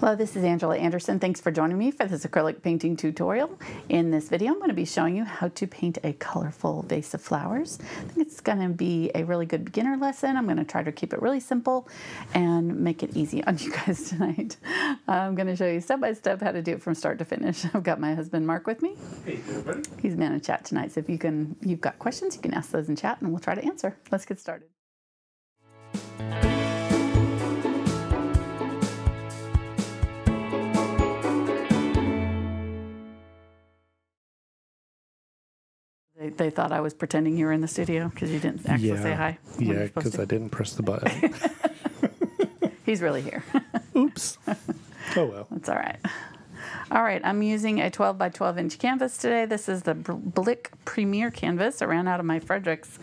Hello, this is Angela Anderson. Thanks for joining me for this acrylic painting tutorial. In this video, I'm going to be showing you how to paint a colorful vase of flowers. I think it's going to be a really good beginner lesson. I'm going to try to keep it really simple and make it easy on you guys tonight. I'm going to show you step by step how to do it from start to finish. I've got my husband Mark with me. Hey, everybody. He's man of chat tonight, so if you've got questions, you can ask those in chat and we'll try to answer. Let's get started. They thought I was pretending you were in the studio because you didn't actually say hi. Yeah, because I didn't press the button. He's really here. Oops. Oh, well. That's all right. All right, I'm using a 12 by 12 inch canvas today. This is the Blick Premier canvas. I ran out of my Fredrix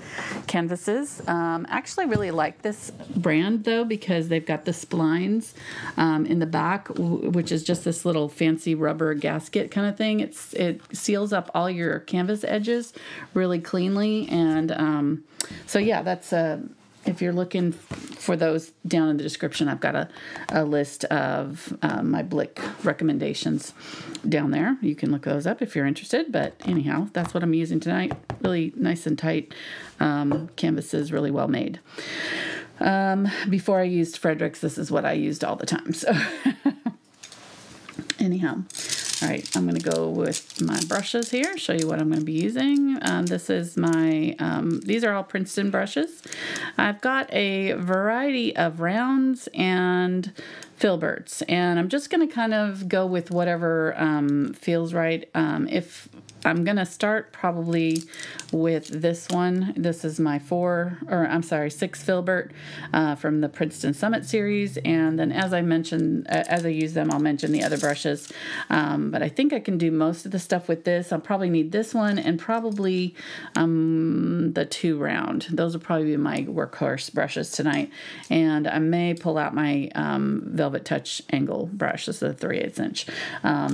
canvases. Actually really like this brand though, because they've got the splines in the back, which is just this little fancy rubber gasket kind of thing. It seals up all your canvas edges really cleanly. And so yeah, that's if you're looking for those down in the description, I've got a list of my Blick recommendations down there. You can look those up if you're interested. But anyhow, that's what I'm using tonight. Really nice and tight canvases, really well made. Before I used Fredrix, this is what I used all the time. So anyhow, all right, I'm going to go with my brushes here, show you what I'm going to be using. This is my, these are all Princeton brushes. I've got a variety of rounds and filberts, and I'm just going to kind of go with whatever feels right. If I'm going to start probably with this one. This is my 6 filbert from the Princeton Summit series. And then as I mentioned, as I use them, I'll mention the other brushes. But I think I can do most of the stuff with this. I'll probably need this one and probably the 2 round. Those will probably be my workhorse brushes tonight. And I may pull out my VelvetTouch angle brush. This is a 3/8 inch.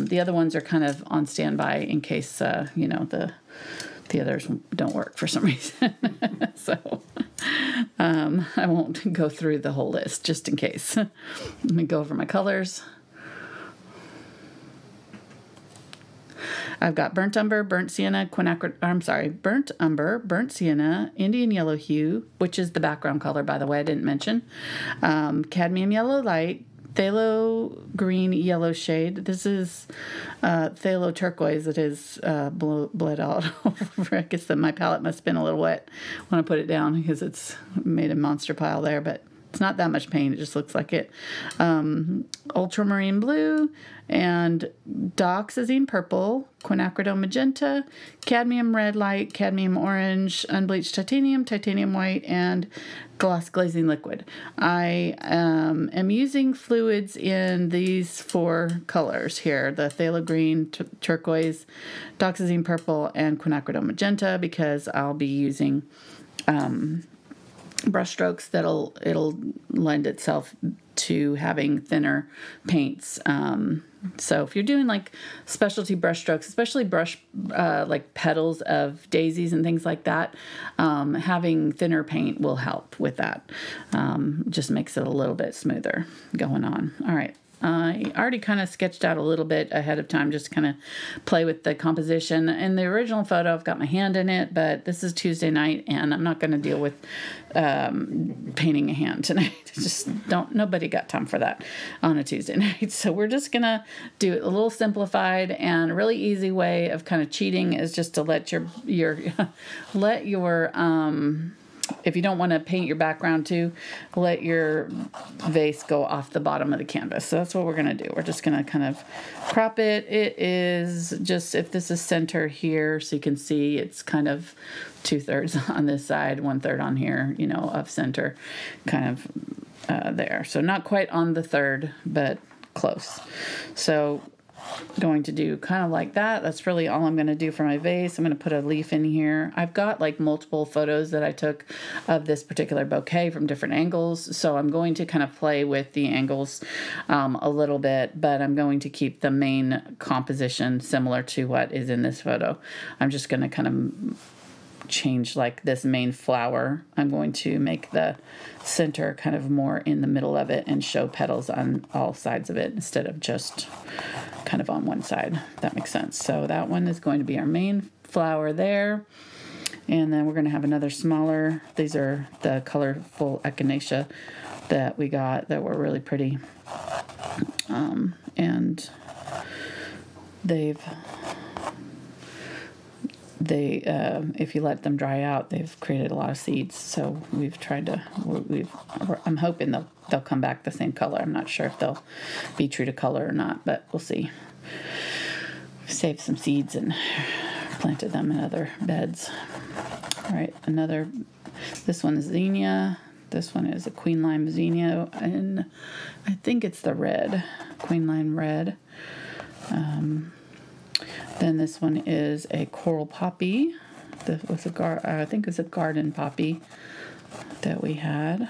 The other ones are kind of on standby in case, you know, the others don't work for some reason. So I won't go through the whole list just in case. Let me go over my colors. I've got burnt umber, burnt sienna, burnt sienna, Indian yellow hue, which is the background color, by the way, I didn't mention, cadmium yellow light, phthalo green yellow shade. This is phthalo turquoise. It is bled out all over. I guess that my palette must have been a little wet when I put it down because it's made a monster pile there, but it's not that much paint. It just looks like it. Ultramarine blue and dioxazine purple, quinacridone magenta, cadmium red light, cadmium orange, unbleached titanium, titanium white, and gloss glazing liquid. I am using fluids in these 4 colors here, the phthalo green, turquoise, dioxazine purple, and quinacridone magenta, because I'll be using brush strokes it'll lend itself to having thinner paints. So if you're doing like specialty brush strokes, especially like petals of daisies and things like that, having thinner paint will help with that. Just makes it a little bit smoother going on. All right. I already kind of sketched out a little bit ahead of time, just kind of play with the composition. In the original photo, I've got my hand in it, but this is Tuesday night, and I'm not going to deal with painting a hand tonight. Just nobody got time for that on a Tuesday night. So we're just going to do it a little simplified, and a really easy way of kind of cheating is just to let if you don't want to paint your background too, let your vase go off the bottom of the canvas. So that's what we're going to do. We're just going to kind of crop it. It is just, if this is center here, so you can see it's kind of 2/3 on this side, 1/3 on here, you know, of center kind of there. So not quite on the third, but close. So going to do kind of like that. That's really all I'm going to do for my vase. I'm going to put a leaf in here. I've got like multiple photos that I took of this particular bouquet from different angles, so I'm going to kind of play with the angles a little bit, but I'm going to keep the main composition similar to what is in this photo. I'm just going to kind of change like this main flower. I'm going to make the center kind of more in the middle of it and show petals on all sides of it instead of just kind of on one side. That makes sense. So that one is going to be our main flower there. And then we're going to have another smaller. These are the colorful echinacea that we got that were really pretty. And they if you let them dry out, they've created a lot of seeds. So we've tried to, I'm hoping they'll come back the same color. I'm not sure if they'll be true to color or not, but we'll see. We've saved some seeds and planted them in other beds. All right, another, this one is zinnia. This one is a queen lime zinnia, and I think it's the red, queen lime red. Then this one is a coral poppy. This was a I think it's a garden poppy that we had.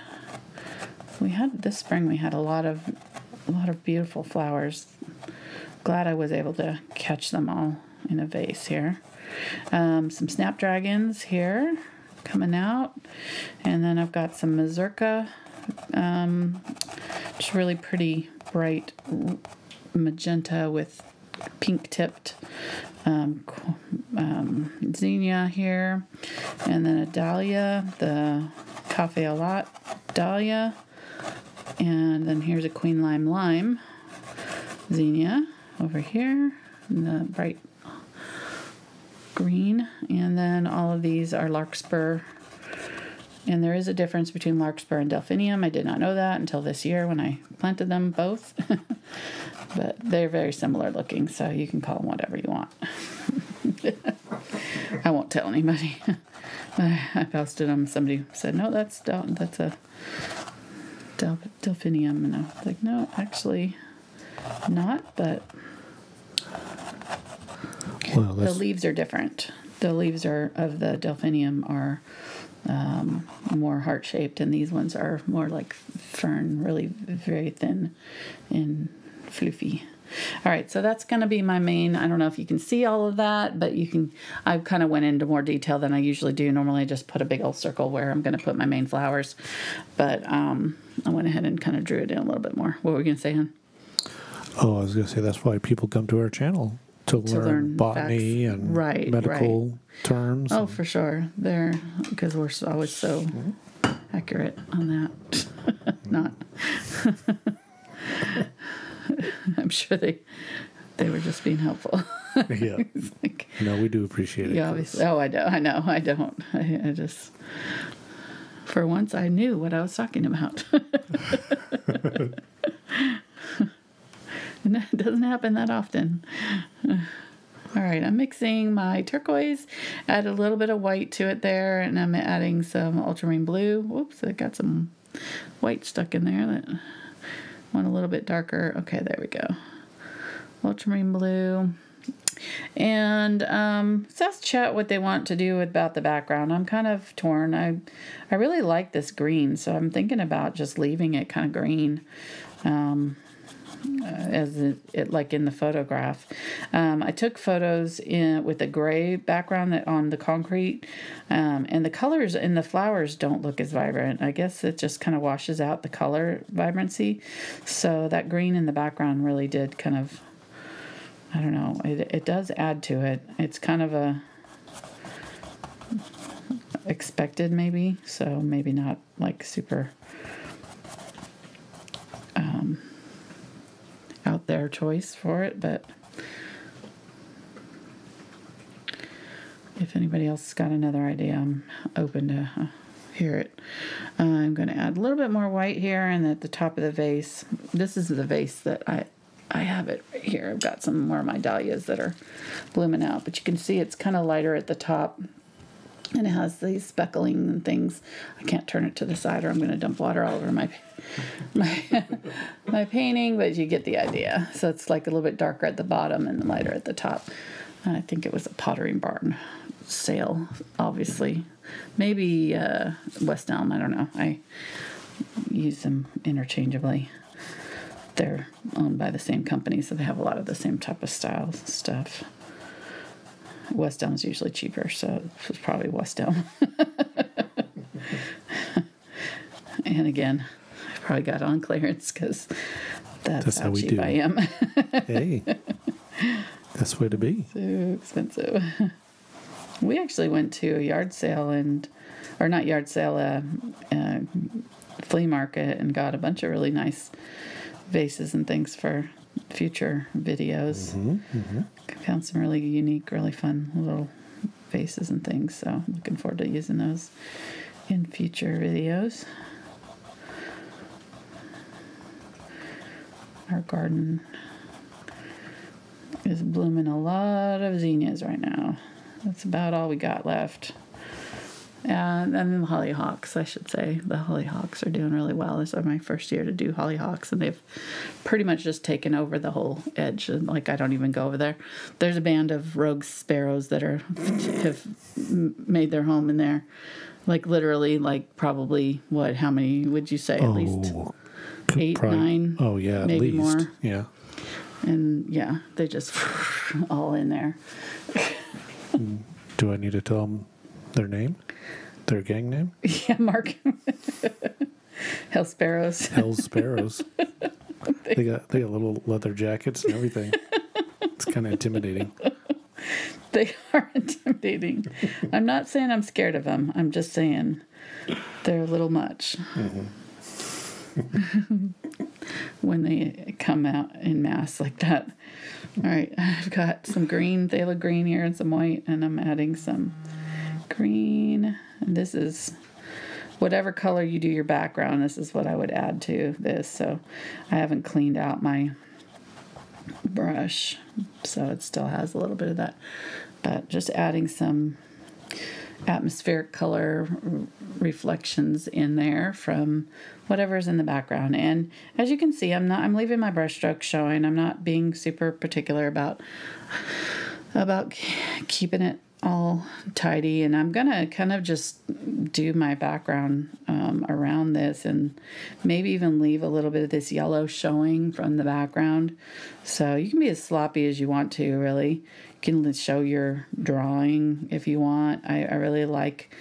This spring we had a lot of beautiful flowers. Glad I was able to catch them all in a vase here. Some snapdragons here coming out, and then I've got some mazurka, just really pretty bright magenta with pink tipped zinnia here, and then a dahlia, the cafe au lait dahlia, and then here's a queen lime zinnia over here in the bright green. And then all of these are larkspur, and there is a difference between larkspur and delphinium. I did not know that until this year when I planted them both. But they're very similar looking, so you can call them whatever you want. I won't tell anybody. I posted them, somebody said, no, that's a delphinium, and I was like, no, actually not, but wow, the leaves are different. The leaves are of the delphinium are more heart-shaped, and these ones are more like fern, really very thin and floofy. All right, so that's going to be my main. I don't know if you can see all of that, but you can. I kind of went into more detail than I usually do. Normally I just put a big old circle where I'm going to put my main flowers, but I went ahead and kind of drew it in a little bit more. What were we going to say, hon? Oh, I was going to say that's why people come to our channel. To learn botany facts. And right, medical right. terms. Oh, for sure. There, because we're always so accurate on that. Not. I'm sure they were just being helpful. Yeah. Like, no, we do appreciate it. Yeah, obviously. Oh, I know. I just, for once, I knew what I was talking about. And that doesn't happen that often. All right, I'm mixing my turquoise, add a little bit of white to it there, and I'm adding some ultramarine blue. Whoops, I got some white stuck in there. That one a little bit darker. Okay, there we go. Ultramarine blue. And so let's chat what they want to do about the background. I'm kind of torn. I really like this green, so I'm thinking about just leaving it kind of green. As it like in the photograph, I took photos with a gray background on the concrete, and the colors in the flowers don't look as vibrant. I guess it just kind of washes out the color vibrancy. So that green in the background really did kind of, I don't know, it does add to it. It's kind of a expected maybe, so maybe not like super out their choice for it, but if anybody else has got another idea, I'm open to hear it. I'm going to add a little bit more white here, and at the top of the vase, this is the vase that I have it right here. I've got some more of my dahlias that are blooming out, but you can see it's kind of lighter at the top, and it has these speckling and things. I can't turn it to the side or I'm going to dump water all over my painting, but you get the idea. So it's like a little bit darker at the bottom and lighter at the top. I think it was a Pottery Barn sale, obviously. Maybe West Elm, I don't know. I use them interchangeably. They're owned by the same company, so they have a lot of the same type of styles and stuff. West Elm's usually cheaper, so it was probably West Elm. And again, I probably got on clearance because that's how cheap I am. Hey, that's the way to be. So expensive. We actually went to a yard sale and, or not yard sale, a flea market, and got a bunch of really nice vases and things for future videos. Found some really unique, really fun little vases and things, so looking forward to using those in future videos. Our garden is blooming a lot of zinnias right now. That's about all we got left. And then the hollyhocks, I should say. The hollyhocks are doing really well. This is my first year to do hollyhocks, and they've pretty much just taken over the whole edge. And like, I don't even go over there. There's a band of rogue sparrows that are have made their home in there. Like, literally, like, probably, what, how many would you say? At least 8, 9? Oh, yeah, maybe at least. More. Yeah. And, yeah, they just all in there. Do I need to tell them their name? Their gang name? Yeah, Mark. Hell Sparrows. Hell Sparrows. They got little leather jackets and everything. It's kind of intimidating. They are intimidating. I'm not saying I'm scared of them. I'm just saying they're a little much. When they come out in mass like that. All right, I've got some green, phthalo green here, and some white, and I'm adding some green, and this is whatever color you do your background, this is what I would add to this. So I haven't cleaned out my brush, so it still has a little bit of that, but just adding some atmospheric color reflections in there from whatever's in the background. And as you can see, I'm leaving my brush strokes showing. I'm not being super particular about keeping it all tidy, and I'm gonna kind of just do my background around this, and maybe even leave a little bit of this yellow showing from the background. So you can be as sloppy as you want to, really. You can show your drawing if you want. I really like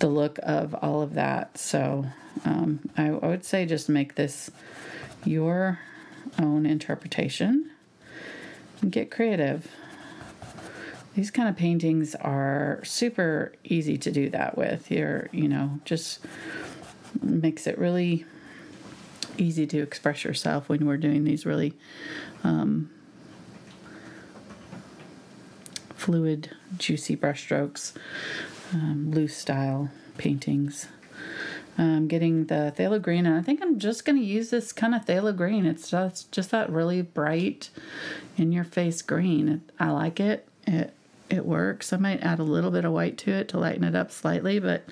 the look of all of that, so I would say just make this your own interpretation and get creative. These kind of paintings are super easy to do that with. You know, just makes it really easy to express yourself when we're doing these really fluid, juicy brushstrokes, loose style paintings. I'm getting the phthalo green, and I think I'm just going to use this kind of phthalo green. It's just that really bright, in-your-face green. I like it. It works. I might add a little bit of white to it to lighten it up slightly, but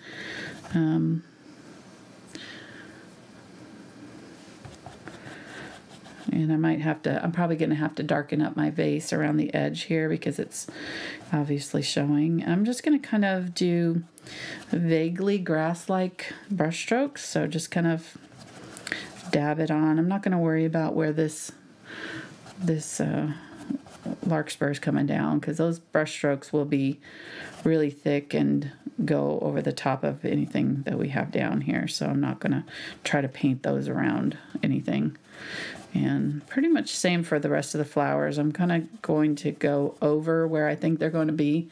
and I might have to, I'm probably going to have to darken up my vase around the edge here because it's obviously showing. I'm just going to kind of do vaguely grass-like brush strokes, so just kind of dab it on. I'm not going to worry about where this larkspurs coming down, because those brush strokes will be really thick and go over the top of anything that we have down here, so I'm not going to try to paint those around anything. And pretty much same for the rest of the flowers. I'm kind of going to go over where I think they're going to be,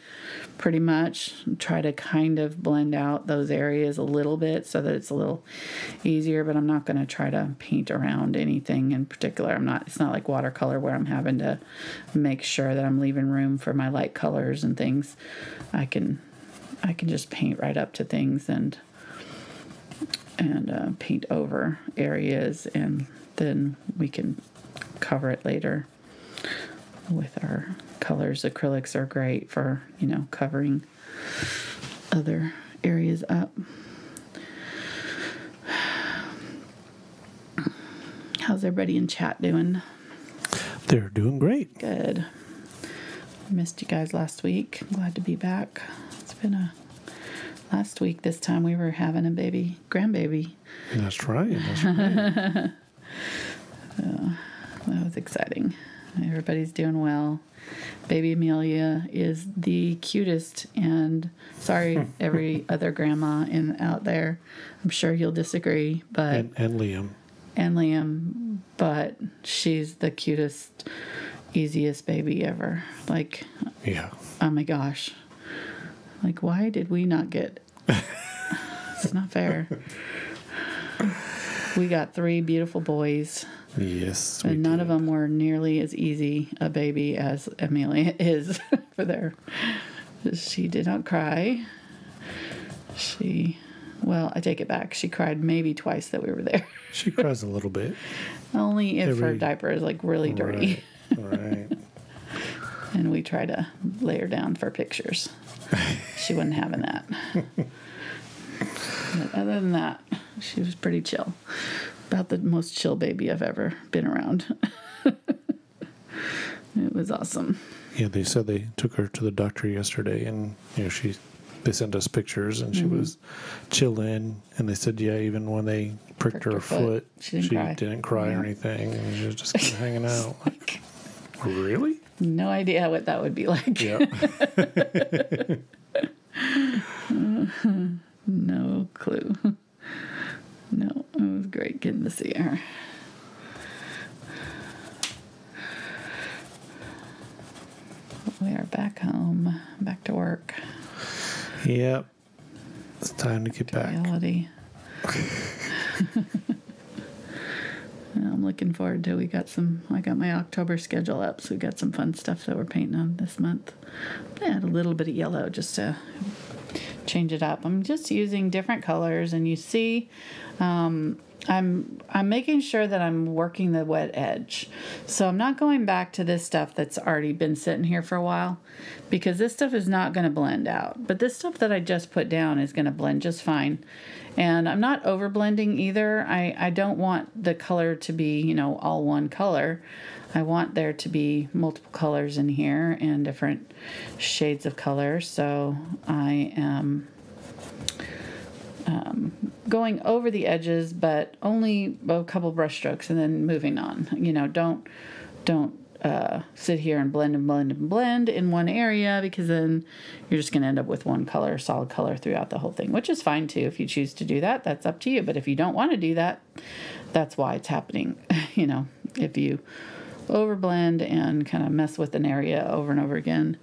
pretty much try to kind of blend out those areas a little bit so that it's a little easier, but I'm not going to try to paint around anything in particular. It's not like watercolor where I'm having to make sure that I'm leaving room for my light colors and things. I can just paint right up to things and paint over areas, and then we can cover it later with our colors. Acrylics are great for, you know, covering other areas up. How's everybody in chat doing? They're doing great. Good. I missed you guys last week. Glad to be back. It's been a... Last week, this time, we were having a baby, grandbaby. That's right. That's right. So, that was exciting. Everybody's doing well. Baby Amelia is the cutest, and sorry, every other grandma in out there. I'm sure you'll disagree, but and Liam. And Liam, but she's the cutest, easiest baby ever. Like, yeah. Oh my gosh. Like, why did we not get it's not fair. We got three beautiful boys. Yes. And none of them were nearly as easy a baby as Amelia is for their. She did not cry. She, well, I take it back. She cried maybe twice that we were there. She cries a little bit. Only if her diaper is like really dirty. Right. And we try to lay her down for pictures. She wasn't having that. But other than that, she was pretty chill. About the most chill baby I've ever been around. It was awesome. Yeah, they said they took her to the doctor yesterday, and you know they sent us pictures, and she was chilling. And they said, yeah, even when they pricked her foot, she didn't cry or anything. And she was just kind of hanging out. Like, really? No idea what that would be like. Yep. No clue. No, it was great getting to see her. We are back home, back to work. Yep. It's time to get back. Reality. I'm looking forward to I got my October schedule up, so we got some fun stuff that we're painting on this month. I add a little bit of yellow just to change it up. I'm just using different colors, and you see I'm making sure that I'm working the wet edge. So I'm not going back to this stuff that's already been sitting here for a while, because this stuff is not going to blend out. But this stuff that I just put down is going to blend just fine. And I'm not over blending either. I don't want the color to be, you know, all one color. I want there to be multiple colors in here and different shades of color. So I am going over the edges, but only a couple brush strokes, and then moving on. You know, don't sit here and blend in one area, because then you're just going to end up with one color, solid color throughout the whole thing, which is fine too. If you choose to do that, that's up to you. But if you don't want to do that, that's why it's happening. You know, if you overblend and kind of mess with an area over and over again,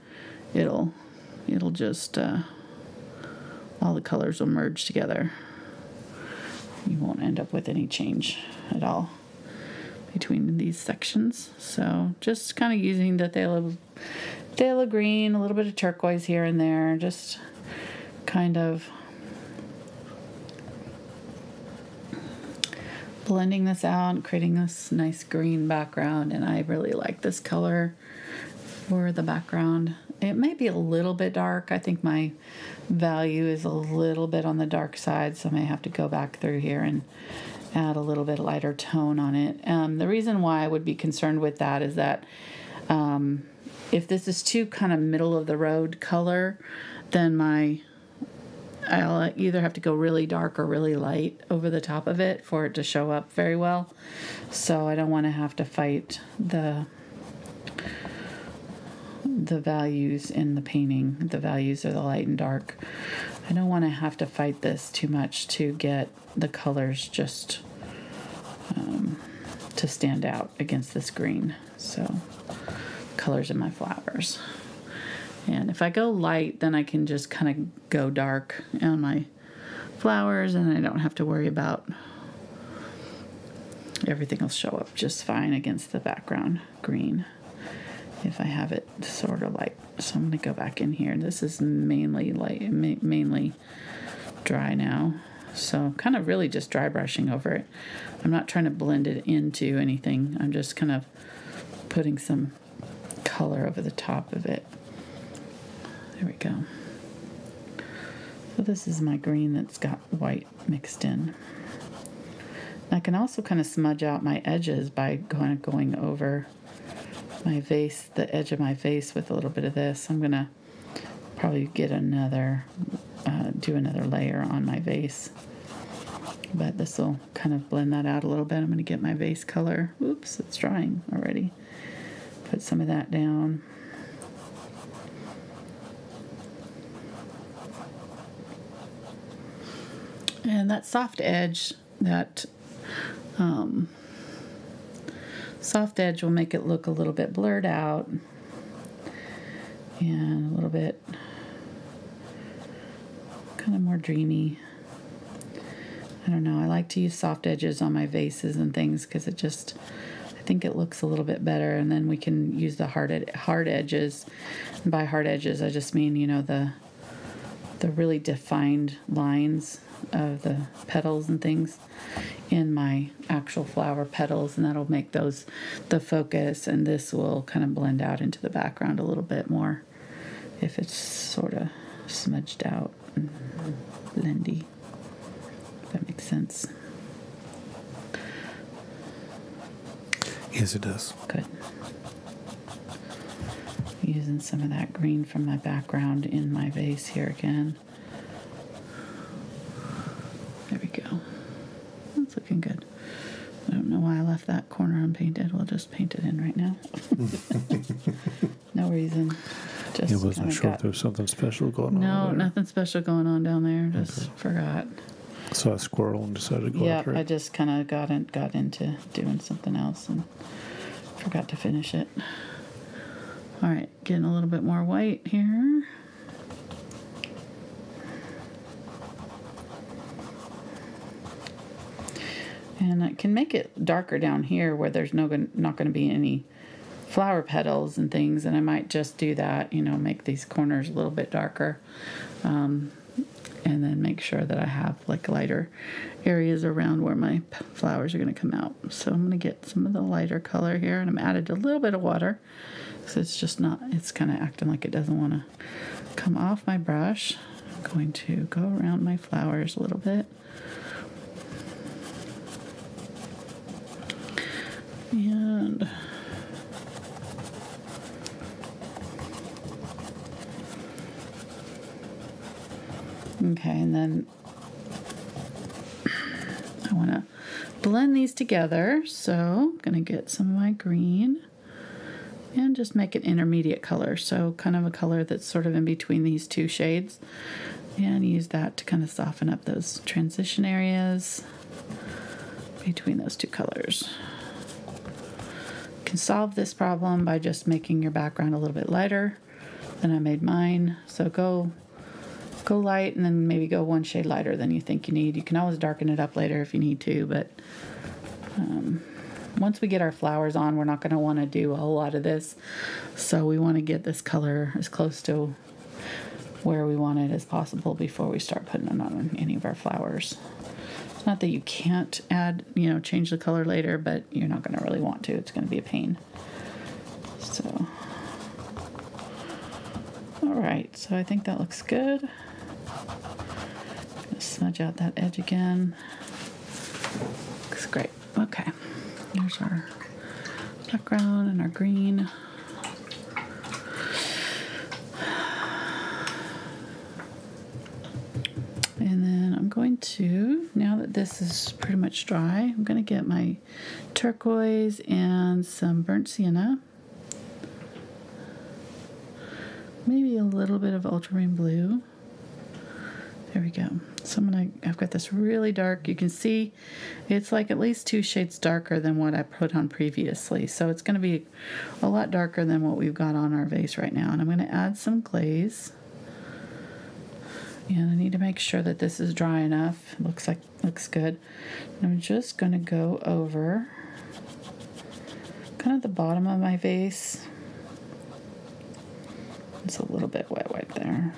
it'll just all the colors will merge together. You won't end up with any change at all between these sections. So just kind of using the phthalo green, a little bit of turquoise here and there, just kind of blending this out, creating this nice green background. And I really like this color for the background. It may be a little bit dark. I think my value is a little bit on the dark side, so I may have to go back through here and add a little bit lighter tone on it. The reason why I would be concerned with that is that if this is too kind of middle of the road color, then I'll either have to go really dark or really light over the top of it for it to show up very well. So I don't want to have to fight the values in the painting. The values are the light and dark. I don't want to have to fight this too much to get the colors just to stand out against this green. So colors in my flowers. And if I go light, then I can just kind of go dark on my flowers, and I don't have to worry about everything will show up just fine against the background green if I have it sort of light. So I'm going to go back in here. This is mainly light, mainly dry now. So I'm kind of really just dry brushing over it. I'm not trying to blend it into anything. I'm just kind of putting some color over the top of it. There we go. So this is my green that's got white mixed in. And I can also kind of smudge out my edges by kind of going over my vase, the edge of my vase, with a little bit of this. I'm gonna probably get another, do another layer on my vase, but this will kind of blend that out a little bit. I'm gonna get my vase color. Oops, it's drying already. Put some of that down. And that soft edge, that soft edge will make it look a little bit blurred out and a little bit kind of more dreamy. I don't know, I like to use soft edges on my vases and things because it just, I think it looks a little bit better. And then we can use the hard edges. And by hard edges, I just mean, you know, the really defined lines of the petals and things in my actual flower petals, and that'll make those the focus, and this will kind of blend out into the background a little bit more if it's sort of smudged out and blendy, if that makes sense. Yes, it does. Good. Using some of that green from my background in my vase here again. There we go. That's looking good. I don't know why I left that corner unpainted. We'll just paint it in right now. No reason. Just, yeah, wasn't sure if there was something special going on. No, nothing special going on down there. Just forgot. Saw a squirrel and decided to go after it. Yeah, I just kind of got into doing something else and forgot to finish it. All right, getting a little bit more white here. And I can make it darker down here where there's not going to be any flower petals and things, and I might just do that, you know, make these corners a little bit darker, and then make sure that I have like lighter areas around where my flowers are going to come out. So I'm going to get some of the lighter color here, and I'm added a little bit of water. So it's just not, it's kind of acting like it doesn't want to come off my brush. I'm going to go around my flowers a little bit. And okay, and then I want to blend these together, so I'm going to get some of my green and just make an intermediate color, so kind of a color that's sort of in between these two shades, and use that to kind of soften up those transition areas between those two colors. You can solve this problem by just making your background a little bit lighter than I made mine, so go light and then maybe go one shade lighter than you think you need. You can always darken it up later if you need to, but once we get our flowers on, we're not going to want to do a whole lot of this, so we want to get this color as close to where we want it as possible before we start putting it on any of our flowers. It's not that you can't add, you know, change the color later, but you're not going to really want to. It's going to be a pain. So, all right, so I think that looks good. I'm going to smudge out that edge again. Looks great. Okay. There's our background and our green. And then I'm going to, now that this is pretty much dry, I'm going to get my turquoise and some burnt sienna. Maybe a little bit of ultramarine blue. There we go. So I've got this really dark, you can see it's like at least two shades darker than what I put on previously. So it's going to be a lot darker than what we've got on our vase right now. And I'm going to add some glaze. And I need to make sure that this is dry enough. It looks like, looks good. And I'm just going to go over kind of the bottom of my vase. It's a little bit wet right there.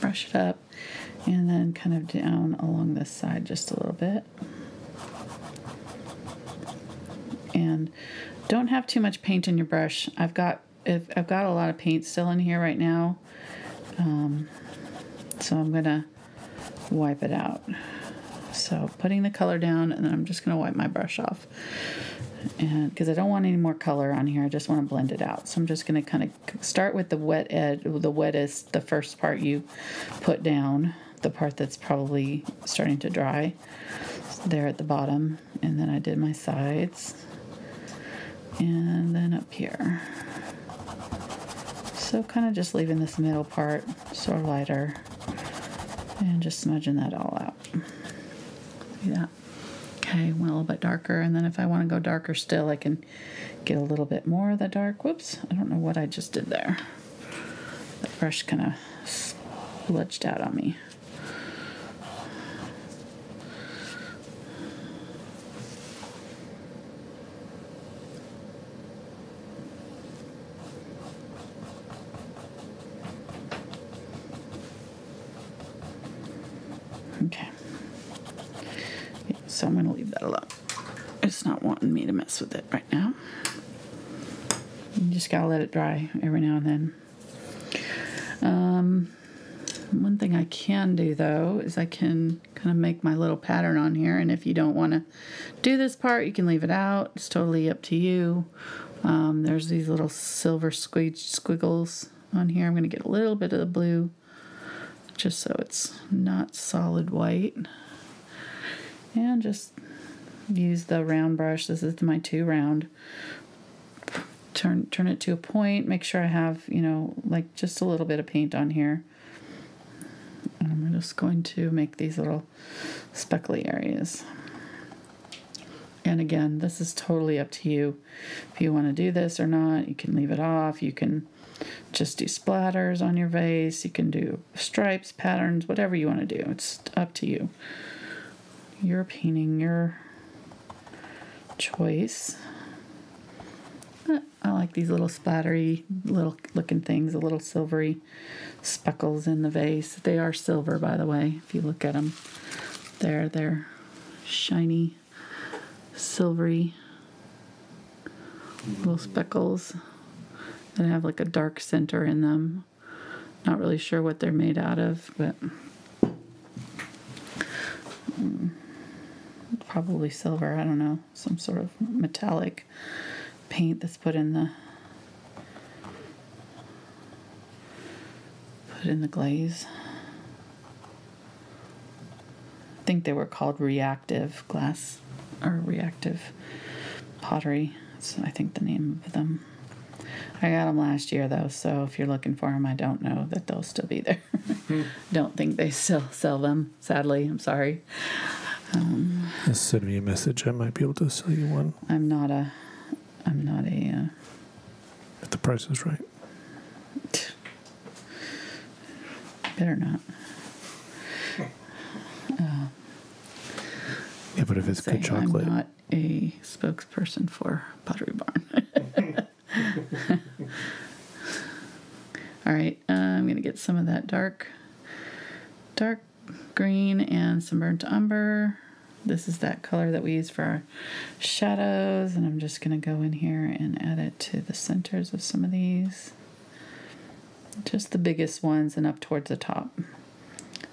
Brush it up, and then kind of down along this side just a little bit. And don't have too much paint in your brush. I've got a lot of paint still in here right now, so I'm gonna wipe it out. So putting the color down, and then I'm just gonna wipe my brush off, and because I don't want any more color on here, I just want to blend it out. So I'm just going to kind of start with the wet edge, the wettest, the first part you put down, the part that's probably starting to dry. there at the bottom, and then I did my sides and then up here. So kind of just leaving this middle part sort of lighter and just smudging that all out. See that? Okay, went a little bit darker, and then if I want to go darker still, I can get a little bit more of the dark. Whoops, I don't know what I just did there. The brush kind of glitched out on me. So I'm going to leave that alone. It's not wanting me to mess with it right now. You just got to let it dry every now and then. One thing I can do, though, is I can kind of make my little pattern on here. And if you don't want to do this part, you can leave it out. It's totally up to you. There's these little silver squiggles on here. I'm going to get a little bit of the blue just so it's not solid white. And just use the round brush. This is my 2 round. Turn it to a point. Make sure I have, you know, like just a little bit of paint on here. And I'm just going to make these little speckly areas. And again, this is totally up to you. If you want to do this or not, you can leave it off. You can just do splatters on your vase. You can do stripes, patterns, whatever you want to do. It's up to you. You're painting your choice. I like these little splattery little looking things, the little silvery speckles in the vase. They are silver, by the way, if you look at them. They're shiny, silvery little speckles that have like a dark center in them. Not really sure what they're made out of, but probably silver, I don't know, some sort of metallic paint that's put in the glaze. I think they were called reactive glass or reactive pottery. So I think the name of them. I got them last year though, so if you're looking for them, I don't know that they'll still be there. Don't think they still sell them, sadly. I'm sorry. Just send me a message. I might be able to sell you one. I'm not a. If the price is right. Better not. Yeah, but if it's good chocolate. I'm not a spokesperson for Pottery Barn. All right, I'm going to get some of that dark green and some burnt umber. This is that color that we use for our shadows, and I'm just going to go in here and add it to the centers of some of these. Just the biggest ones and up towards the top.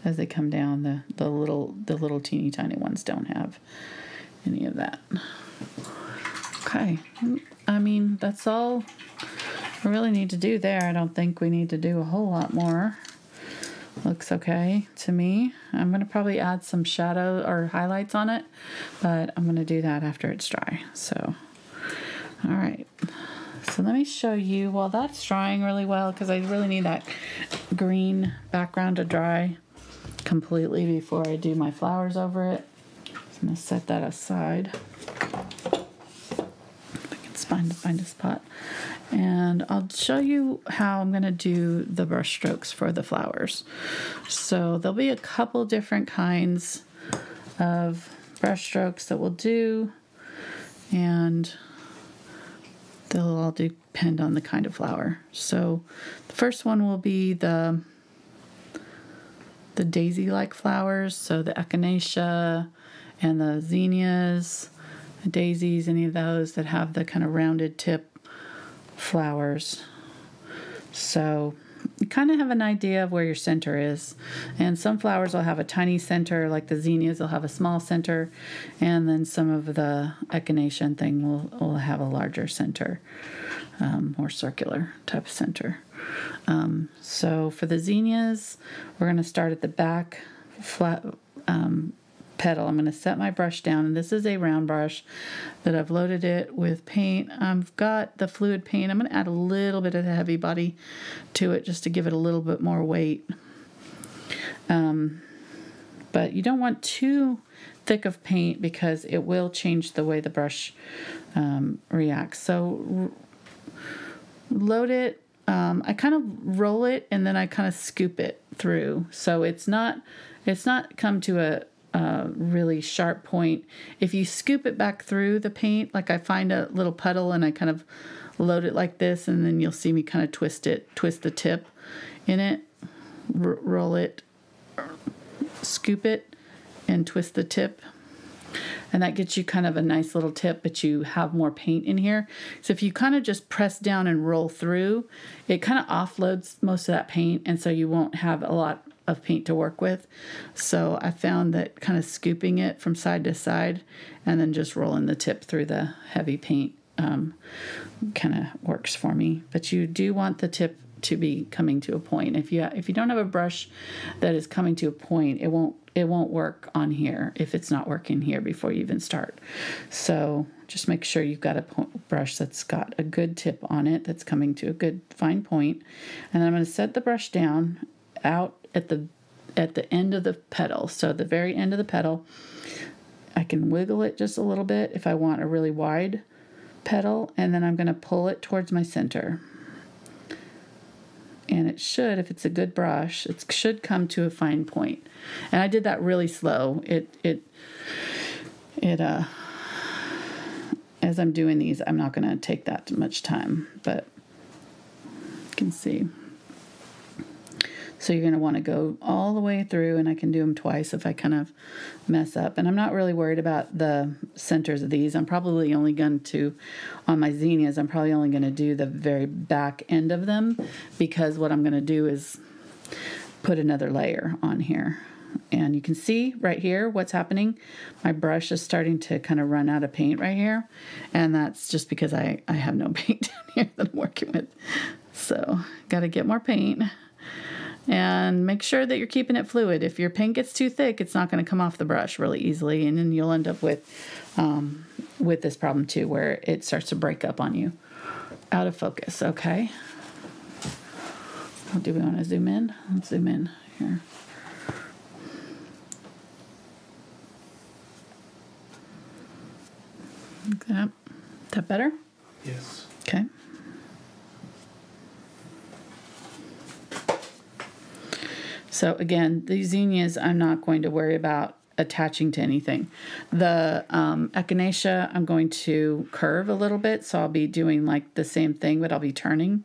As they come down, the little teeny tiny ones don't have any of that. Okay, I mean, that's all we really need to do there. I don't think we need to do a whole lot more. Looks okay to me. I'm going to probably add some shadow or highlights on it, but I'm going to do that after it's dry. So, all right. So let me show you. Well, that's drying really well because I really need that green background to dry completely before I do my flowers over it. So I'm going to set that aside. If I can find a spot. And I'll show you how I'm going to do the brush strokes for the flowers. So there'll be a couple different kinds of brush strokes that we'll do, and they'll all depend on the kind of flower. So the first one will be the daisy-like flowers, so the echinacea and the zinnias, the daisies, any of those that have the kind of rounded tip flowers. So you kind of have an idea of where your center is, and some flowers will have a tiny center, like the zinnias will have a small center, and then some of the echinacea thing will have a larger center, more circular type of center. So for the zinnias, we're going to start at the back flat petal. I'm going to set my brush down, and this is a round brush that I've loaded it with paint. I've got the fluid paint. I'm going to add a little bit of the heavy body to it just to give it a little bit more weight. But you don't want too thick of paint because it will change the way the brush reacts. So load it. I kind of roll it and then I kind of scoop it through, so it's not come to a really sharp point. If you scoop it back through the paint, like I find a little puddle and I kind of load it like this, and then you'll see me kind of twist the tip in it, roll it, scoop it, and twist the tip. And that gets you kind of a nice little tip, but you have more paint in here. So if you kind of just press down and roll through, it kind of offloads most of that paint, and so you won't have a lot of paint to work with. So I found that kind of scooping it from side to side and then just rolling the tip through the heavy paint kind of works for me. But you do want the tip to be coming to a point. If you don't have a brush that is coming to a point, it won't work on here if it's not working here before you even start. So just make sure you've got a brush that's got a good tip on it, that's coming to a good fine point. And then I'm going to set the brush down out at the end of the petal. So the very end of the petal, I can wiggle it just a little bit if I want a really wide petal, and then I'm going to pull it towards my center. And it should, if it's a good brush, it should come to a fine point. And I did that really slow. As I'm doing these, I'm not going to take that much time, but you can see. So you're going to want to go all the way through, and I can do them twice if I kind of mess up. And I'm not really worried about the centers of these. I'm probably only going to, on my zinnias, I'm probably only going to do the very back end of them, because what I'm going to do is put another layer on here. And you can see right here what's happening. My brush is starting to kind of run out of paint right here. And that's just because I have no paint down here that I'm working with. So got to get more paint. And make sure that you're keeping it fluid. If your paint gets too thick, it's not going to come off the brush really easily, and then you'll end up with this problem too, where it starts to break up on you. Out of focus, okay. Do we want to zoom in? Let's zoom in here. Like that. Is that better? Yes. Okay. So again, these zinnias, I'm not going to worry about attaching to anything. The echinacea, I'm going to curve a little bit, so I'll be doing like the same thing, but I'll be turning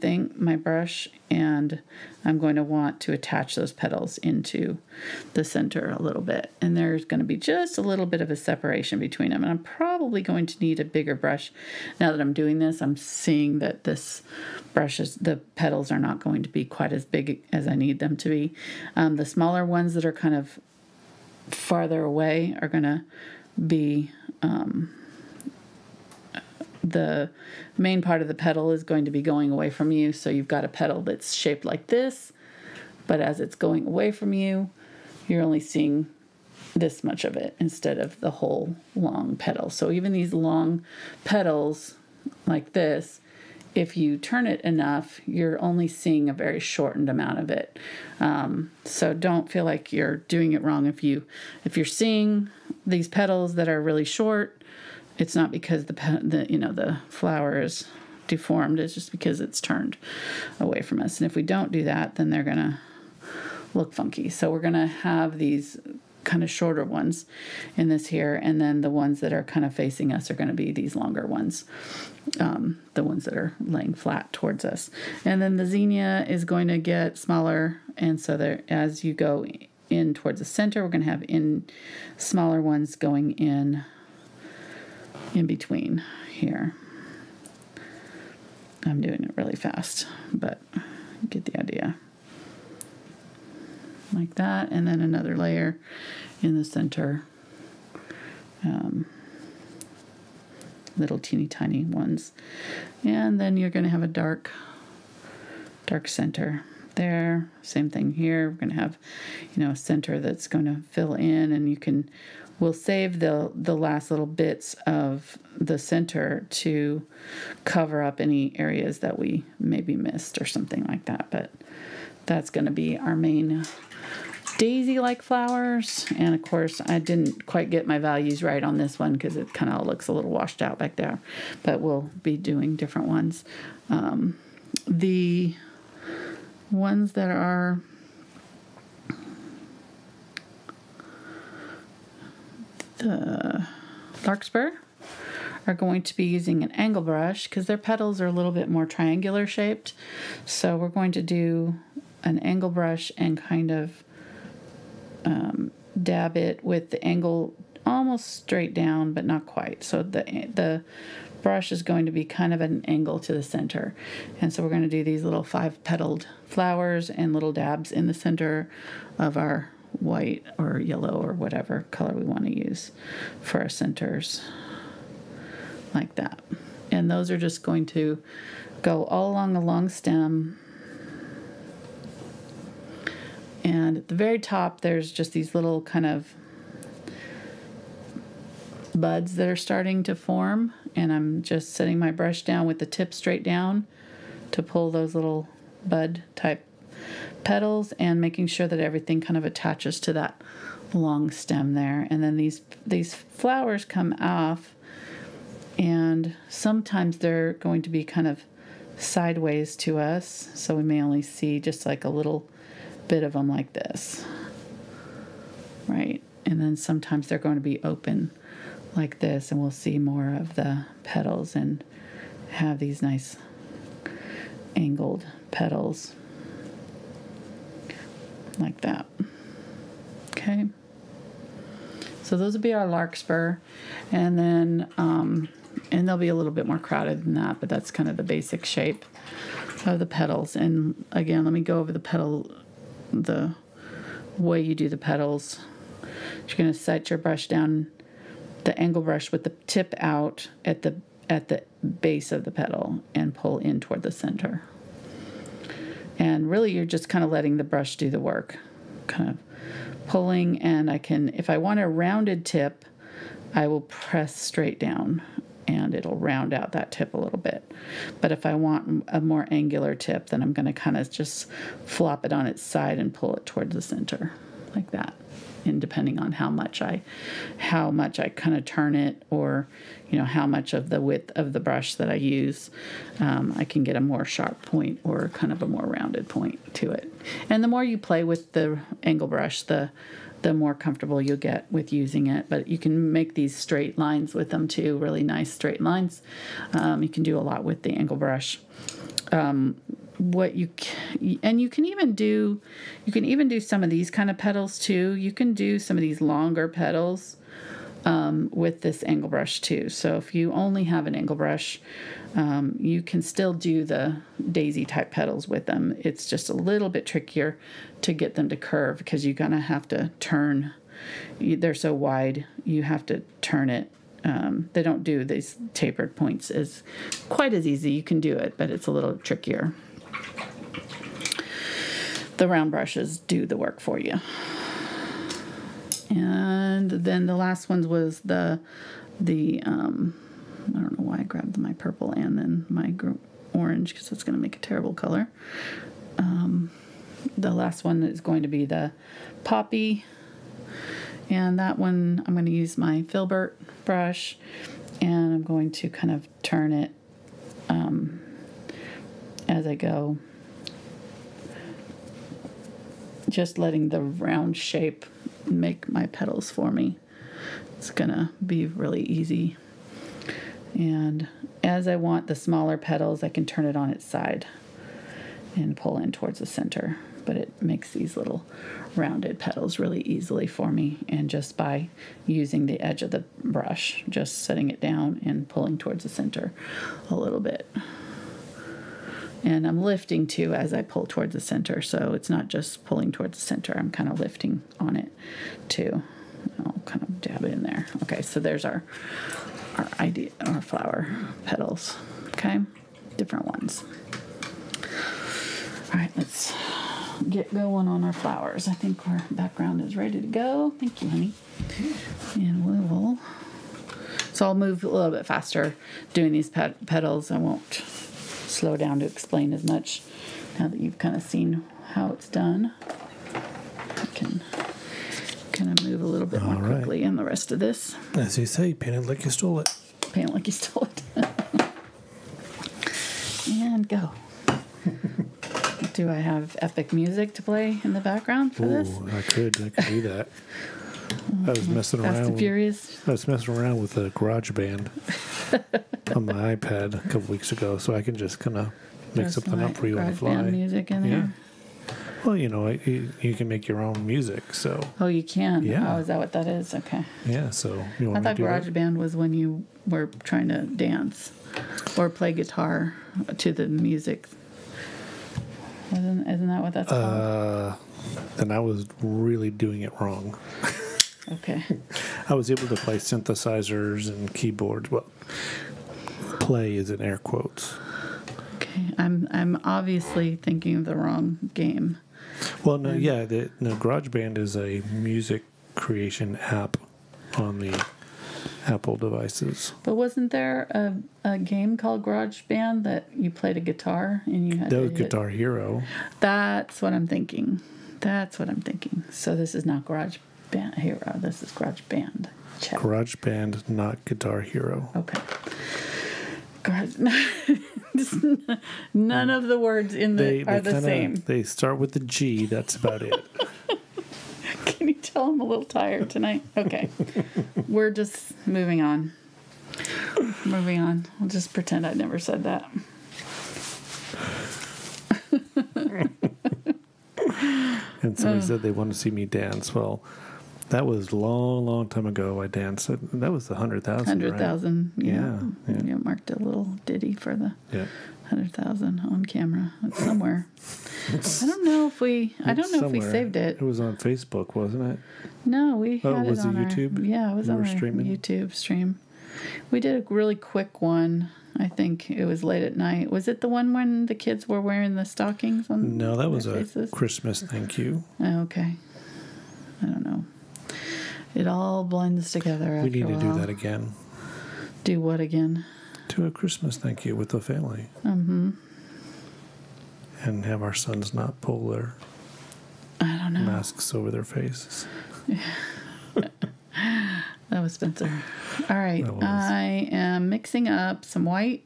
my brush, and I'm going to want to attach those petals into the center a little bit. And there's going to be just a little bit of a separation between them, and I'm probably going to need a bigger brush. Now that I'm doing this, I'm seeing that this brush is, the petals are not going to be quite as big as I need them to be. The smaller ones that are kind of farther away are going to be... the main part of the petal is going to be going away from you, so you've got a petal that's shaped like this, but as it's going away from you, you're only seeing this much of it instead of the whole long petal. So even these long petals like this, if you turn it enough, you're only seeing a very shortened amount of it. So don't feel like you're doing it wrong if you're seeing these petals that are really short. It's not because the flower is deformed. It's just because it's turned away from us. And if we don't do that, then they're gonna look funky. So we're gonna have these kind of shorter ones in this here, and then the ones that are kind of facing us are gonna be these longer ones, the ones that are laying flat towards us. And then the zinnia is going to get smaller, and so there, as you go in towards the center, we're gonna have smaller ones going in between here. I'm doing it really fast, but you get the idea. Like that, and then another layer in the center. Little teeny tiny ones. And then you're going to have a dark center there. Same thing here. We're going to have, you know, a center that's going to fill in, and you can, we'll save the last little bits of the center to cover up any areas that we maybe missed or something like that. But that's going to be our main daisy-like flowers. And of course, I didn't quite get my values right on this one because it kind of looks a little washed out back there, but we'll be doing different ones. The ones that are the larkspur are going to be using an angle brush because their petals are a little bit more triangular shaped. So we're going to do an angle brush and kind of dab it with the angle almost straight down, but not quite. So the brush is going to be kind of an angle to the center. And so we're going to do these little 5-petaled flowers and little dabs in the center of our white or yellow or whatever color we want to use for our centers, like that. And those are just going to go all along the long stem. And at the very top, there's just these little kind of buds that are starting to form. And I'm just setting my brush down with the tip straight down to pull those little bud type petals and making sure that everything kind of attaches to that long stem there. And then these flowers come off, and sometimes they're going to be kind of sideways to us. So we may only see just like a little bit of them like this, right? And then sometimes they're going to be open like this, and we'll see more of the petals and have these nice angled petals like that. Okay, so those would be our larkspur. And then and they'll be a little bit more crowded than that, but that's kind of the basic shape of the petals. And again, let me go over the way you do the petals. You're going to set your brush down, the angle brush with the tip out at the base of the petal, and pull in toward the center. And really, you're just kind of letting the brush do the work, kind of pulling. And I can, if I want a rounded tip, I will press straight down and it'll round out that tip a little bit. But if I want a more angular tip, then I'm going to kind of just flop it on its side and pull it towards the center like that. And depending on how much I kind of turn it, or, you know, how much of the width of the brush that I use, I can get a more sharp point or kind of a more rounded point to it. And the more you play with the angle brush, the more comfortable you'll get with using it. But you can make these straight lines with them too, really nice straight lines. You can do a lot with the angle brush. You can even do some of these kind of petals too. You can do some of these longer petals with this angle brush too. So if you only have an angle brush, you can still do the daisy type petals with them. It's just a little bit trickier to get them to curve because you're gonna have to turn. They're so wide, you have to turn it. They don't do these tapered points as quite as easy. You can do it, but it's a little trickier. The round brushes do the work for you. And then the last one was the I don't know why I grabbed my purple and then my orange, because it's going to make a terrible color. The last one is going to be the poppy. And that one, I'm going to use my filbert brush, and I'm going to kind of turn it as I go, just letting the round shape make my petals for me. It's going to be really easy. And as I want the smaller petals, I can turn it on its side and pull in towards the center. But it makes these little rounded petals really easily for me, and just by using the edge of the brush, just setting it down and pulling towards the center a little bit. And I'm lifting too as I pull towards the center, so it's not just pulling towards the center, I'm kind of lifting on it too. I'll kind of dab it in there. Okay, so there's our idea, our flower petals. Okay, different ones. All right, let's get going on our flowers. I think our background is ready to go. Thank you, honey. And we will. So I'll move a little bit faster doing these petals. I won't slow down to explain as much now that you've kind of seen how it's done. I can kind of move a little bit more quickly in the rest of this. As you say, paint it like you stole it. Paint it like you stole it. And go. Do I have epic music to play in the background for this? I could do that. I was messing around. Fast and Furious. I was messing around with the GarageBand on my iPad a couple weeks ago, so I can just kind of make something up for you on the fly. GarageBand music in there. Yeah. Well, you know, you can make your own music, so. Oh, you can. Yeah. Oh, is that what that is? Okay. Yeah. So you want to do that? I thought GarageBand was when you were trying to dance or play guitar to the music. Isn't that what that's called? Then I was really doing it wrong. Okay. I was able to play synthesizers and keyboards. Well, play is in air quotes. Okay, I'm obviously thinking of the wrong game. Well, no, yeah, no, GarageBand is a music creation app on the Apple devices. But wasn't there a game called GarageBand that you played a guitar and you had that was Guitar Hero. That's what I'm thinking. That's what I'm thinking. So this is not GarageBand Hero. This is GarageBand. Check. GarageBand, not Guitar Hero. Okay. None of the words in are the same. They start with the G. That's about it. Can you tell I'm a little tired tonight? Okay. We're just moving on. Moving on. I'll just pretend I never said that. And somebody said they wanted to see me dance. Well, that was long, long time ago I danced. That was the 100,000, right? 100,000. Yeah. Yeah. Yeah. Marked a little ditty for the 100,000 on camera. It's somewhere. I don't know if we. I don't know if we saved it. It was on Facebook, wasn't it? No, we. Oh, had was it on YouTube? Yeah, it was on our YouTube stream. We did a really quick one. I think it was late at night. Was it the one when the kids were wearing the stockings on? No, that was a Christmas thank you. Oh, okay. I don't know. It all blends together. We need to do that again. Do what again? To a Christmas thank you with the family. Mm-hmm. And have our sons not pull their masks over their faces. That was Spencer. All right. I am mixing up some white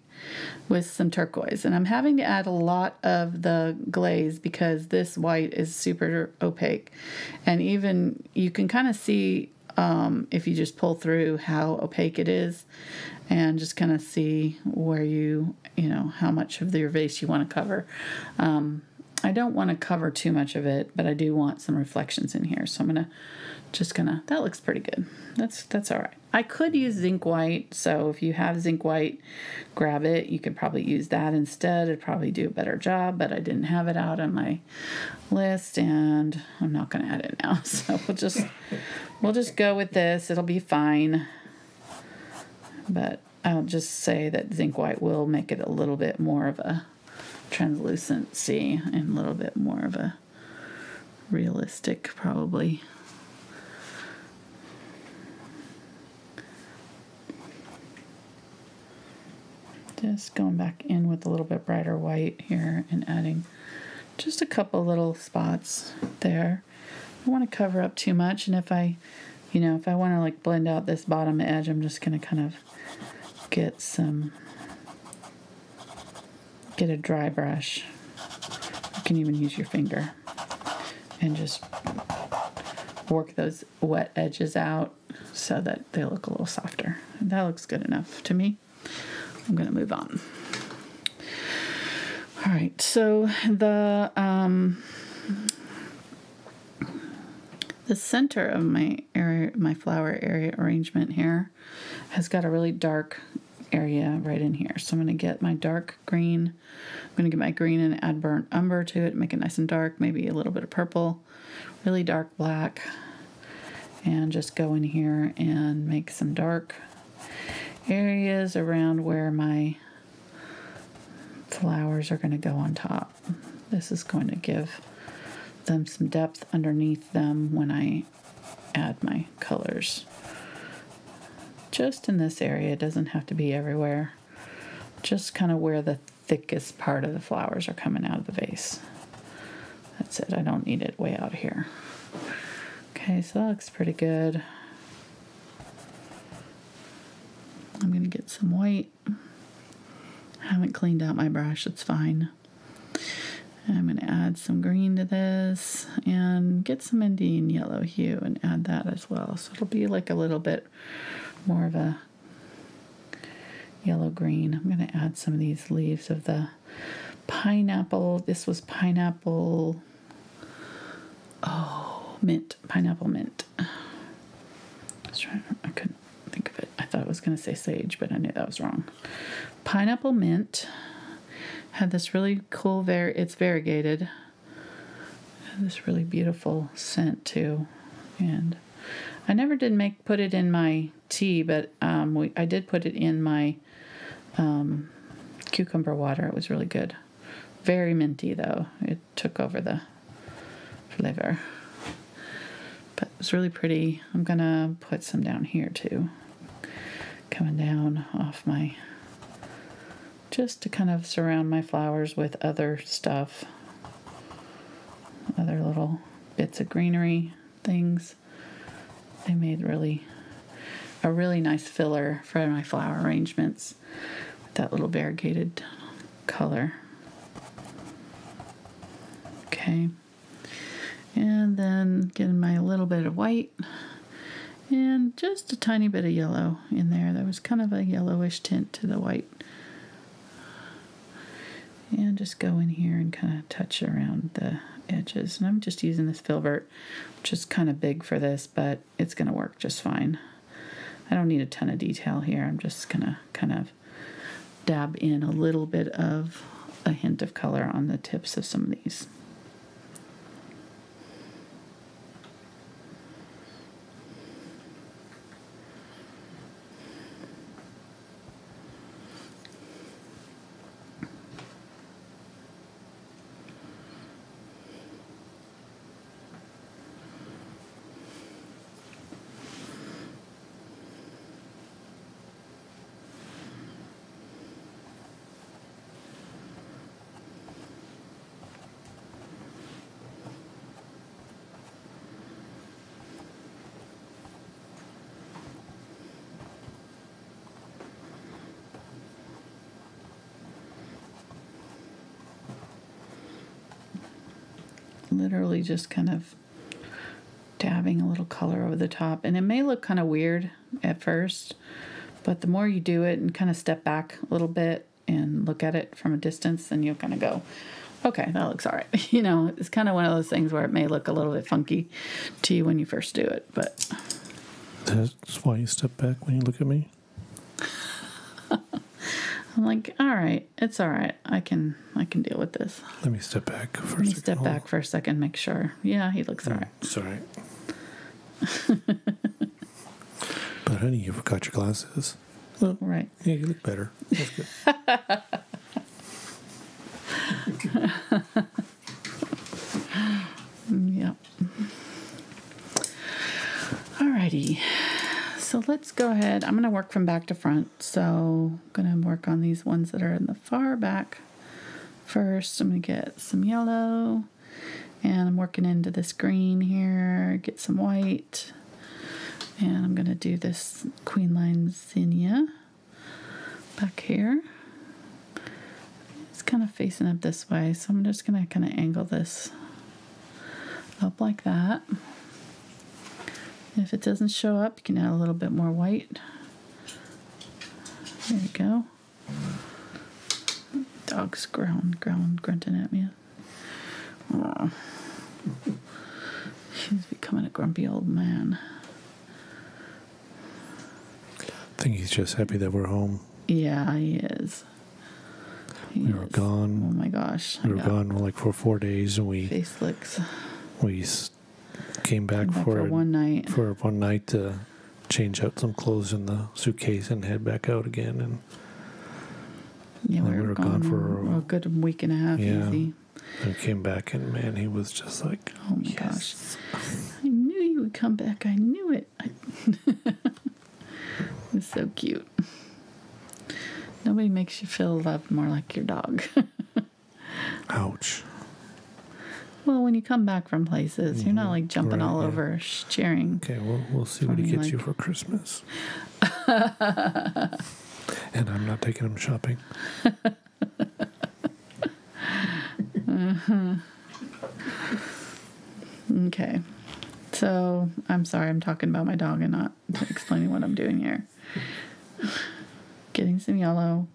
with some turquoise. And I'm having to add a lot of the glaze because this white is super opaque. And even you can kind of see if you just pull through how opaque it is and just kind of see where you know, how much of your vase you want to cover. I don't want to cover too much of it, but I do want some reflections in here. So I'm going to that looks pretty good. That's all right. I could use zinc white. So if you have zinc white, grab it. You could probably use that instead. It'd probably do a better job, but I didn't have it out on my list and I'm not going to add it now. So we'll just go with this. It'll be fine. But I'll just say that zinc white will make it a little bit more of a translucency and a little bit more of a realistic probably. Just going back in with a little bit brighter white here and adding just a couple little spots there. I don't want to cover up too much, and if I want to like blend out this bottom edge, I'm just going to kind of get a dry brush. You can even use your finger and just work those wet edges out so that they look a little softer. And that looks good enough to me. I'm going to move on. All right, so the center of my area, my flower area arrangement here has got a really dark area right in here. So I'm going to get my dark green. I'm going to get my green and add burnt umber to it, make it nice and dark, maybe a little bit of purple, really dark black, and just go in here and make some dark areas around where my flowers are going to go on top. This is going to give them some depth underneath them when I add my colors. Just in this area, it doesn't have to be everywhere. Just kind of where the thickest part of the flowers are coming out of the vase. That's it, I don't need it way out here. Okay, so that looks pretty good. I'm gonna get some white. I haven't cleaned out my brush, it's fine. I'm gonna add some green to this and get some Indian yellow hue and add that as well. So it'll be like a little bit more of a yellow green. I'm gonna add some of these leaves of the pineapple. This was pineapple, oh, mint, pineapple mint. I was trying, I couldn't think of it. I thought I was gonna say sage, but I knew that was wrong. Pineapple mint. Had this really cool, it's variegated. Had this really beautiful scent too. And I never did put it in my tea, but I did put it in my cucumber water. It was really good. Very minty though. It took over the flavor. But it was really pretty. I'm gonna put some down here too. Coming down off my, just to kind of surround my flowers with other stuff, other little bits of greenery things. They made really a really nice filler for my flower arrangements with that little variegated color. Okay, and then getting my little bit of white and just a tiny bit of yellow in there. There was kind of a yellowish tint to the white. And just go in here and kind of touch around the edges. And I'm just using this filbert, which is kind of big for this, but it's gonna work just fine. I don't need a ton of detail here. I'm just gonna kind of dab in a little bit of a hint of color on the tips of some of these. Literally just kind of dabbing a little color over the top. And it may look kind of weird at first, but the more you do it and kind of step back a little bit and look at it from a distance, then you'll kind of go, okay, that looks all right. You know, it's kind of one of those things where it may look a little bit funky to you when you first do it, but. That's why you step back when you look at me? I'm like, all right, it's all right. I can deal for this. Let me step back for a second. Let me step back for a second, make sure. Yeah, he looks all right. It's all right. But honey, you forgot your glasses. Well, right. Yeah, you look better. That's good. Yep. All righty. So let's go ahead. I'm going to work from back to front. So I'm going to work on these ones that are in the far back first. I'm going to get some yellow and I'm working into this green here, get some white, and I'm going to do this Queen Line Zinnia back here. It's kind of facing up this way. So I'm just going to kind of angle this up like that. If it doesn't show up, you can add a little bit more white. There you go. Dog's grunting at me. Oh. He's becoming a grumpy old man. I think he's just happy that we're home. Yeah, he is. We were gone. Oh my gosh. We were gone like for 4 days, and we face licks. We came back for one night. For one night to change out some clothes in the suitcase and head back out again. And yeah, we were gone for a good week and a half. Yeah, easy. I came back and man, he was just like, oh my gosh, I knew you would come back. I knew it. It was so cute. Nobody makes you feel loved more like your dog. Ouch. Well, when you come back from places, you're not like jumping all over cheering. Okay, well, we'll see what he gets you for Christmas. And I'm not taking him shopping. Okay. So, I'm sorry, I'm talking about my dog and not explaining what I'm doing here. Getting some yellow.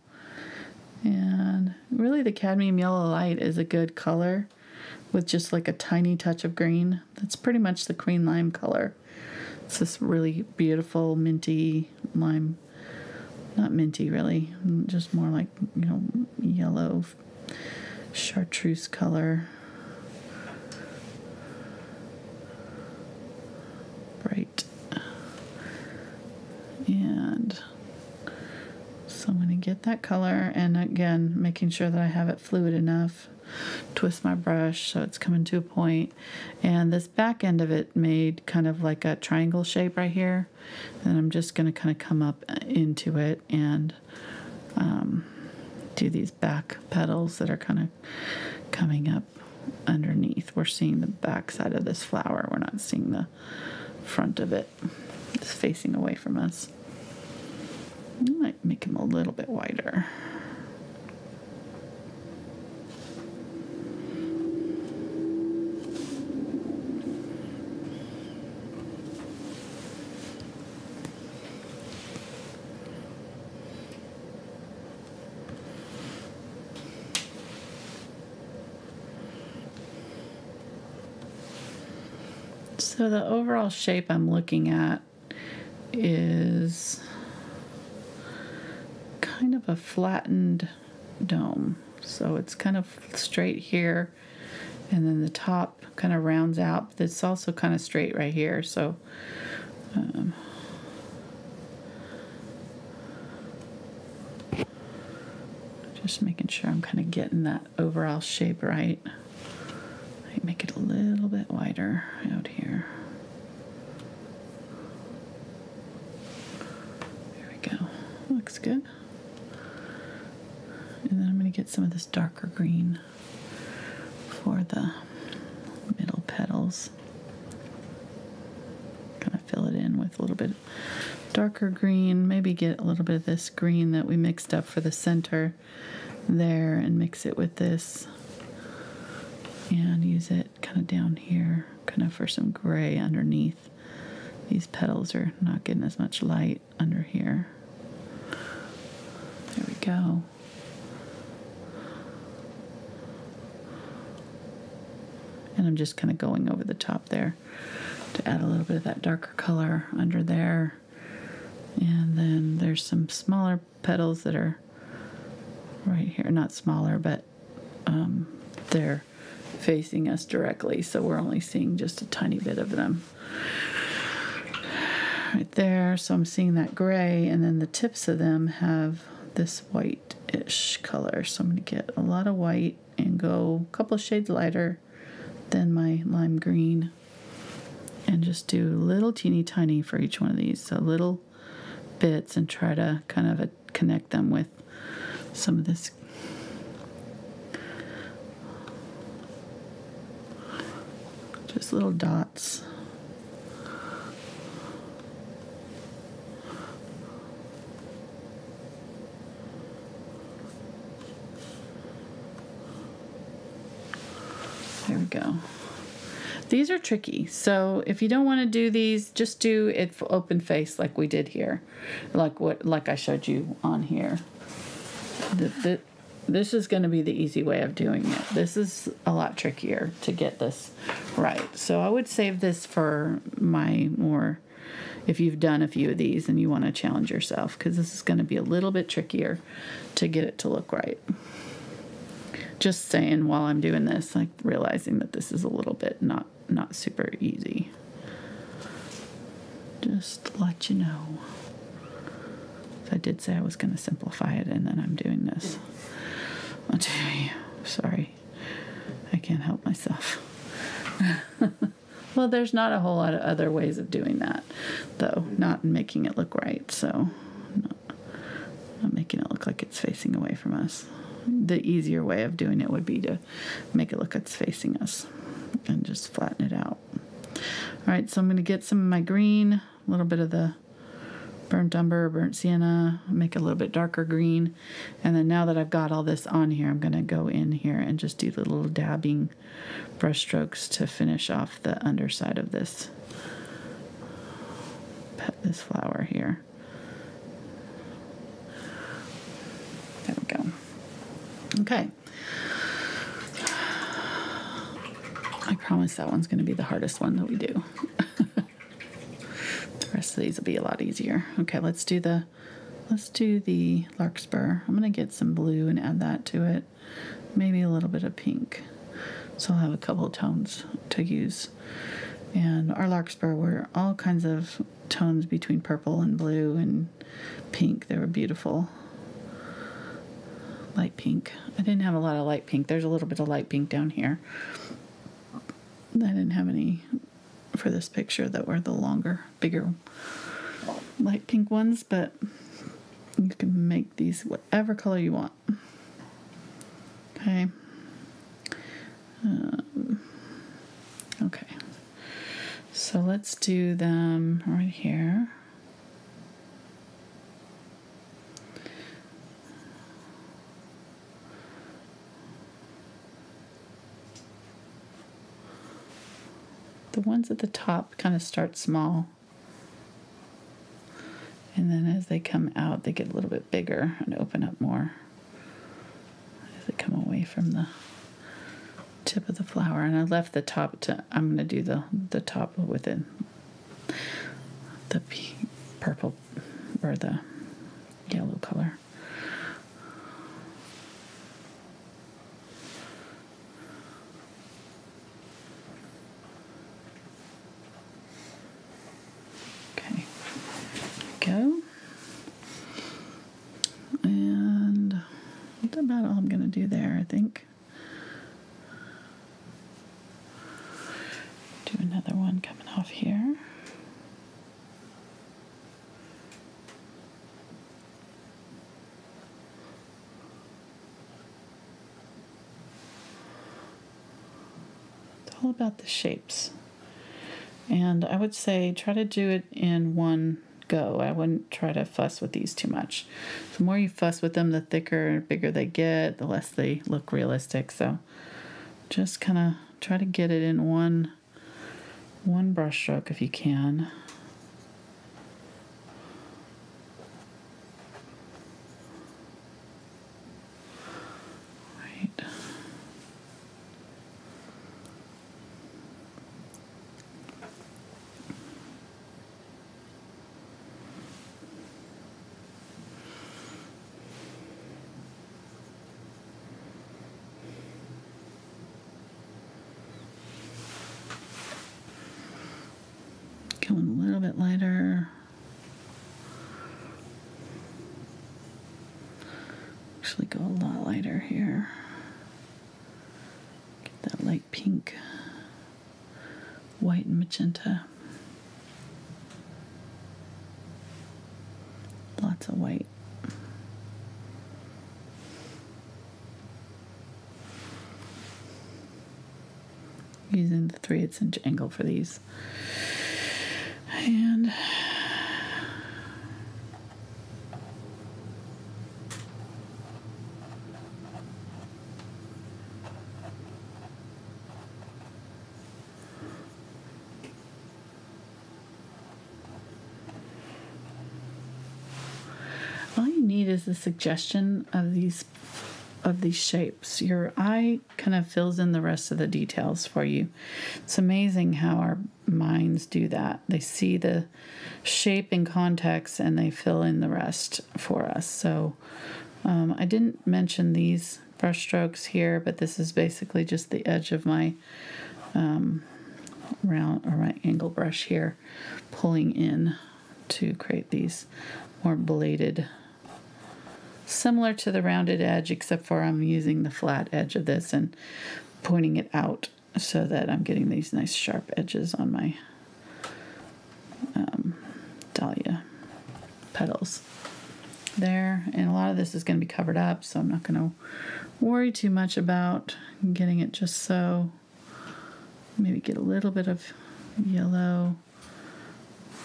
And really the cadmium yellow light is a good color with just like a tiny touch of green. That's pretty much the queen lime color. It's this really beautiful minty lime. Not minty really, just more like, you know, yellow chartreuse color. Bright. And so I'm going to get that color, and again, making sure that I have it fluid enough. Twist my brush so it's coming to a point. And this back end of it made kind of like a triangle shape right here. And I'm just going to kind of come up into it and do these back petals that are kind of coming up underneath. We're seeing the back side of this flower. We're not seeing the front of it. It's facing away from us. I might make them a little bit wider. So the overall shape I'm looking at is kind of a flattened dome. So it's kind of straight here, and then the top kind of rounds out. It's also kind of straight right here. So just making sure I'm kind of getting that overall shape right. Make it a little bit wider out here. There we go. Looks good. And then I'm going to get some of this darker green for the middle petals. Kind of fill it in with a little bit darker green. Maybe get a little bit of this green that we mixed up for the center there and mix it with this. And use it kind of down here, kind of for some gray underneath. These petals are not getting as much light under here. There we go. And I'm just kind of going over the top there to add a little bit of that darker color under there. And then there's some smaller petals that are right here. Not smaller, but they're facing us directly, so we're only seeing just a tiny bit of them right there. So I'm seeing that gray, and then the tips of them have this white-ish color. So I'm going to get a lot of white and go a couple shades lighter than my lime green, and just do a little teeny tiny for each one of these, so little bits, and try to kind of connect them with some of this just little dots. There we go. These are tricky, so if you don't want to do these, just do it for open face like we did here, like I showed you on here. This is going to be the easy way of doing it. This is a lot trickier to get this right. So I would save this for my more, if you've done a few of these and you want to challenge yourself, because this is going to be a little bit trickier to get it to look right. Just saying while I'm doing this, like realizing that this is a little bit not super easy. Just to let you know. I did say I was going to simplify it, and then I'm doing this. I'll tell you, sorry. can't help myself. Well, there's not a whole lot of other ways of doing that, though, not making it look right, so not making it look like it's facing away from us. The easier way of doing it would be to make it look like it's facing us and just flatten it out. All right, so I'm going to get some of my green, a little bit of the burnt umber, burnt sienna, make a little bit darker green. And then now that I've got all this on here, I'm going to go in here and just do the little dabbing brush strokes to finish off the underside of this, this flower here. There we go. Okay. I promise that one's going to be the hardest one that we do. The rest of these will be a lot easier. Okay, let's do the larkspur. I'm going to get some blue and add that to it. Maybe a little bit of pink. So I'll have a couple of tones to use. And our larkspur were all kinds of tones between purple and blue and pink. They were beautiful. Light pink. I didn't have a lot of light pink. There's a little bit of light pink down here. I didn't have any for this picture that were the longer, bigger light pink ones, but you can make these whatever color you want. Okay. Okay. So let's do them right here. The ones at the top kind of start small, and then as they come out, they get a little bit bigger and open up more as they come away from the tip of the flower. And I left the top to, I'm going to do the top with it, the purple or the yellow color. And that's about all I'm going to do there, I think. Do another one coming off here. It's all about the shapes. And I would say try to do it in one go. I wouldn't try to fuss with these too much. The more you fuss with them, the thicker and bigger they get, the less they look realistic. So just kind of try to get it in one brush stroke if you can. Right. Lighter. Actually go a lot lighter here. Get that light pink, white and magenta. Lots of white. Using the 3/8" angle for these. And all you need is the suggestion of these shapes. Your eye kind of fills in the rest of the details for you. It's amazing how our minds do that. They see the shape in context and they fill in the rest for us. So I didn't mention these brush strokes here, but this is basically just the edge of my round or my angle brush here, pulling in to create these more bladed, similar to the rounded edge, except for I'm using the flat edge of this and pointing it out so that I'm getting these nice sharp edges on my dahlia petals there. And a lot of this is going to be covered up, so I'm not going to worry too much about getting it just so. Maybe get a little bit of yellow.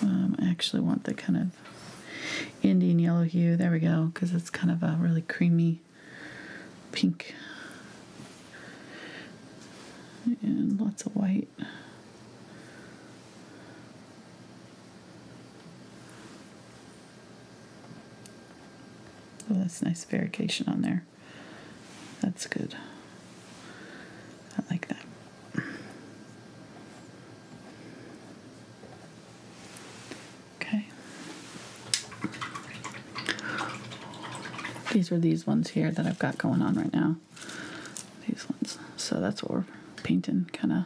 I actually want the kind of Indian yellow hue. There we go, because it's kind of a really creamy pink. And lots of white. Oh, that's nice variegation on there. That's good. I like that. Okay. These are these ones here that I've got going on right now. These ones. So that's what we're painting, kind of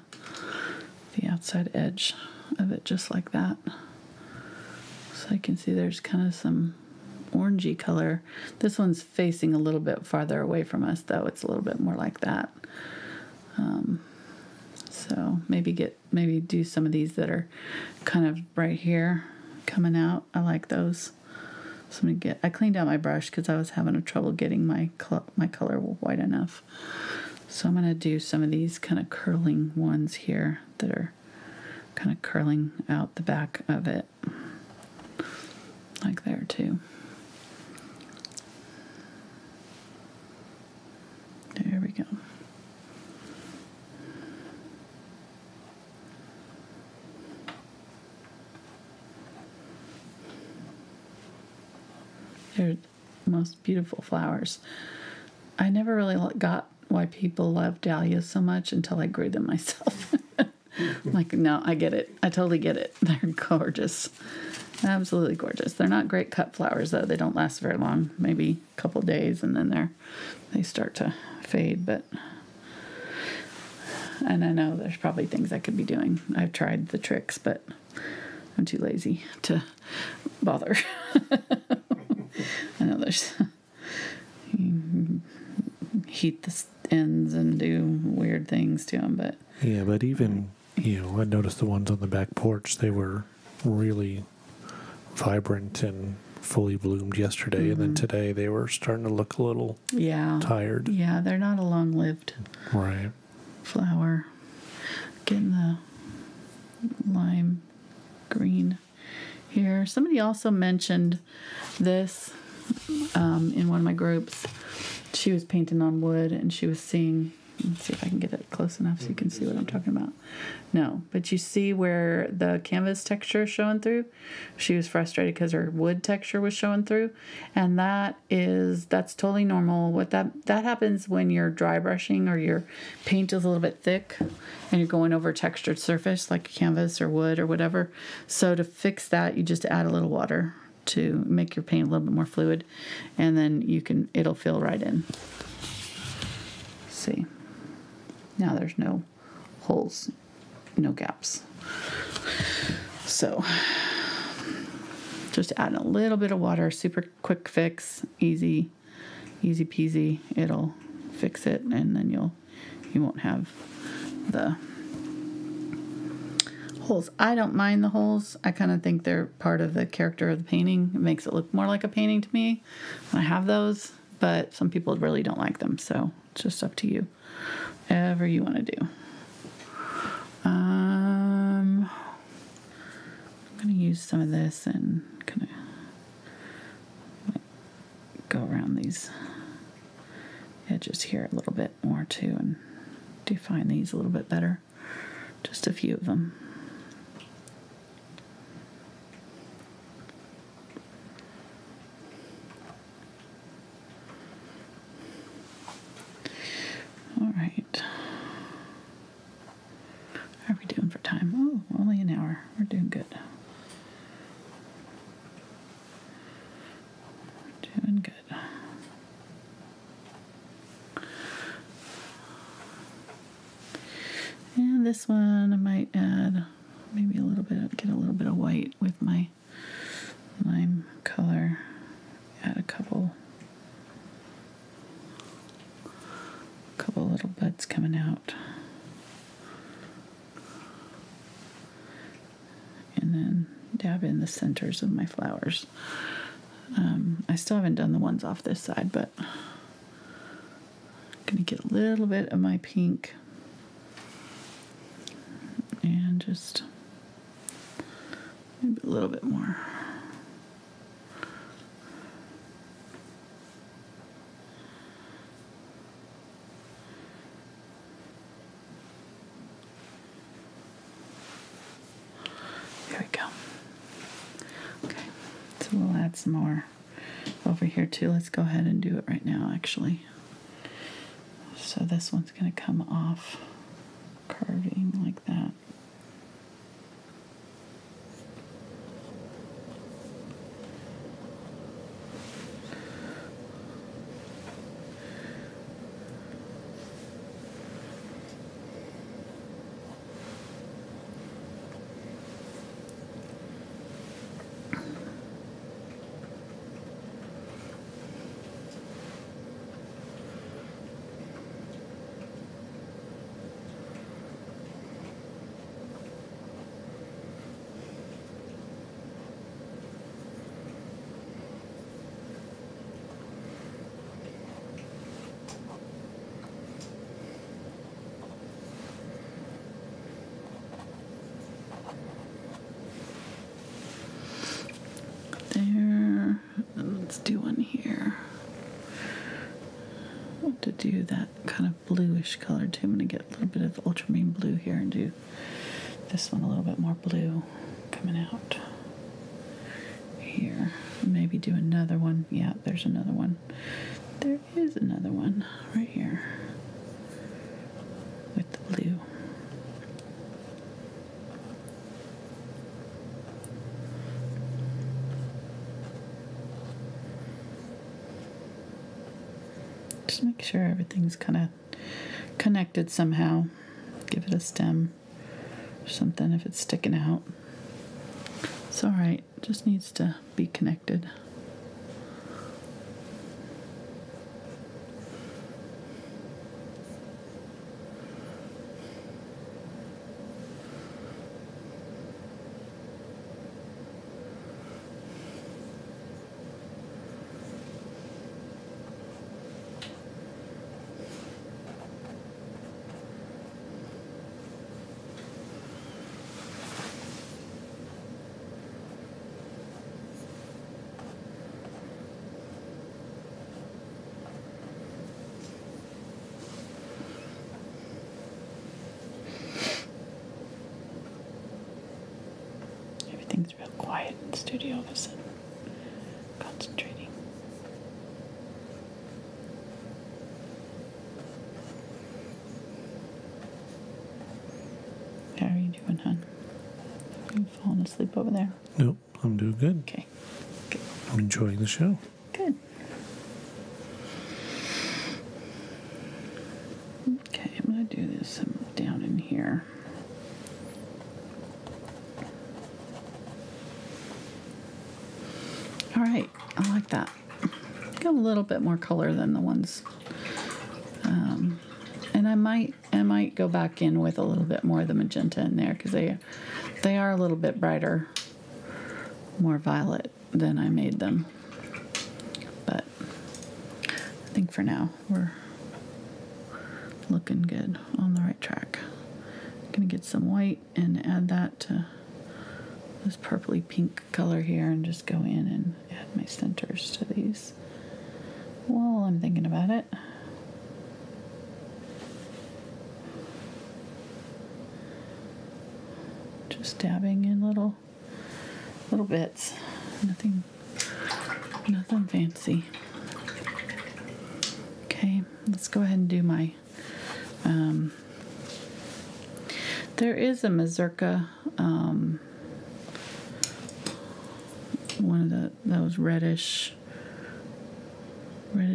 the outside edge of it just like that. So you can see there's kind of some orangey color. This one's facing a little bit farther away from us, though. It's a little bit more like that. So maybe do some of these that are kind of right here coming out. I like those. So I'm gonna get. I cleaned out my brush because I was having trouble getting my color white enough. So I'm gonna do some of these kind of curling ones here that are kind of curling out the back of it, like there too. There we go. They're the most beautiful flowers. I never really got why people love dahlias so much until I grew them myself. Like, no, I get it. I totally get it. They're gorgeous. Absolutely gorgeous. They're not great cut flowers, though. They don't last very long, maybe a couple days, and then they start to fade. But, and I know there's probably things I could be doing. I've tried the tricks, but I'm too lazy to bother. I know there's heat the ends and do weird things to them, but yeah. But even, you know, I noticed the ones on the back porch, they were really vibrant and fully bloomed yesterday, and then today they were starting to look a little tired. Yeah, they're not a long-lived flower. Getting the lime green here. Somebody also mentioned this in one of my groups. She was painting on wood, and she was seeing, let's see if I can get it close enough so you can see what I'm talking about. No, but you see where the canvas texture is showing through? She was frustrated because her wood texture was showing through, and that's totally normal. What that happens when you're dry brushing or your paint is a little bit thick and you're going over a textured surface like canvas or wood or whatever. So to fix that, you just add a little water to make your paint a little bit more fluid, and then it'll fill right in. See, now there's no holes, no gaps. So just add a little bit of water, super quick fix, easy peasy. It'll fix it, and then you won't have the holes. I don't mind the holes. I kind of think they're part of the character of the painting. It makes it look more like a painting to me when I have those, but some people really don't like them, so it's just up to you. Whatever you want to do. I'm going to use some of this and kind of go around these edges here a little bit more too and define these a little bit better. Just a few of them. All right. How are we doing for time? Oh, only an hour. We're doing good. We're doing good. And this one I might add maybe a little bit, get a little bit of white with my lime color. Add a couple little buds coming out. the centers of my flowers. I still haven't done the ones off this side, but I'm going to get a little bit of my pink and just maybe a little bit more. Some more over here too. Let's go ahead and do it right now, actually. So this one's going to come off carving like that. Do that kind of bluish color too. I'm going to get a little bit of ultramarine blue here and do this one a little bit more blue coming out here. Maybe do another one. Yeah, there's another one. There is another one right here with the blue. Just make sure everything's kind of connected somehow. Give it a stem or something if it's sticking out. It's all right, it just needs to be connected. Everything's real quiet in the studio, listen. Concentrating. How are you doing, hon? Are you falling asleep over there? Nope, I'm doing good. Okay. Good. I'm enjoying the show. Good. Okay, I'm going to do this down in here. I like that. Got a little bit more color than the ones. And I might go back in with a little bit more of the magenta in there because they are a little bit brighter, more violet than I made them. But I think for now we're looking good, on the right track. I'm gonna get some white and add that to this purpley pink color here and just go in and add my centers to these while I'm thinking about it. Just dabbing in little bits. Nothing fancy. Okay, let's go ahead and do my there is a mazurka one of those reddish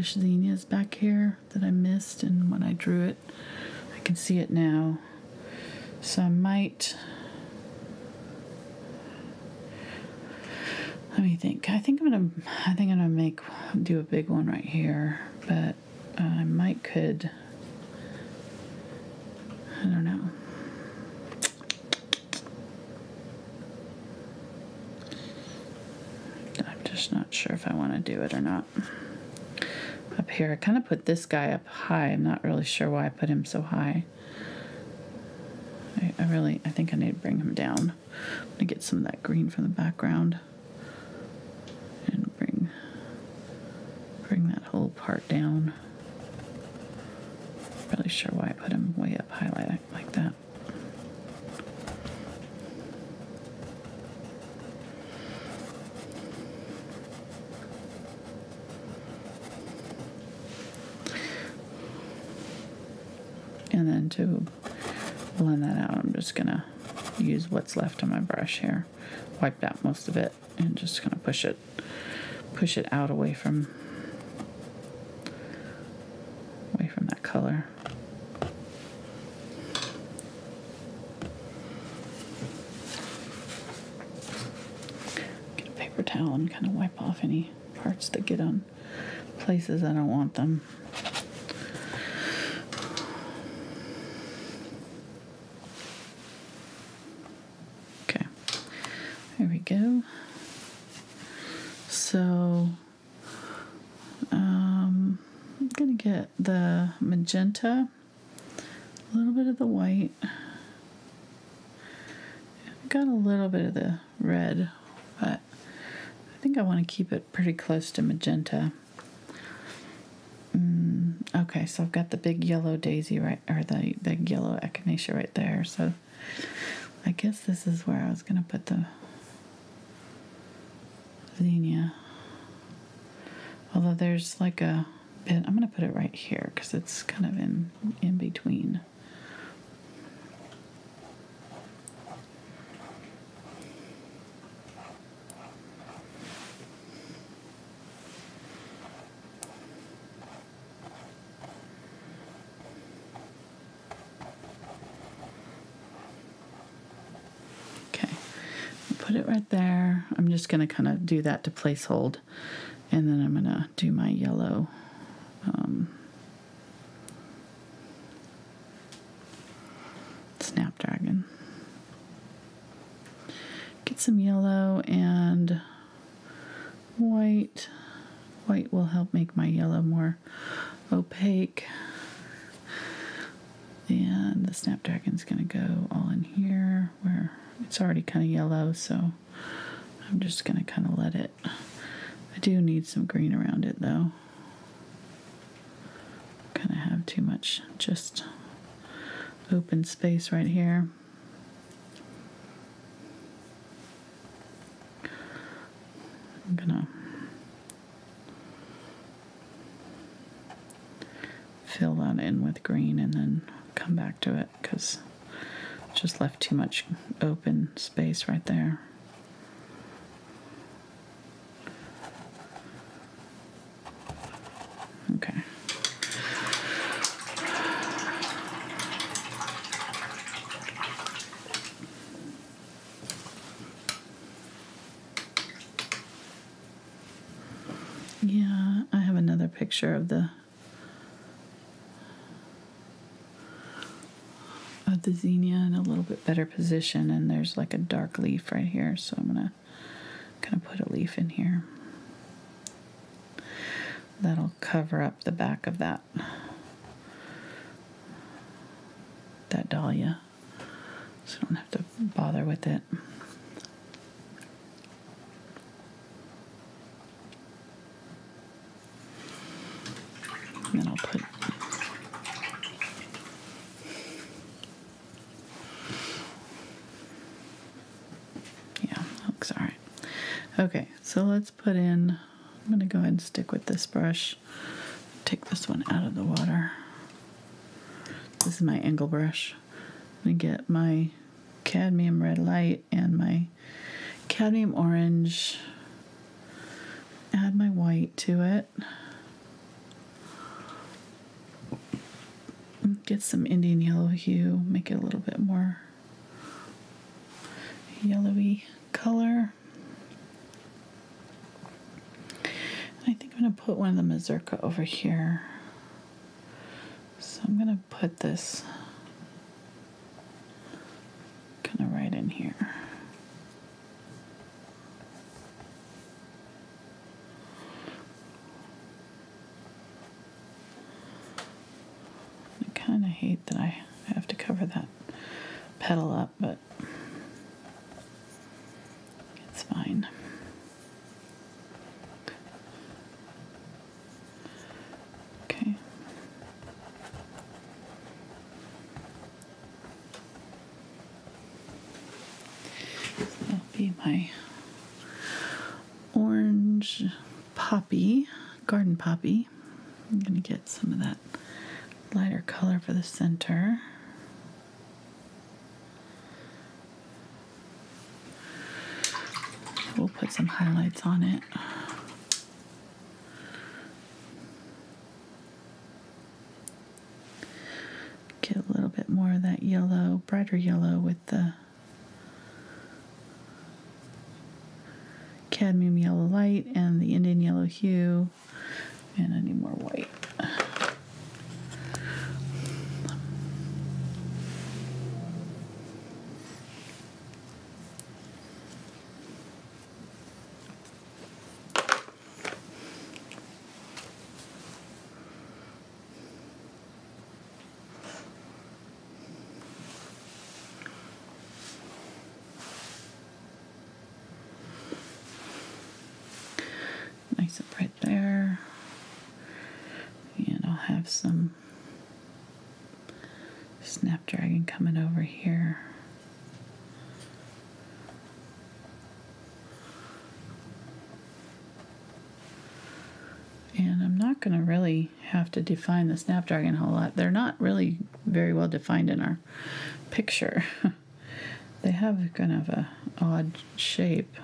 zinnias back here that I missed, and when I drew it I can see it now, so I think I'm gonna do a big one right here, but I don't know. Just not sure if I want to do it or not. Up here, I kind of put this guy up high. I'm not really sure why I put him so high. I think I need to bring him down. I'm going to get some of that green from the background and bring that whole part down. Not really sure why I put him way up high like that. And then to blend that out, I'm just gonna use what's left on my brush here, wiped out most of it, and just gonna push it out away from that color. Get a paper towel and kind of wipe off any parts that get on places I don't want them. There we go. So I'm gonna get the magenta, a little bit of the white. I've got a little bit of the red, but I think I want to keep it pretty close to magenta. Okay, so I've got the big yellow daisy or the big yellow echinacea right there. So I guess this is where I was gonna put the Xenia. Although there's like a bit, I'm going to put it right here because it's kind of in between. It right there. I'm just going to kind of do that to place hold, and then I'm going to do my yellow. Snapdragon. Get some yellow and white. White will help make my yellow more opaque. And the snapdragon's going to go all in here where it's already kind of yellow, so I'm just going to kind of let it. I do need some green around it, though. Kind of have too much just open space right here. I'm going to fill that in with green and then come back to it because just left too much open space right there. Okay. Yeah, I have another picture of the zinnia in a little bit better position, and there's like a dark leaf right here, so I'm gonna kind of put a leaf in here that'll cover up the back of that dahlia, so I don't have to bother with it. And then I'll put Okay, so let's put in, I'm going to go ahead and stick with this brush, take this one out of the water. This is my angle brush. I'm going to get my cadmium red light and my cadmium orange, add my white to it, get some Indian yellow hue, make it a little bit more yellowy color. I think I'm going to put one of the mazurka over here. So I'm going to put this kind of right in here. hate that I have to cover that pedal up, but it's fine. Okay. So that'll be my orange poppy, garden poppy. I'm going to get some of that lighter color for the center. We'll put some highlights on it. Get a little bit more of that yellow, brighter yellow with the cadmium yellow light and the Indian yellow hue. And I need more white. Nice up right there. And I'll have some snapdragon coming over here. And I'm not going to really have to define the snapdragon a whole lot. They're not really very well defined in our picture. They have kind of an odd shape.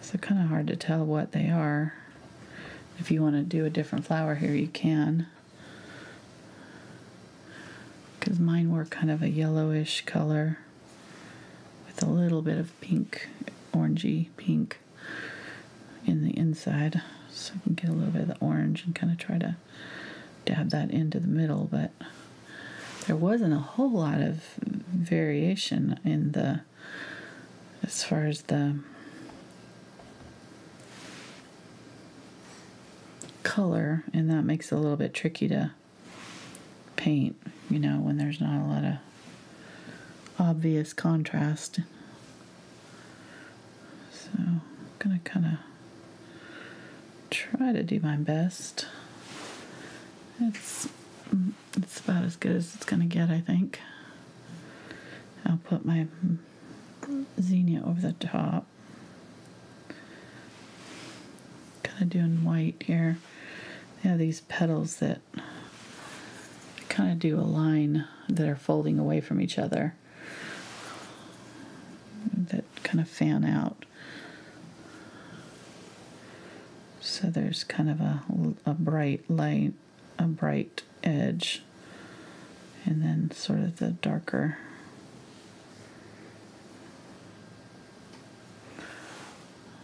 So kind of hard to tell what they are. If you want to do a different flower here, you can, because mine were kind of a yellowish color with a little bit of pink, orangey pink in the inside. So I can get a little bit of the orange and kind of try to dab that into the middle, but there wasn't a whole lot of variation in the, as far as the color, and that makes it a little bit tricky to paint, you know, when there's not a lot of obvious contrast. So I'm gonna kind of try to do my best. It's about as good as it's gonna get, I think. I'll put my zinnia over the top, kind of doing white here. They have these petals that kind of do a line that are folding away from each other, that kind of fan out. So there's kind of a bright light, a bright edge, and then sort of the darker.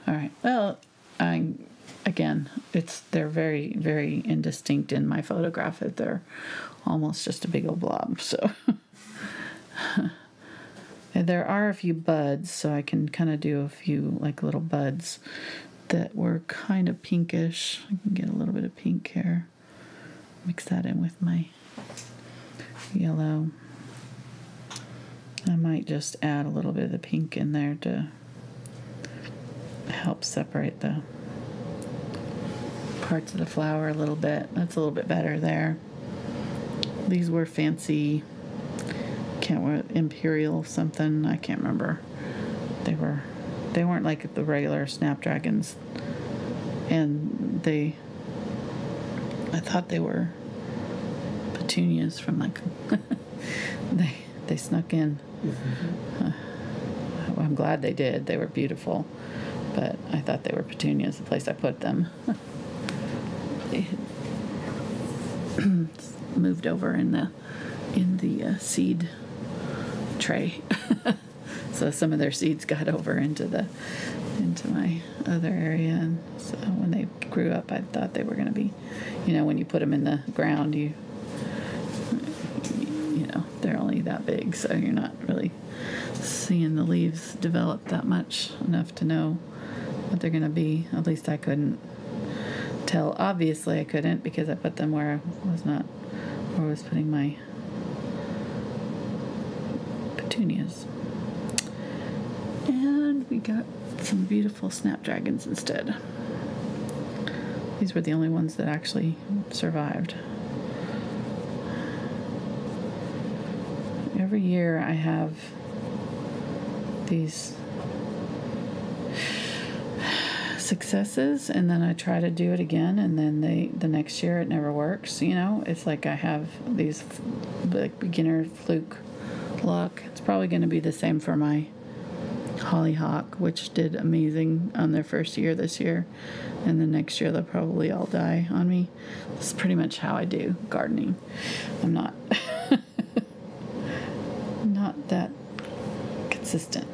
All right, well, again, they're very, very indistinct in my photograph. They're almost just a big old blob. So there are a few buds, so I can kind of do a few like little buds that were kind of pinkish. I can get a little bit of pink here. Mix that in with my yellow. I might just add a little bit of the pink in there to help separate the parts of the flower a little bit. That's a little bit better there. These were fancy, imperial something, I can't remember. They weren't like the regular snapdragons, and I thought they were petunias from like they snuck in. Mm-hmm. Well, I'm glad they did. They were beautiful, but I thought they were petunias the place I put them. They had moved over in the seed tray, so some of their seeds got over into my other area. And so when they grew up, I thought they were going to be, you know, when you put them in the ground, you know, they're only that big, so you're not really seeing the leaves develop that much enough to know what they're going to be. At least I couldn't tell. Obviously I couldn't, because I put them where I was putting my petunias. And we got some beautiful snapdragons instead. These were the only ones that actually survived. Every year I have these successes, and then I try to do it again, and then the next year it never works. You know, it's like I have these like beginner fluke luck. It's probably going to be the same for my hollyhock, which did amazing on their first year this year, and the next year they'll probably all die on me. This is pretty much how I do gardening. I'm not not that consistent.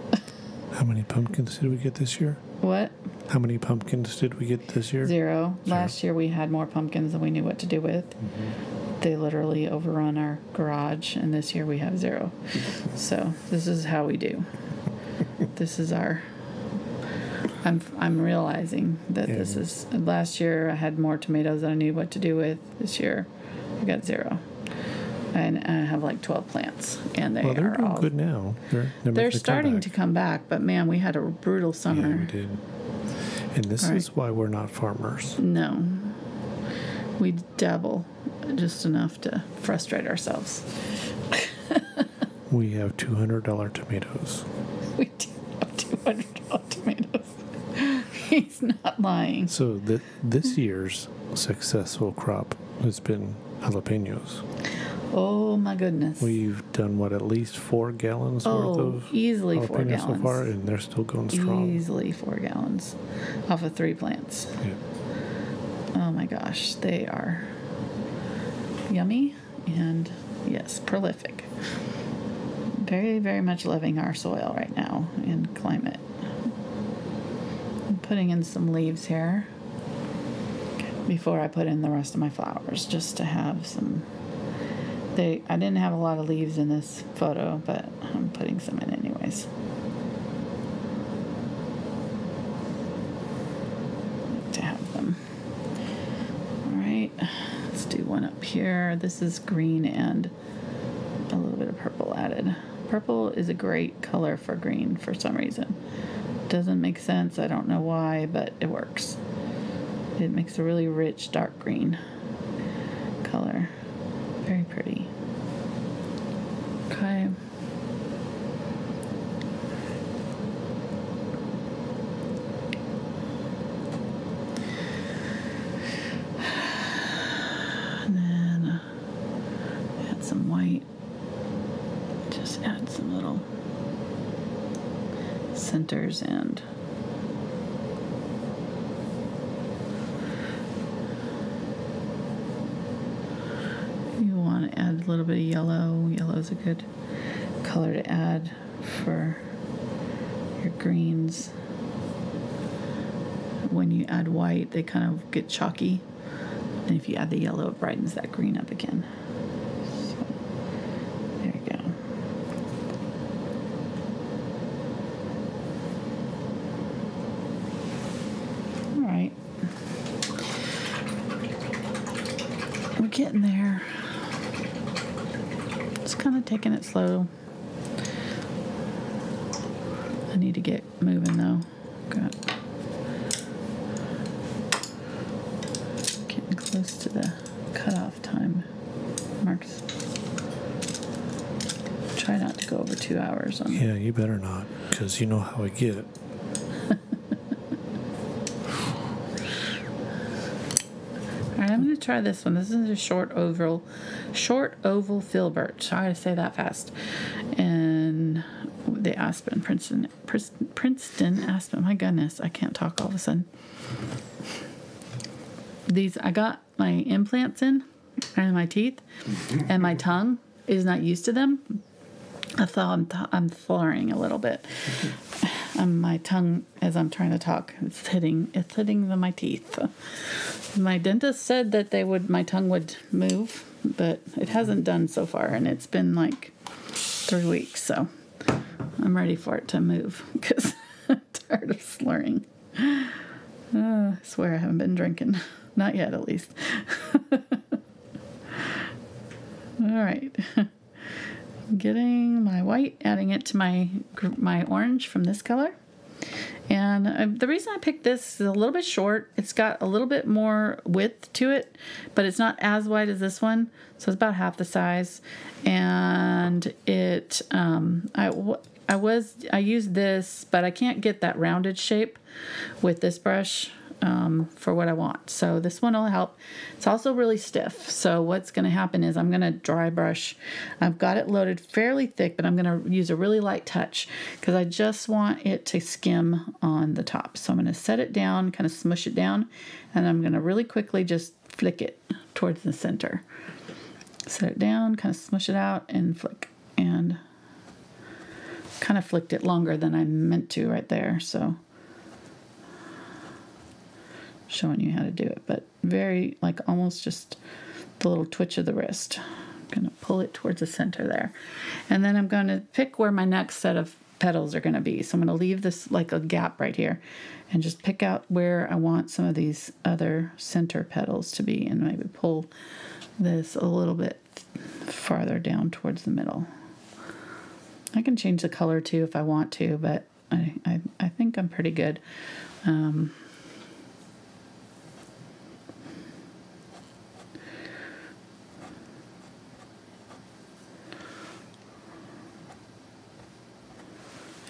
How many pumpkins did we get this year? What? How many pumpkins did we get this year? Zero. Last year we had more pumpkins than we knew what to do with. Mm-hmm. They literally overrun our garage, and this year we have zero. So this is how we do. This is our... I'm realizing that this is... Last year I had more tomatoes than I knew what to do with. This year I got zero. And I have like 12 plants, and they're doing all good now. They're starting to come back, but man, we had a brutal summer. Yeah, we did. And this is why we're not farmers. No. We dabble just enough to frustrate ourselves. We have $200 tomatoes. We do have $200 tomatoes. He's not lying. So this year's successful crop has been jalapenos. Oh, my goodness. We've done, what, at least 4 gallons worth of jalapenos easily 4 gallons. So far, and they're still going strong. Easily 4 gallons off of 3 plants. Yeah. Oh, my gosh. They are yummy and, yes, prolific. Very, very much loving our soil right now and climate. I'm putting in some leaves here before I put in the rest of my flowers, just to have some... I didn't have a lot of leaves in this photo, but I'm putting some in anyways. To have them. All right, let's do one up here. This is green and a little bit of purple added. Purple is a great color for green for some reason. It doesn't make sense. I don't know why, but it works. It makes a really rich dark green color. Very pretty. Okay. And then add some white. Just add some little centers and a little bit of yellow. Yellow's a good color to add for your greens. When you add white, they kind of get chalky. And if you add the yellow, it brightens that green up again. So, there you go. All right. We're getting there. Just kind of taking it slow. I need to get moving though. Got getting close to the cutoff time marks. Try not to go over 2 hours on that. Yeah, you better not, because you know how I get. I'm going to try this one. This is a short oval filbert. Try to say that fast. And the aspen, Princeton aspen. My goodness, I can't talk all of a sudden. These, I got my implants in, and my teeth, and my tongue is not used to them. I thought I'm slurring a little bit. My tongue, as I'm trying to talk, it's hitting my teeth. My dentist said that my tongue would move, but it hasn't done so far, and it's been like 3 weeks, so I'm ready for it to move because I'm tired of slurring. I swear I haven't been drinking. Not yet, at least. All right. getting my white, adding it to my orange from this color. And the reason I picked this is a little bit short. It's got a little bit more width to it, but it's not as wide as this one. So it's about half the size. And it, I used this, but I can't get that rounded shape with this brush for what I want. So this one will help. It's also really stiff. So what's going to happen is I'm going to dry brush. I've got it loaded fairly thick, but I'm going to use a really light touch because I just want it to skim on the top. So I'm going to set it down, kind of smush it down, and I'm going to really quickly just flick it towards the center. Set it down, kind of smush it out and flick, and kind of flicked it longer than I meant to right there. So showing you how to do it, but very like almost just the little twitch of the wrist. I'm gonna pull it towards the center there, and then I'm going to pick where my next set of petals are going to be. So I'm going to leave this like a gap right here and just pick out where I want some of these other center petals to be, and maybe pull this a little bit farther down towards the middle. I can change the color too if I want to, but I think I'm pretty good.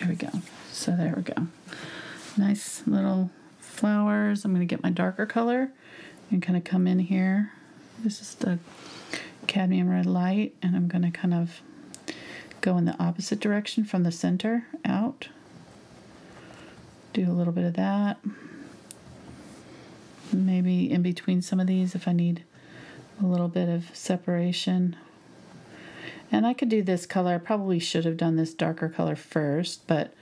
There we go. So there we go. Nice little flowers. I'm going to get my darker color and kind of come in here. This is the cadmium red light, and I'm going to kind of go in the opposite direction from the center out. Do a little bit of that. Maybe in between some of these if I need a little bit of separation. And I could do this color. I probably should have done this darker color first, but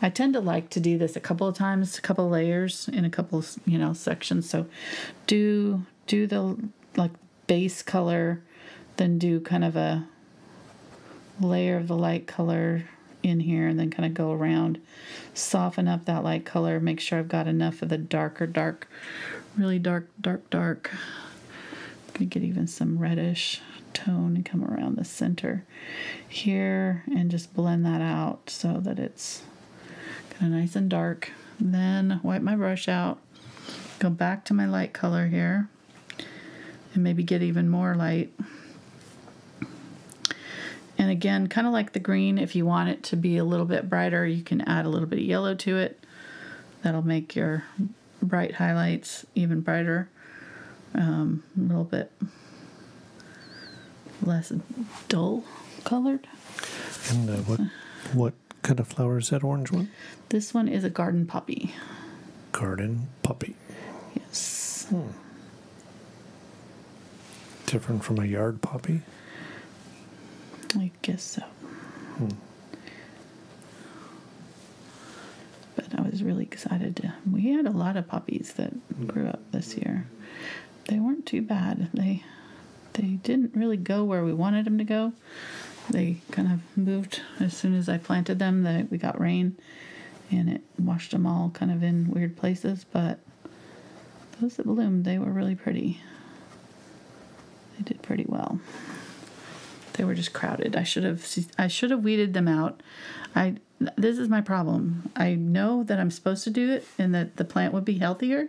I tend to like to do this a couple of times, a couple of layers in a couple of, you know, sections. So do the like base color, then do kind of a layer of the light color in here, and then kind of go around, soften up that light color, make sure I've got enough of the darker, dark, really dark, dark, dark. Could get even some reddish tone and come around the center here and just blend that out so that it's kind of nice and dark. Then wipe my brush out, go back to my light color here, and maybe get even more light. And again, kind of like the green, if you want it to be a little bit brighter, you can add a little bit of yellow to it. That'll make your bright highlights even brighter. A little bit less dull colored. And what kind of flower is that orange one? This one is a garden poppy. Garden poppy. Yes. Hmm. Different from a yard poppy? I guess so. Hmm. But I was really excited. We had a lot of poppies that grew up this year. They weren't too bad. They didn't really go where we wanted them to go. They kind of moved as soon as I planted them. We got rain, and it washed them all kind of in weird places. But those that bloomed, they were really pretty. They did pretty well. They were just crowded. I should have weeded them out. This is my problem. I know that I'm supposed to do it and that the plant would be healthier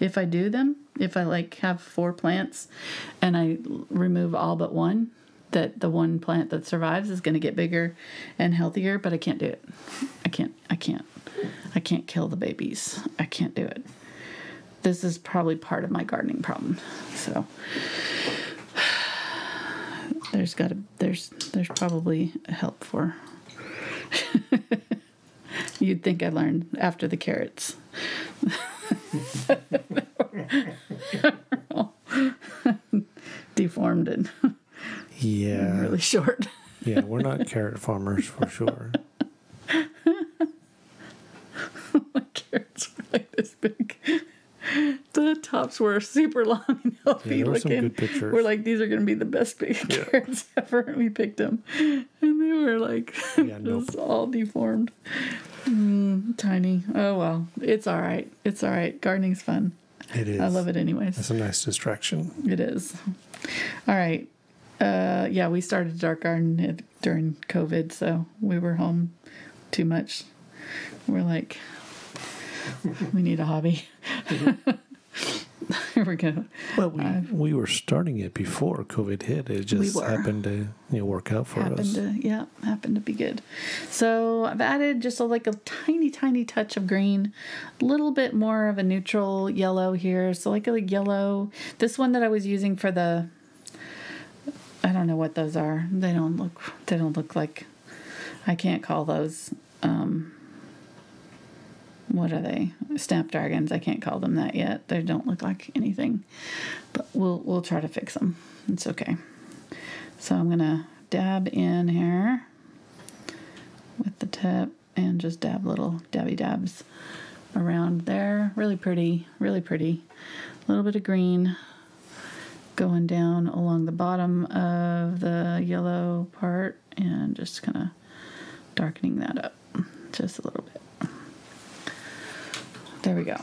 if I do them. If I like have 4 plants and I remove all but one, that the one plant that survives is going to get bigger and healthier, but I can't do it. I can't kill the babies. I can't do it. This is probably part of my gardening problem. So there's probably help for. You'd think I learned after the carrots. Deformed and yeah, really short. Yeah, we're not carrot farmers for sure. My carrots were like this big. The tops were super long and healthy. Yeah, there were some good pictures. We're like, these are going to be the best big carrots ever, and we picked them, and they were like, yeah, just all deformed, tiny. Oh well, it's all right. It's all right. Gardening's fun. It is. I love it anyways. It's a nice distraction. It is. All right. Yeah, we started Dark Garden during COVID, so we were home too much. We're like, we need a hobby. There we go. Well, we were starting it before COVID hit. It just happened to work out for us. Yeah, happened to be good. So I've added just like a tiny, tiny touch of green, a little bit more of a neutral yellow here. So like a yellow. This one that I was using for the, I don't know what those are. They don't look like, I can't call those. What are they? Snapdragons. I can't call them that yet. They don't look like anything, but we'll try to fix them. It's okay. So I'm gonna dab in here with the tip and just dab little dabby dabs around there. Really pretty, really pretty. A little bit of green going down along the bottom of the yellow part and just kind of darkening that up just a little bit. There we go.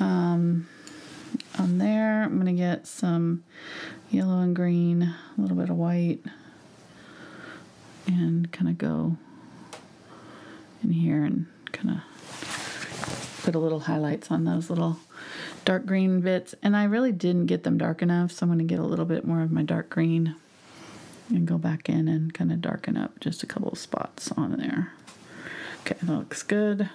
On there, I'm gonna get some yellow and green, a little bit of white, and kind of go in here and kind of put a little highlights on those little dark green bits. And I really didn't get them dark enough, so I'm gonna get a little bit more of my dark green and go back in and kind of darken up just a couple of spots on there. Okay, that looks good.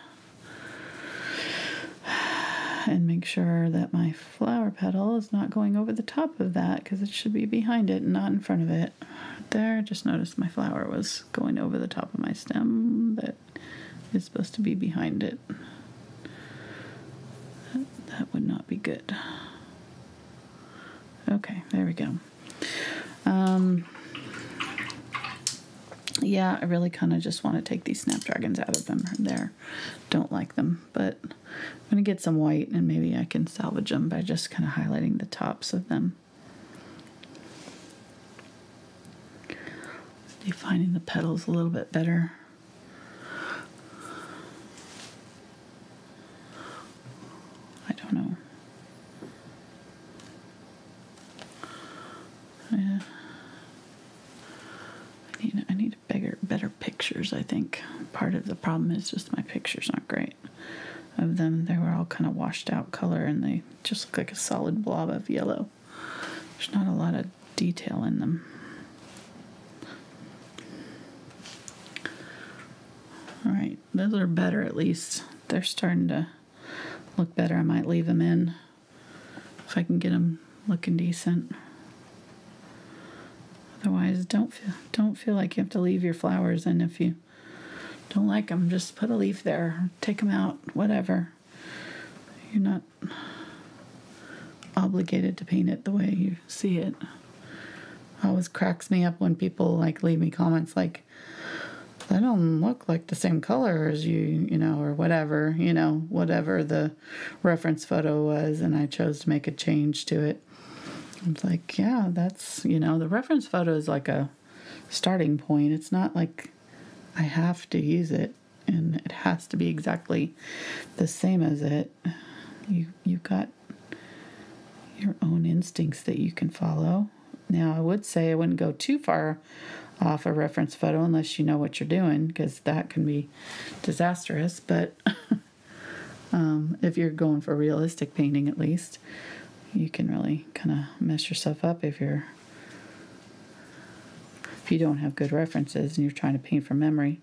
And make sure that my flower petal is not going over the top of that because it should be behind it and not in front of it. There, just noticed my flower was going over the top of my stem that is supposed to be behind it. That would not be good. Okay, there we go. Yeah, I really kind of just want to take these snapdragons out of them there. Don't like them, but I'm going to get some white and maybe I can salvage them by just kind of highlighting the tops of them. Defining the petals a little bit better. I don't know. Yeah. I need better pictures, I think. Part of the problem is just my pictures aren't great of them. They were all kind of washed out color and they just look like a solid blob of yellow. There's not a lot of detail in them. All right, those are better at least. They're starting to look better. I might leave them in if I can get them looking decent. Otherwise, don't feel like you have to leave your flowers, and if you don't like them, just put a leaf there, take them out, whatever. You're not obligated to paint it the way you see it. Always cracks me up when people like leave me comments like, "They don't look like the same color as you, or whatever, whatever the reference photo was," and I chose to make a change to it. It's like, yeah, that's, the reference photo is like a starting point. It's not like I have to use it and it has to be exactly the same as it. You've got your own instincts that you can follow. Now, I would say I wouldn't go too far off a reference photo unless you know what you're doing, because that can be disastrous. But if you're going for realistic painting, at least, you can really kind of mess yourself up if you don't have good references and you're trying to paint from memory,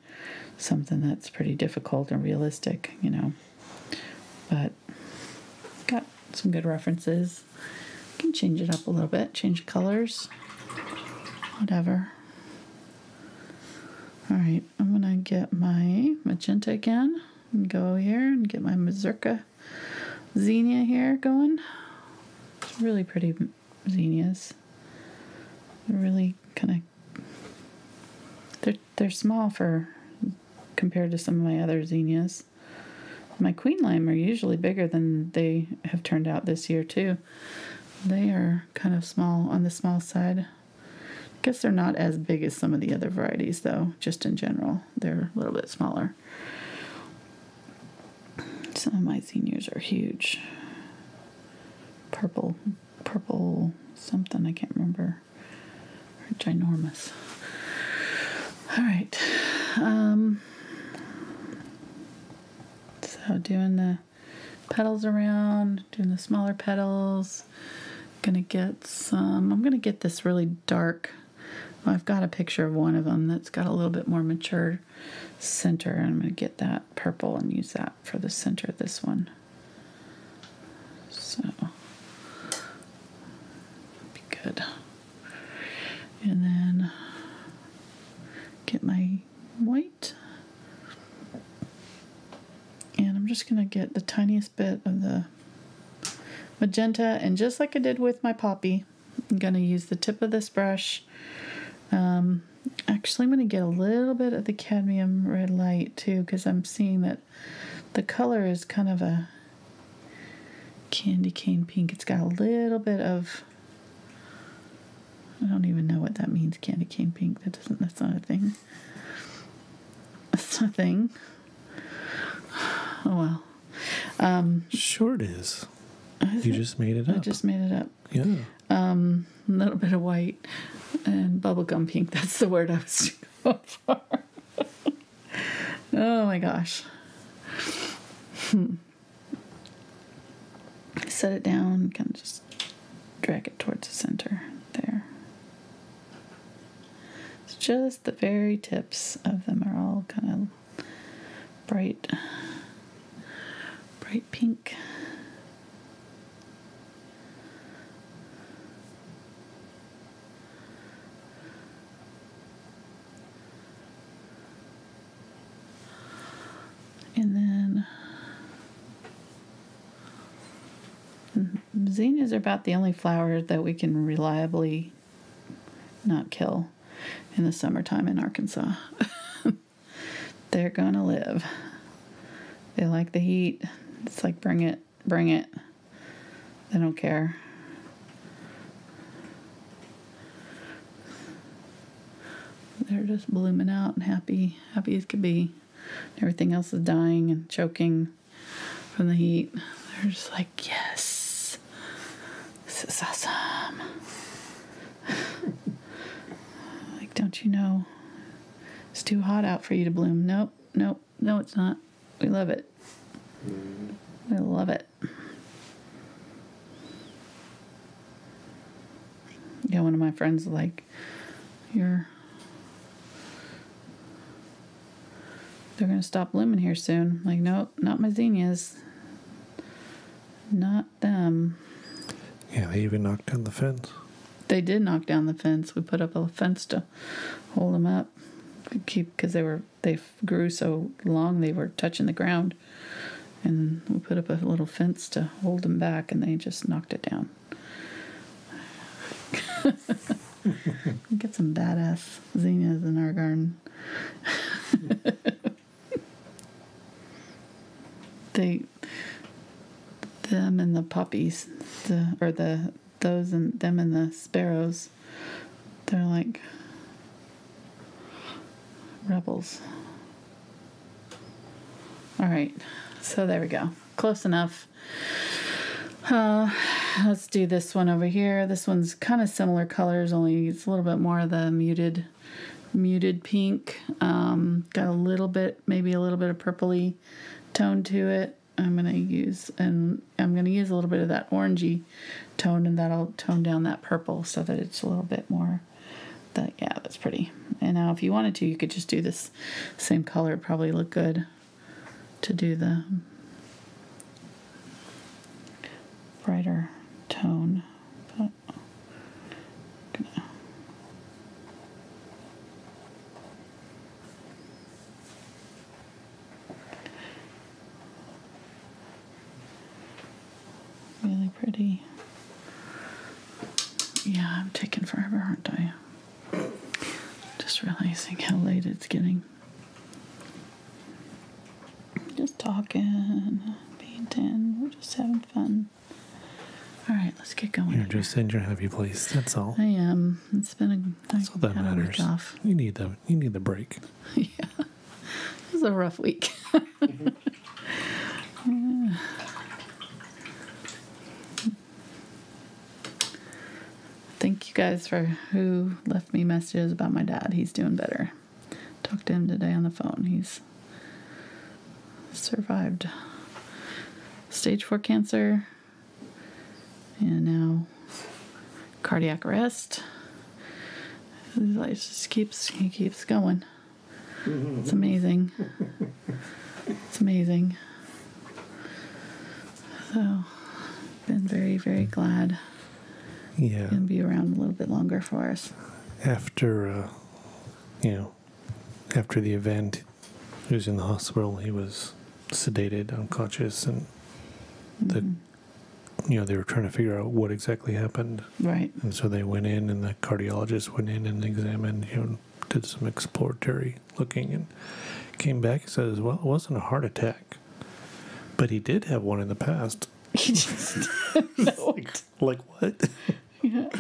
something that's pretty difficult and realistic, But got some good references. You can change it up a little bit, change colors, whatever. All right, I'm gonna get my magenta again and go here and get my Mazurka Zinnia here going. Really pretty zinnias. They're really kind of, they're small compared to some of my other zinnias. My queen lime are usually bigger than they have turned out this year too. They are kind of small, on the small side. I guess they're not as big as some of the other varieties though, just in general. They're a little bit smaller. Some of my zinnias are huge. Purple purple something, I can't remember. They're ginormous. All right. So doing the petals around, doing the smaller petals. Gonna get some, I'm gonna get this really dark. I've got a picture of one of them that's got a little bit more mature center, and I'm going to get that purple and use that for the center of this one. So, that'd be good. And then get my white. And I'm just going to get the tiniest bit of the magenta, and just like I did with my poppy, I'm going to use the tip of this brush. Actually, I'm going to get a little bit of the cadmium red light too, because I'm seeing that the color is kind of a candy cane pink. It's got a little bit of, I don't even know what that means, candy cane pink. That doesn't, that's not a thing. That's not a thing. Oh well. Sure it is. You just made it up. I just made it up. Yeah. A little bit of white and bubblegum pink. That's the word I was going for. Oh my gosh. Set it down, kind of just drag it towards the center there. It's just the very tips of them are all kind of bright pink. And then zinnias are about the only flower that we can reliably not kill in the summertime in Arkansas. They're gonna live. They like the heat. It's like bring it, bring it. They don't care. They're just blooming out and happy, happy as could be. Everything else is dying and choking from the heat. They're just like, yes, this is awesome. Like, don't you know it's too hot out for you to bloom? Nope, nope, no, it's not. We love it. We love it. Yeah, one of my friends was like, you're... they're going to stop blooming here soon. Like, nope, not my zinnias. Not them. Yeah, they even knocked down the fence. They did knock down the fence. We put up a fence to hold them up. Keep, because they grew so long they were touching the ground. And we put up a little fence to hold them back, and they just knocked it down. Get some badass zinnias in our garden. Them and the poppies, those and them and the sparrows, they're like rebels. All right, so there we go. Close enough. Let's do this one over here. This one's kind of similar colors, only it's a little bit more of the muted pink. Got a little bit, maybe a little bit of purpley tone to it. I'm gonna use a little bit of that orangey tone, and that'll tone down that purple so that it's a little bit more. Yeah, that's pretty. And now, if you wanted to, you could just do this same color. It'd probably look good to do the brighter tone. But really pretty. Yeah, I'm taking forever, aren't I? Just realizing how late it's getting. Just talking, painting, we're just having fun. All right, let's get going. You're just in your happy place, that's all. I am. It's been a... that's all that matters. You need the break. Yeah. It was a rough week. Thank you guys for who left me messages about my dad. He's doing better. Talked to him today on the phone. He's survived stage 4 cancer and now cardiac arrest. His life just keeps going. It's amazing. It's amazing. So been very, very glad. Yeah, he's gonna be around a little bit longer for us. After, you know, after the event, he was in the hospital. He was sedated, unconscious, and you know, they were trying to figure out what exactly happened. Right. And so they went in, and the cardiologist went in and examined, you know, did some exploratory looking, and came back and says, well, it wasn't a heart attack, but he did have one in the past. He just know it. Like what? Yeah.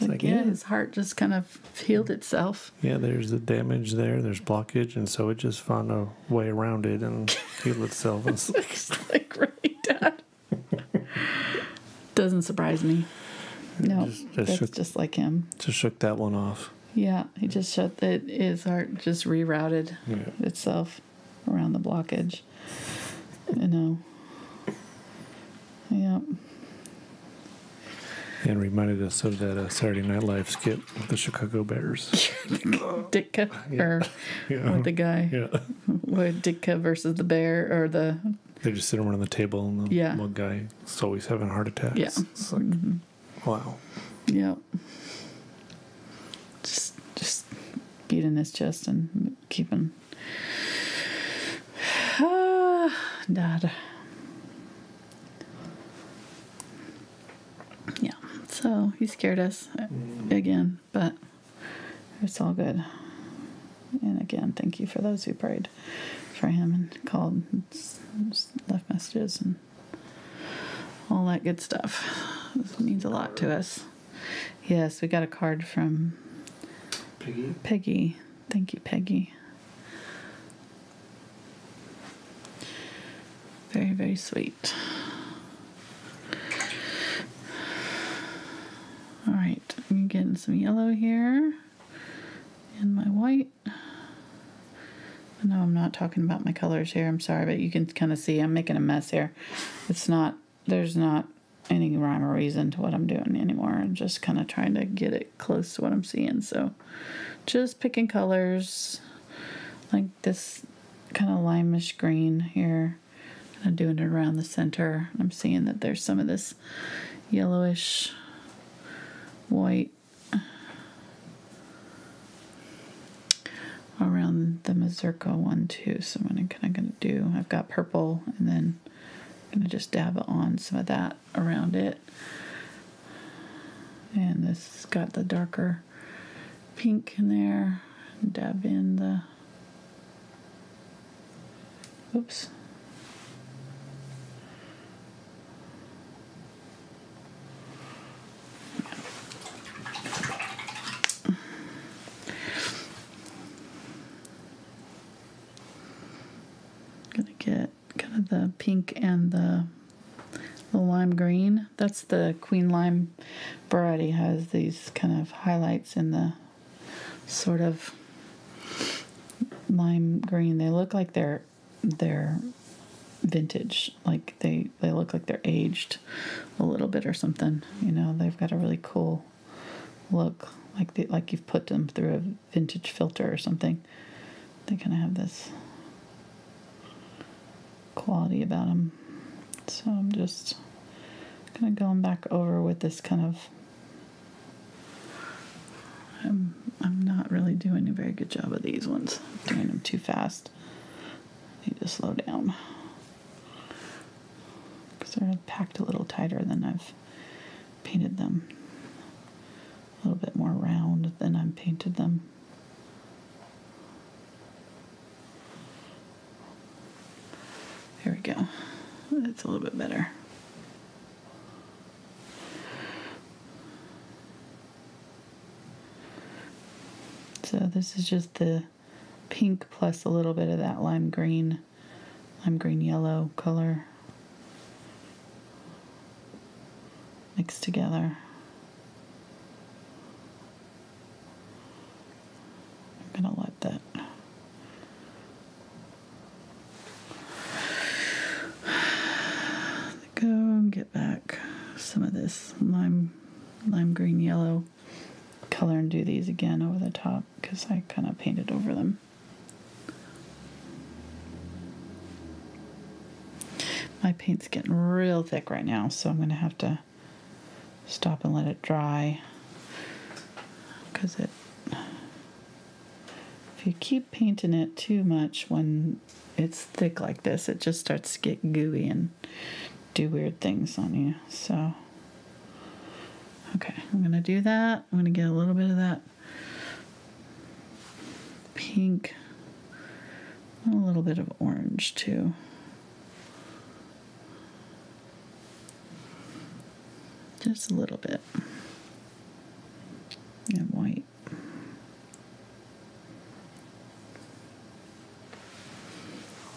Like, yeah, his heart just kind of healed itself. Yeah, there's the damage there. There's blockage, and so it just found a way around it and healed itself. It's like, right, Dad. Doesn't surprise me. No, that's just like him. Just shook that one off. Yeah, he just shut that. His heart just rerouted itself around the blockage. You know. Yep. And reminded us of that Saturday Night Live skit with the Chicago Bears. Ditka, or with the guy. Yeah. With Ditka versus the bear, or the... They just sit around the table, and the one guy is always having heart attacks. Yeah. It's like, wow. Yep. Just beating his chest and keeping... Dad... So he scared us again, but it's all good. And again, thank you for those who prayed for him and called and left messages and all that good stuff. This means a lot to us. Yes, we got a card from Peggy. Peggy. Thank you, Peggy. Very, very sweet. All right, I'm getting some yellow here and my white. No, I'm not talking about my colors here. I'm sorry, but you can kind of see I'm making a mess here. It's not, there's not any rhyme or reason to what I'm doing anymore. I'm just kind of trying to get it close to what I'm seeing. So just picking colors like this kind of limeish green here. Kind of doing it around the center. I'm seeing that there's some of this yellowish white around the mazurka one too. So what I'm kind of going to do, I've got purple, and then I'm going to just dab on some of that around it. And this has got the darker pink in there. Dab in the, oops. The pink and the lime green. That's the Queen Lime variety. Has these kind of highlights in the sort of lime green. They look like they're vintage. Like they look like they're aged a little bit or something. You know, they've got a really cool look. Like like you've put them through a vintage filter or something. They kind of have this quality about them. So I'm just kind of going back over with this kind of, I'm not really doing a very good job of these ones. I'm doing them too fast. I need to slow down because they're packed a little tighter than I've painted them. A little bit more round than I've painted them. There we go. That's a little bit better. So this is just the pink plus a little bit of that lime green yellow color mixed together. get back some of this lime green yellow color and do these again over the top because I kind of painted over them. My paint's getting real thick right now, so I'm going to have to stop and let it dry because if you keep painting it too much when it's thick like this, it just starts to get gooey and do weird things on you. So, okay, I'm going to do that. I'm going to get a little bit of that pink, a little bit of orange too. Just a little bit. And white.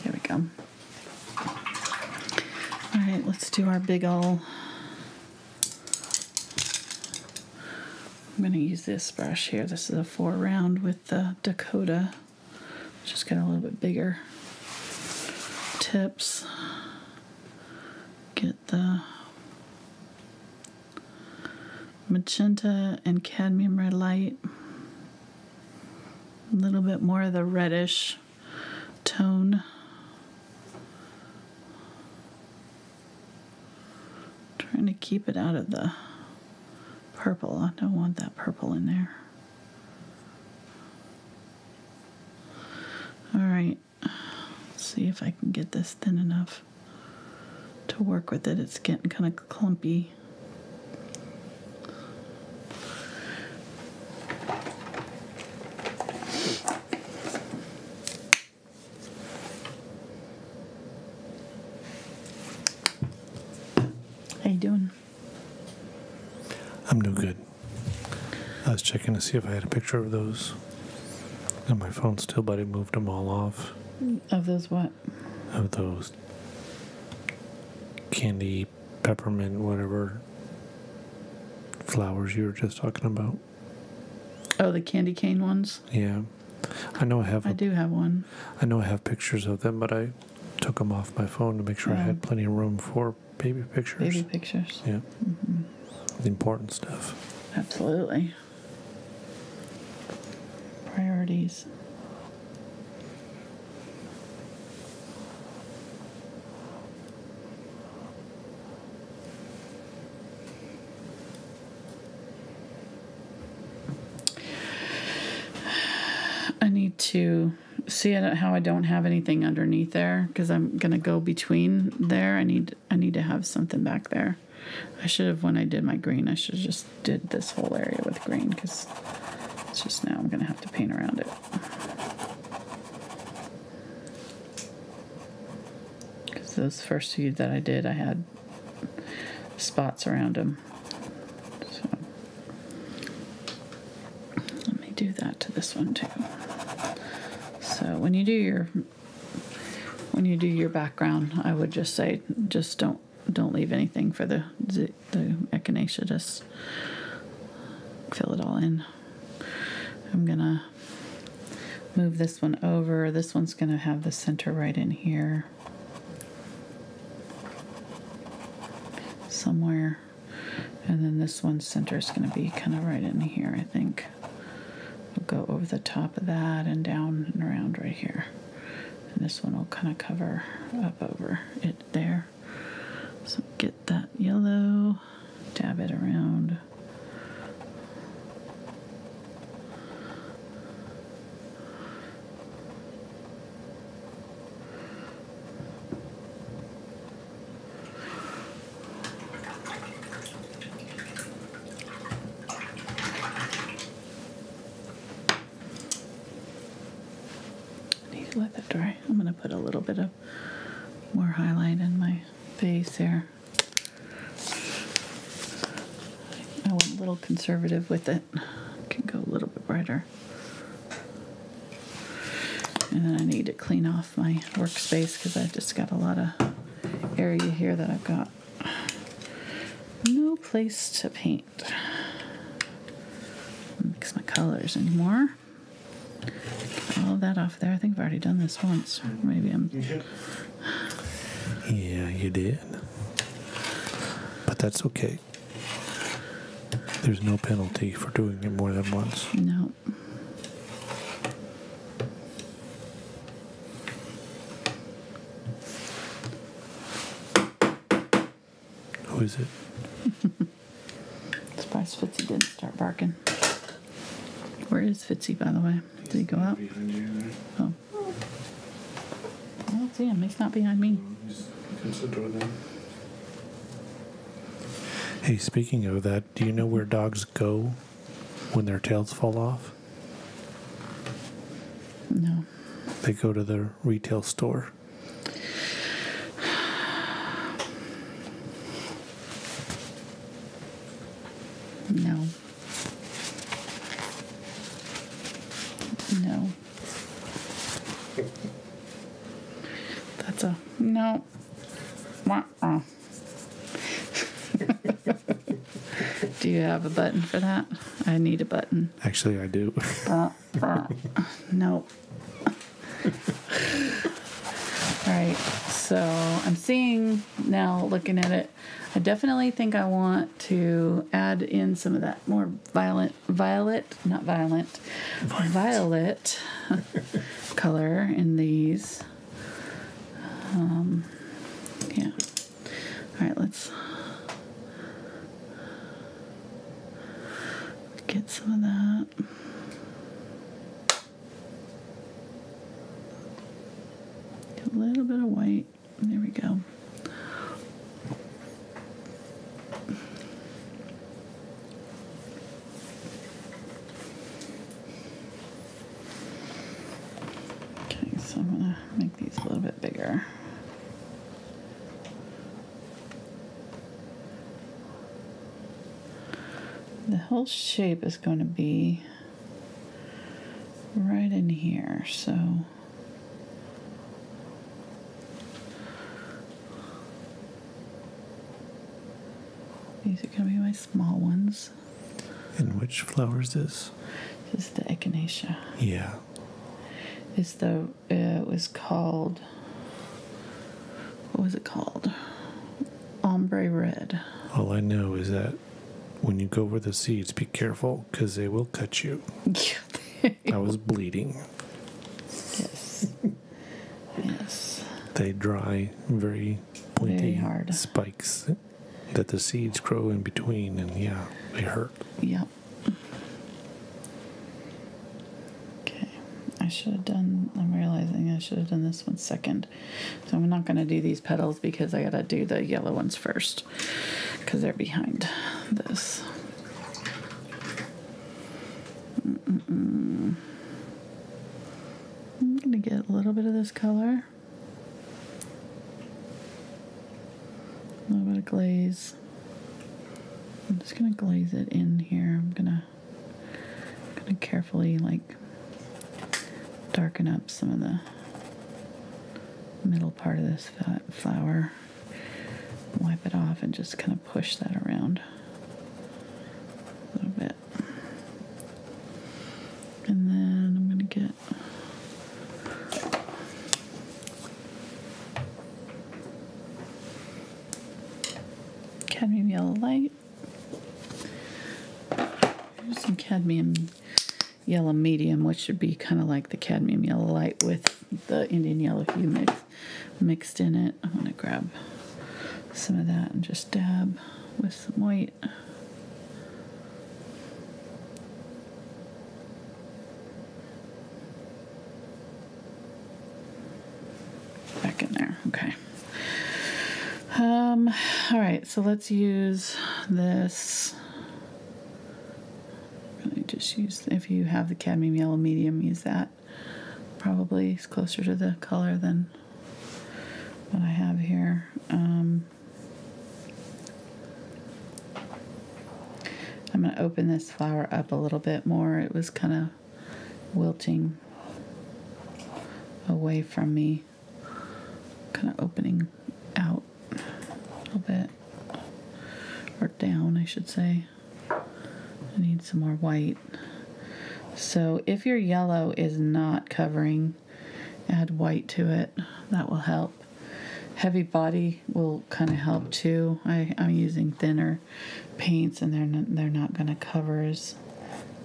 There we go. All right, let's do our big ol'. I'm gonna use this brush here. This is a 4 round with the Dakota. Just got a little bit bigger tips. Get the magenta and cadmium red light. A little bit more of the reddish tone. Trying to keep it out of the purple. I don't want that purple in there. All right, let's see if I can get this thin enough to work with it. It's getting kind of clumpy. Checking to see if I had a picture of those on my phone still, but I moved them all off. Of those what? Of those candy, peppermint, whatever flowers you were just talking about. Oh, the candy cane ones? Yeah. I know I have. I do have one. I know I have pictures of them, but I took them off my phone to make sure I had plenty of room for baby pictures. Baby pictures. Yeah. Mm-hmm. The important stuff. Absolutely. Priorities. I need to see how I don't have anything underneath there because I'm gonna go between there. I need to have something back there. I should have, when I did my green, I should have just did this whole area with green because. Just now I'm going to have to paint around it because those first few that I did, I had spots around them, so let me do that to this one too. So when you do your background, I would just say just don't leave anything for the echinacea, just fill it all in. I'm gonna move this one over. This one's gonna have the center right in here somewhere. And then this one's center is gonna be kind of right in here, I think. We'll go over the top of that and down and around right here. And this one will kind of cover up over it there. So get that yellow, dab it around. Conservative with it. Can go a little bit brighter. And then I need to clean off my workspace because I've just got a lot of area here that I've got no place to paint. Mix my colors anymore. Get all that off there. I think I've already done this once. Maybe I'm. Yeah, you did. that's okay. There's no penalty for doing it more than once. No. Who is it? Surprised Fitzy didn't start barking. Where is Fitzy, by the way? Did he go out? Behind you there. Oh. I don't see him. He's not behind me. He's the door there. Hey, speaking of that, do you know where dogs go when their tails fall off? No. They go to the retail store. No. No. That's a no. Wah-uh. Do you have a button for that? I need a button. Actually, I do. No. All right, so I'm seeing now, looking at it, I definitely think I want to add in some of that more violet color in these. Yeah. All right, let's get some of that. Get a little bit of white. There we go. Okay, so I'm gonna make these a little bit bigger. The whole shape is going to be right in here, so these are going to be my small ones. And which flower is this? This is the echinacea. Yeah. It's the it was called, what was it called? Ombre red. All I know is that when you go over the seeds, be careful, because they will cut you. I was bleeding. Yes. Yes. They dry very pointy very hard. Spikes that the seeds grow in between, and yeah, they hurt. Yep. Okay. I should have done, I'm realizing I should have done this one second. So I'm not going to do these petals because I got to do the yellow ones first, because they're behind this. I'm gonna get a little bit of this color, a little bit of glaze. I'm just gonna glaze it in here. I'm gonna carefully like darken up some of the middle part of this flower. Wipe it off and just kind of push that around a little bit. And then I'm going to get cadmium yellow light. Here's some cadmium yellow medium, which should be kind of like the cadmium yellow light with the Indian yellow hue mixed in it. I'm going to grab some of that and just dab with some white. Back in there, okay. All right, so let's use this. Really just use, if you have the cadmium yellow medium, use that. Probably it's closer to the color than what I have here. I'm going to open this flower up a little bit more. It was kind of wilting away from me, kind of opening out a little bit, or down, I should say. I need some more white. So if your yellow is not covering, add white to it. That will help. Heavy body will kind of help too. I'm using thinner paints and they're not going to cover as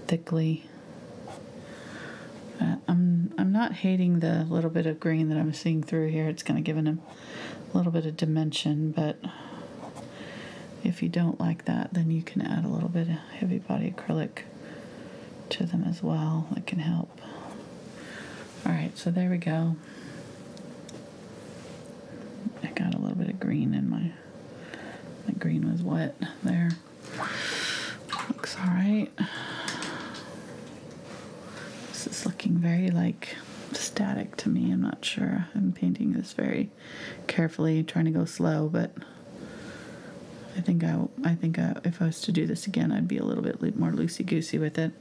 thickly. I'm not hating the little bit of green that I'm seeing through here. It's kind of giving them a little bit of dimension, but if you don't like that, then you can add a little bit of heavy body acrylic to them as well. That can help. All right, so there we go. I got a little bit of green in my green was wet there. Looks all right. This is looking very like static to me. I'm not sure. I'm painting this very carefully, trying to go slow, but I think if I was to do this again, I'd be a little bit more loosey-goosey with it.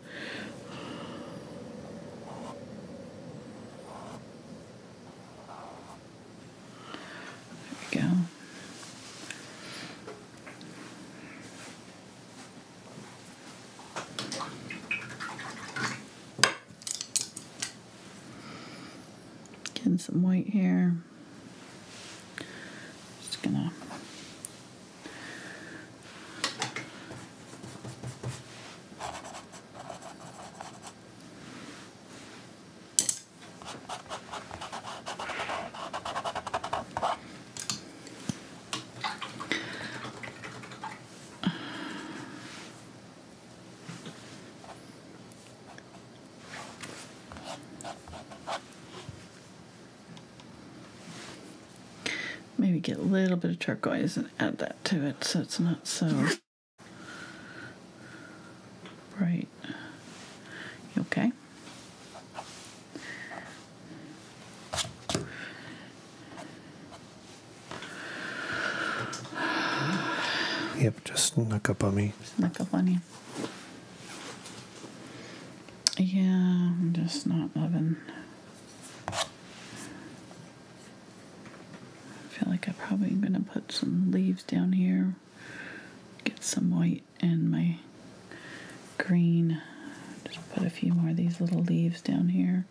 There we go. Getting some white here. Just gonna get a little bit of turquoise and add that to it so it's not so bright. You okay? Yep, just snuck up on me. Snuck up on you. Yeah, I'm just not loving. Probably going to put some leaves down here, get some white and my green, just put a few more of these little leaves down here.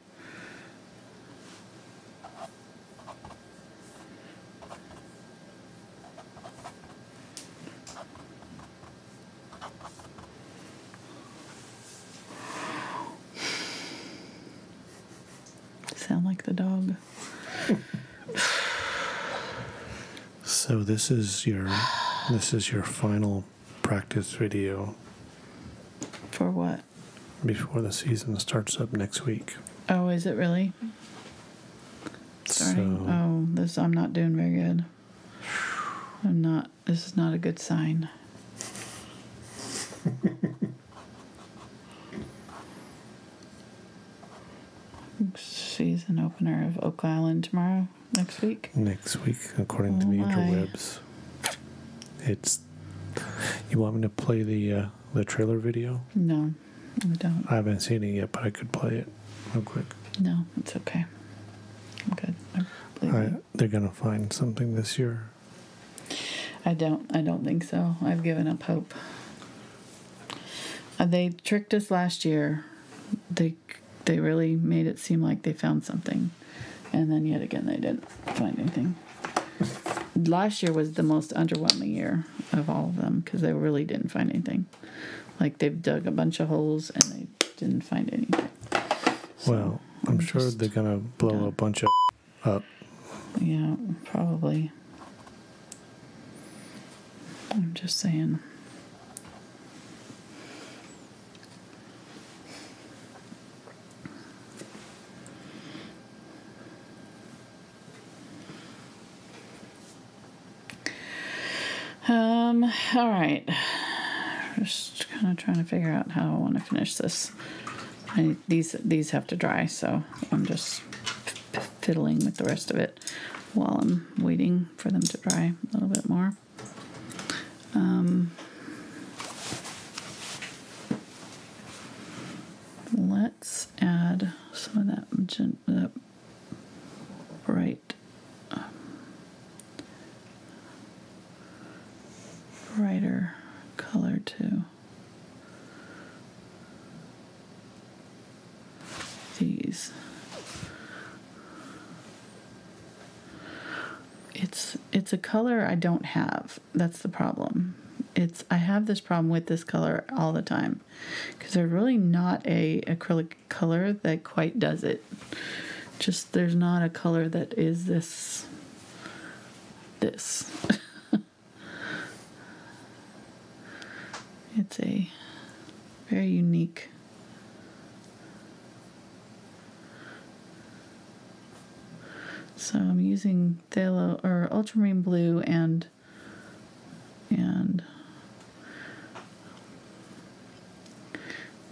Sound like the dog. So this is your final practice video. For what? Before the season starts up next week. Oh, is it really? Sorry. So, oh, this I'm not doing very good. I'm not. This is not a good sign. Season opener of Oak Island tomorrow. Next week? Next week, according to the interwebs. It's... You want me to play the trailer video? No, I don't. I haven't seen it yet, but I could play it real quick. No, it's okay. I'm good. They're going to find something this year? I don't think so. I've given up hope. They tricked us last year. They really made it seem like they found something. And then yet again, they didn't find anything. Last year was the most underwhelming year of all of them because they really didn't find anything. Like, they've dug a bunch of holes and they didn't find anything. So well, I'm sure they're going to blow a bunch of up. Yeah, probably. I'm just saying. All right, just kind of trying to figure out how I want to finish this. These have to dry, so I'm just fiddling with the rest of it while I'm waiting for them to dry a little bit more. Let's add some of that bright. Brighter color to these. It's It's a color I don't have. That's the problem. I have this problem with this color all the time because there's really not a acrylic color that quite does it. Just there's not a color that is this. It's a very unique . So I'm using phthalo or ultramarine blue and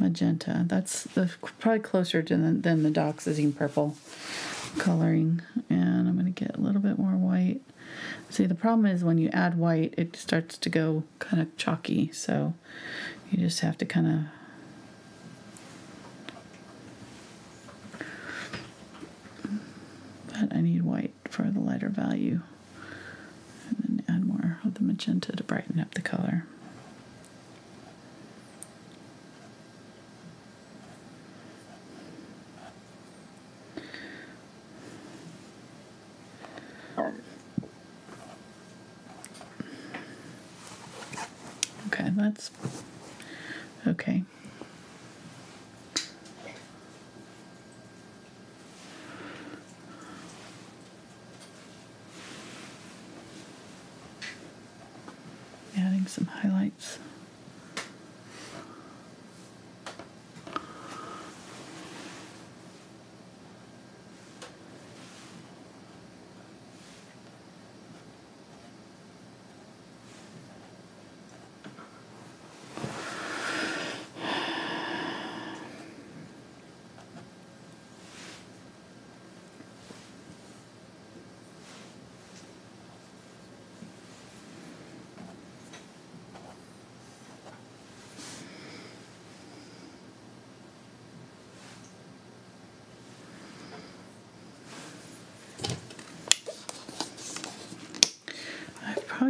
magenta. That's probably closer to than the dioxazine purple coloring. And I'm going to get a little bit more white. See, the problem is when you add white, it starts to go kind of chalky. So you just have to kind of I need white for the lighter value, and then add more of the magenta to brighten up the color. Okay, that's okay. Some highlights.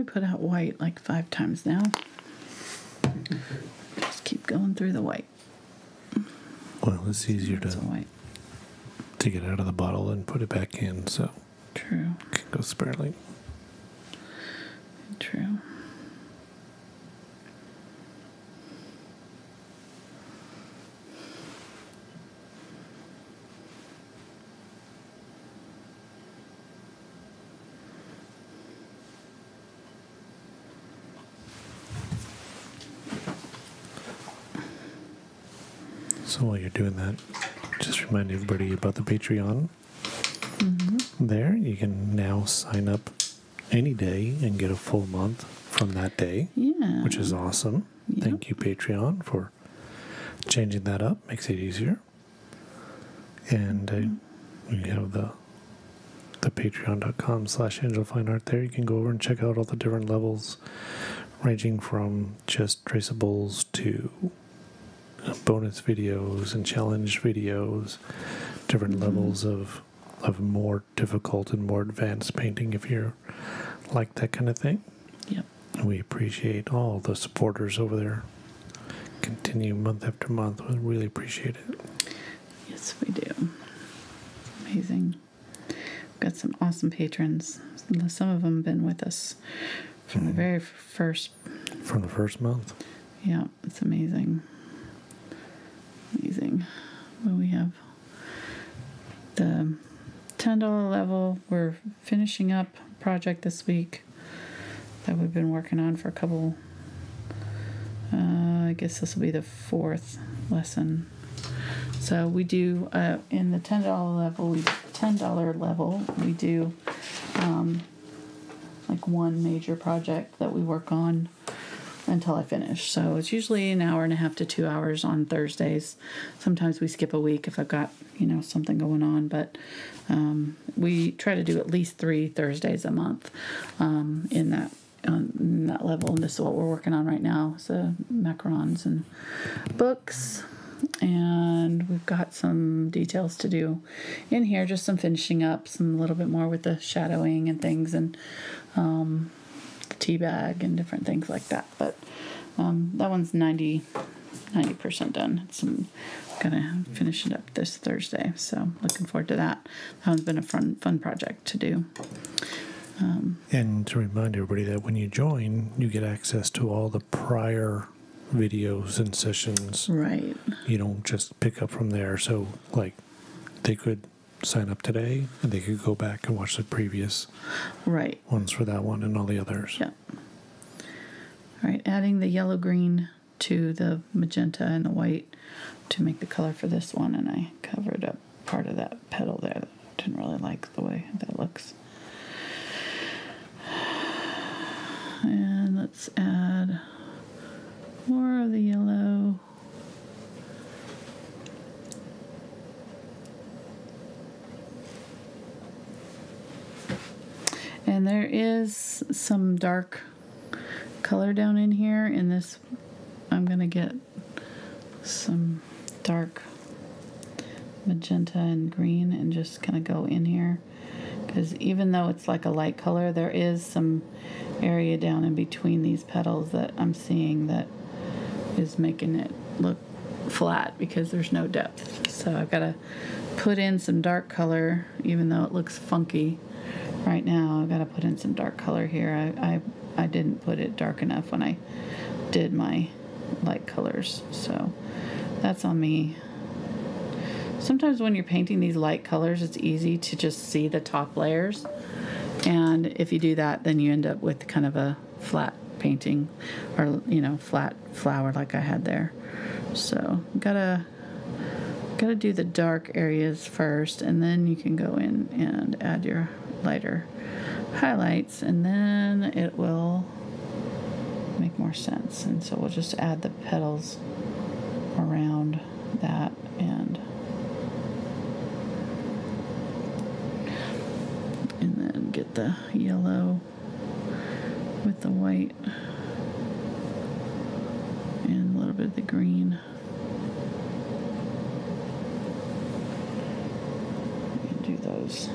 Put out white like 5 times now. Just keep going through the white. Well, it's easier to get out of the bottle and put it back in, so true. Can go sparingly. True. So while you're doing that, just remind everybody about the Patreon. Mm-hmm. There, you can now sign up any day and get a full month from that day, yeah. Which is awesome. Yep. Thank you, Patreon, for changing that up. Makes it easier. And you have the patreon.com/angelfineart there. You can go over and check out all the different levels, ranging from just traceables to bonus videos and challenge videos, different levels of more difficult and more advanced painting if you're like that kind of thing. Yep. And we appreciate all the supporters over there. Continue month after month. We really appreciate it. Yes, we do. Amazing. We've got some awesome patrons. Some of them have been with us from the very first... From the first month. Yeah, it's amazing. Amazing. Well, we have the $10 level. We're finishing up a project this week that we've been working on for a couple. I guess this will be the 4th lesson. So we do in the $10 level. We do like one major project that we work on until I finish. So it's usually an hour and a half to 2 hours on Thursdays. Sometimes we skip a week if I've got, you know, something going on, but we try to do at least 3 Thursdays a month in that level. And this is what we're working on right now. So macarons and books. And we've got some details to do in here, just some finishing up, some little bit more with the shadowing and things, and tea bag and different things like that, but that one's 90% done. I'm gonna finish it up this Thursday, so looking forward to that. That one's been a fun project to do. And to remind everybody that when you join, you get access to all the prior videos and sessions. Right. You don't just pick up from there. So, like, they could sign up today, and they could go back and watch the previous ones for that one and all the others. Yeah. All right, adding the yellow-green to the magenta and the white to make the color for this one, and I covered up part of that petal there. I didn't really like the way that looks. And let's add more of the yellow. And there is some dark color down in here. In this, I'm going to get some dark magenta and green and just kind of go in here, because even though it's like a light color, there is some area down in between these petals that I'm seeing that is making it look flat because there's no depth. So I've got to put in some dark color, even though it looks funky right now. I've got to put in some dark color here. I didn't put it dark enough when I did my light colors, so that's on me. Sometimes when you're painting these light colors, it's easy to just see the top layers. And if you do that, then you end up with kind of a flat painting, or, you know, flat flower like I had there. So gotta do the dark areas first, and then you can go in and add your lighter highlights, and then it will make more sense. And so we'll just add the petals around that. And then get the yellow with the white and a little bit of the green. You can do those.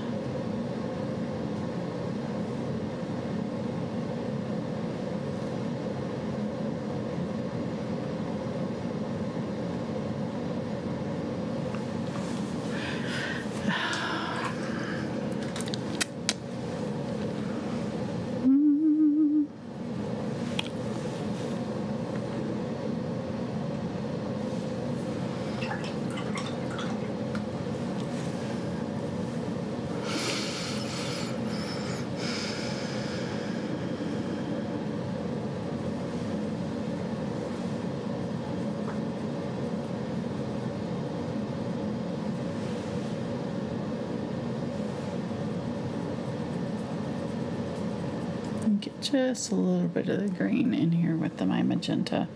Get just a little bit of the green in here with my magenta,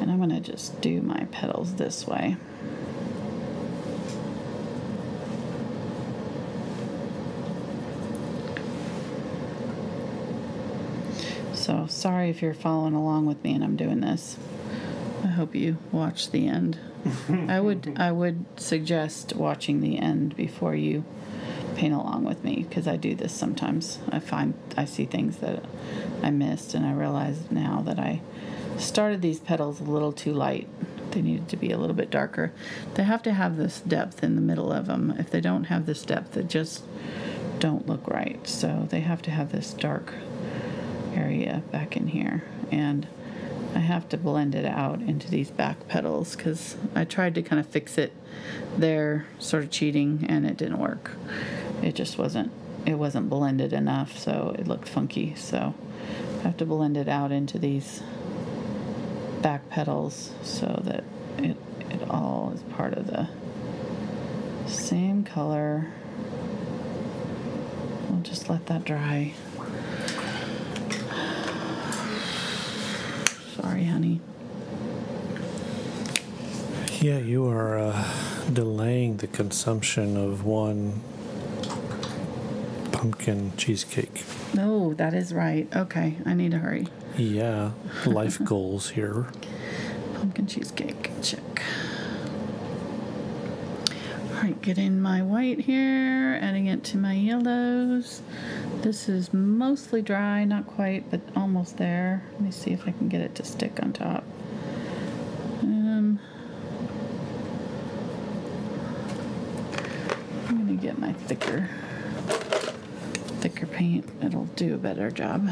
and I'm going to just do my petals this way. So sorry if you're following along with me and I'm doing this. I hope you watch the end. I would suggest watching the end before you paint along with me, because I do this sometimes. I see things that I missed, and I realize now that I started these petals a little too light. They needed to be a little bit darker. They have to have this depth in the middle of them. If they don't have this depth, they just don't look right. So they have to have this dark area back in here, and I have to blend it out into these back petals, because I tried to kind of fix it there, sort of cheating, and it didn't work. It just wasn't blended enough, so it looked funky. So I have to blend it out into these back petals so that it all is part of the same color. We'll just let that dry. Sorry, honey. Yeah, you are delaying the consumption of one pumpkin cheesecake. Oh, that is right. Okay, I need to hurry. Yeah, life goals here. Pumpkin cheesecake, check. All right, getting my white here, adding it to my yellows. This is mostly dry, not quite, but almost there. Let me see if I can get it to stick on top. Get my thicker thicker paint, it'll do a better job.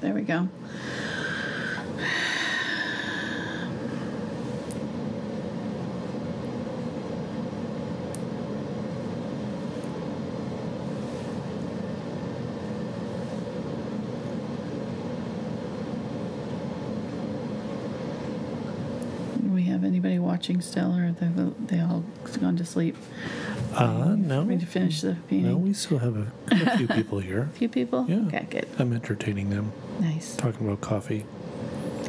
There we go. Do we have anybody watching still, or have they all gone to sleep? No. We need to finish the painting. No, we still have a few people here. A few people? Yeah. Okay, good. I'm entertaining them. Nice. Talking about coffee.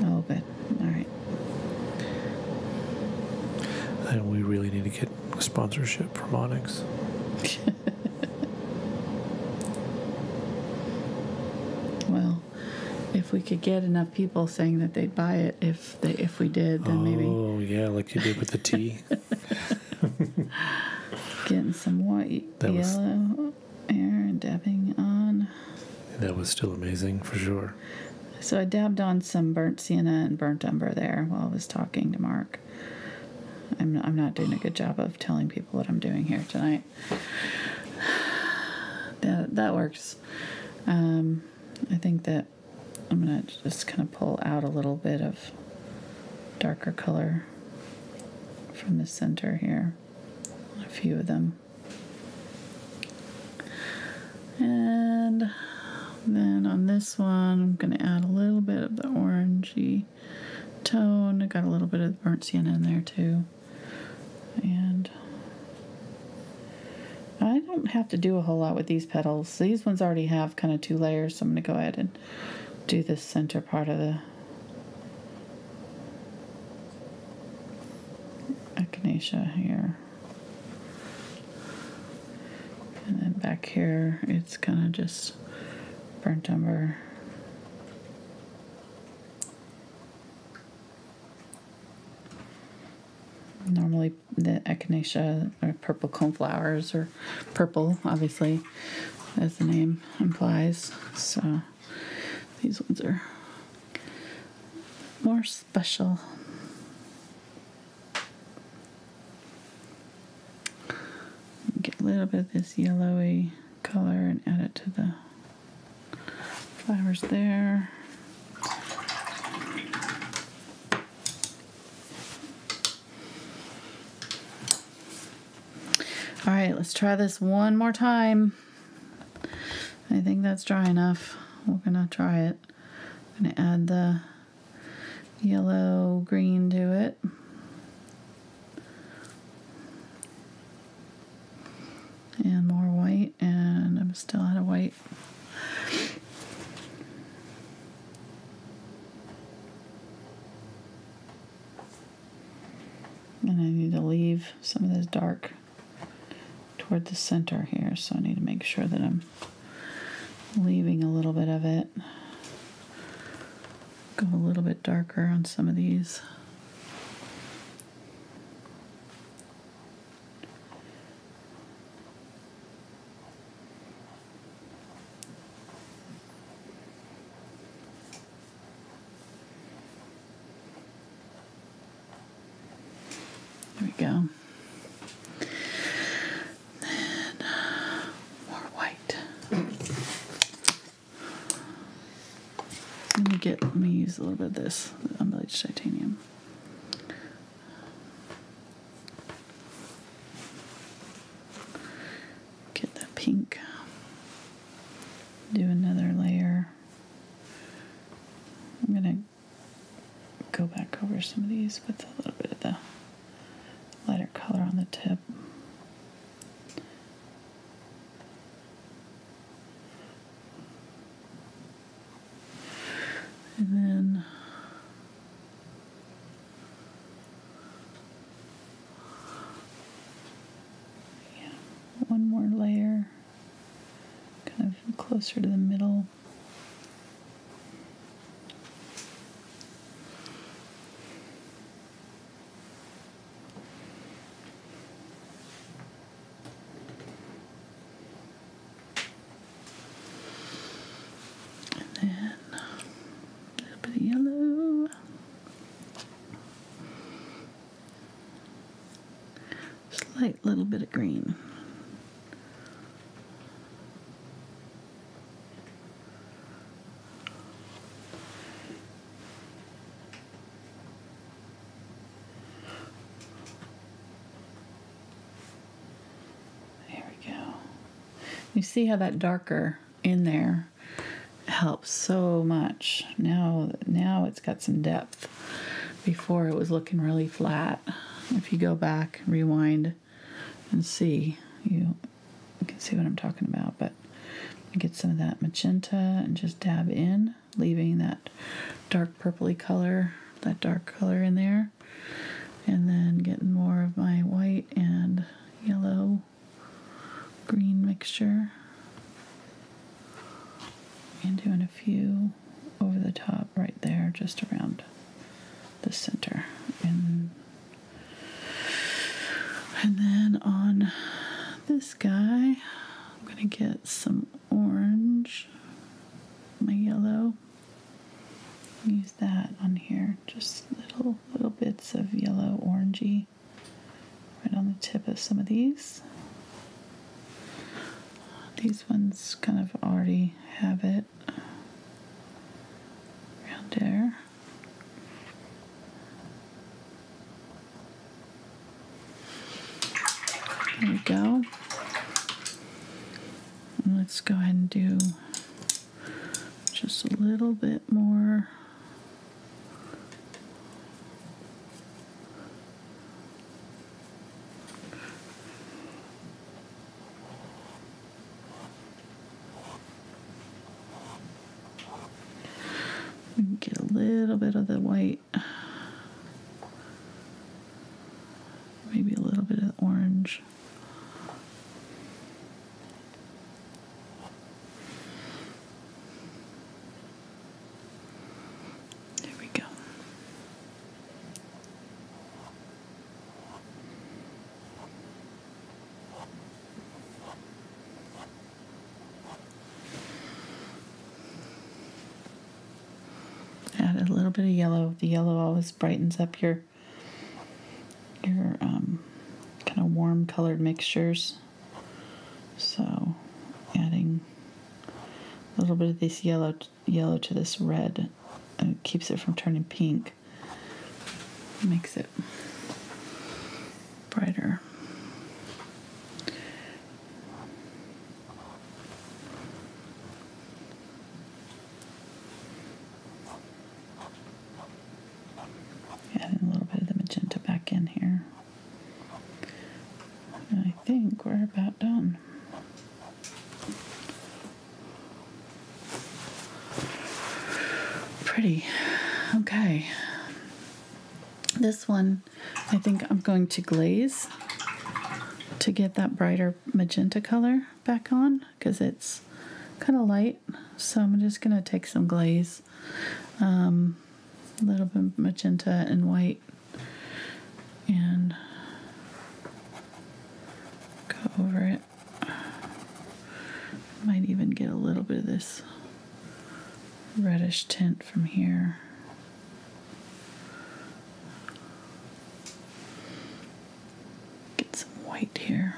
Oh, good. All right. And we really need to get sponsorship from Onyx. Well, if we could get enough people saying that they'd buy it, if we did, then maybe. Oh, yeah, like you did with the tea. Getting some white that yellow air and dabbing on. That was still amazing for sure. So I dabbed on some burnt sienna and burnt umber there while I was talking to Mark. I'm not doing a good job of telling people what I'm doing here tonight. That works. I think that I'm gonna just kind of pull out a little bit of darker color from the center here. A few of them, and then on this one I'm going to add a little bit of the orangey tone. I got a little bit of burnt sienna in there too, and I don't have to do a whole lot with these petals. These ones already have kind of two layers, so I'm going to go ahead and do the center part of the echinacea here. And then back here, it's kind of just burnt umber. Normally the echinacea or purple coneflowers are purple, obviously, as the name implies. So these ones are more special. A little bit of this yellowy color and add it to the flowers there. All right, let's try this one more time. I think that's dry enough. We're gonna try it. I'm gonna add the yellow green to it. And more white, and I'm still out of white. And I need to leave some of this dark toward the center here, so I need to make sure that I'm leaving a little bit of it. Go a little bit darker on some of these. Go. And more white. Let me use a little bit of this unbleached titanium. Get that pink. Do another layer. I'm gonna go back over some of these with a little bit of the lighter color on the tip. And then closer to the middle. Little bit of green. There we go. You see how that darker in there helps so much. Now it's got some depth. Before it was looking really flat. If you go back, rewind, and see, you can see what I'm talking about, but get some of that magenta and just dab in, leaving that dark purpley color, that dark color in there, and then getting more of my white and yellow green mixture and doing a few over the top right there, just around the center. And then on this guy, I'm gonna get some orange, my yellow. Use that on here, just little bits of yellow, orangey, right on the tip of some of these. These ones kind of already have it around there. There we go. And let's go ahead and do just a little bit more. We can get a little bit of the white. Maybe a little bit of the orange. A little bit of yellow. The yellow always brightens up your kind of warm colored mixtures. So adding a little bit of this yellow to this red keeps it from turning pink. Makes it brighter. Okay, this one I think I'm going to glaze to get that brighter magenta color back on because it's kind of light, so I'm just going to take some glaze, a little bit of magenta and white, and go over it. Might even get a little bit of this reddish tint from here. Get some white here.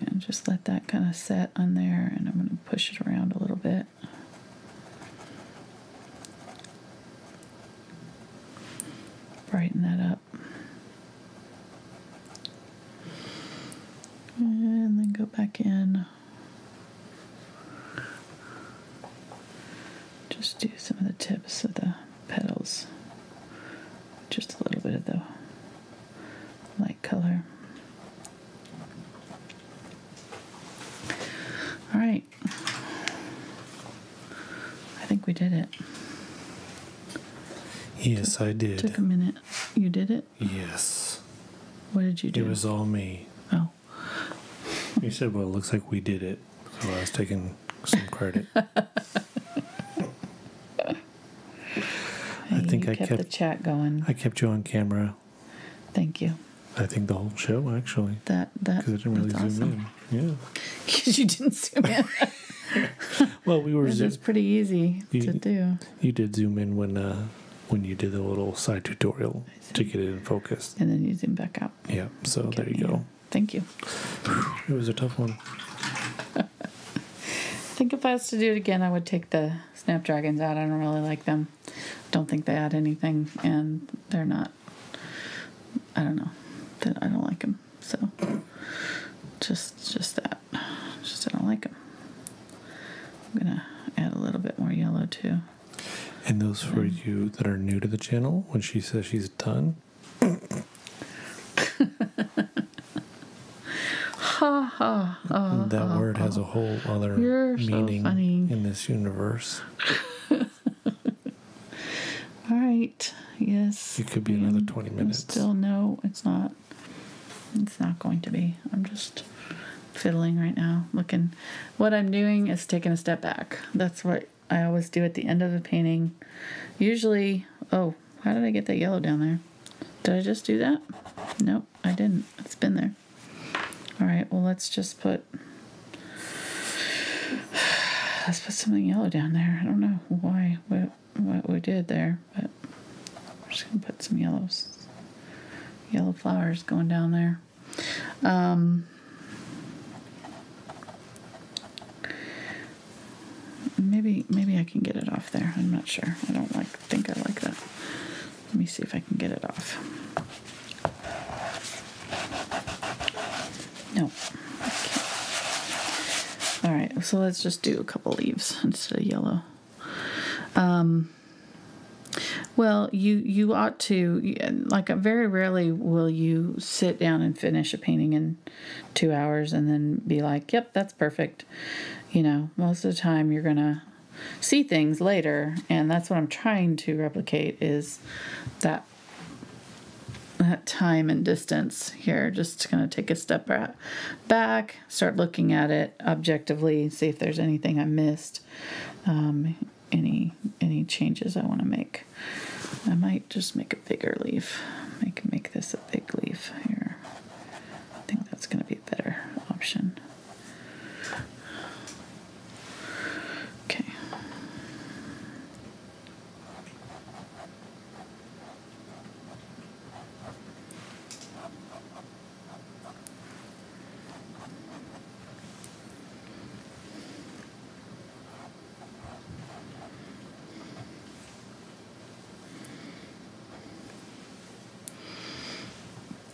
And just let that kind of set on there, and I'm going to push it around a little bit. Brighten that up. And then go back in. Just do some of the tips of the petals. Just a little bit of the light color. All right. I think we did it. Yes, I did. Took a minute. You did it? Yes. What did you do? It was all me. Oh. You said, well, it looks like we did it. So I was taking some credit. I think I kept the chat going. I kept you on camera. Thank you. I think the whole show, actually. Because I didn't really zoom in. Yeah. Because you didn't zoom in. Well, we were. It's pretty easy to do. You did zoom in when you did the little side tutorial to get it in focus. And then you zoom back out. Yeah. So there you go. Thank you. It was a tough one. I think if I was to do it again, I would take the Snapdragons out. I don't really like them. Don't think they add anything, and they're not. I don't know. I don't like them. So just that. Just I don't like them. I'm gonna add a little bit more yellow too. And those for you that are new to the channel, when she says she's done. Ha ha! That word has a whole other meaning in this universe. All right. Yes. It could be another 20 minutes. Still, no, it's not. It's not going to be. I'm just fiddling right now, looking. What I'm doing is taking a step back. That's what I always do at the end of a painting. Usually, oh, how did I get that yellow down there? Did I just do that? Nope, I didn't. It's been there. All right, well, let's put something yellow down there. I don't know why, what we did there, but I'm just going to put some yellow flowers going down there. Maybe I can get it off there. I'm not sure. I don't think I like that. Let me see if I can get it off. No. Okay. All right. So let's just do a couple leaves instead of yellow. Well, you ought to, like, very rarely will you sit down and finish a painting in 2 hours and then be like, yep, that's perfect. You know, most of the time you're going to see things later, and that's what I'm trying to replicate is that time and distance here. Just going to take a step back, start looking at it objectively, see if there's anything I missed, any changes I want to make. I might just make a bigger leaf. Make this a big leaf here. I think that's going to be a better option. Okay.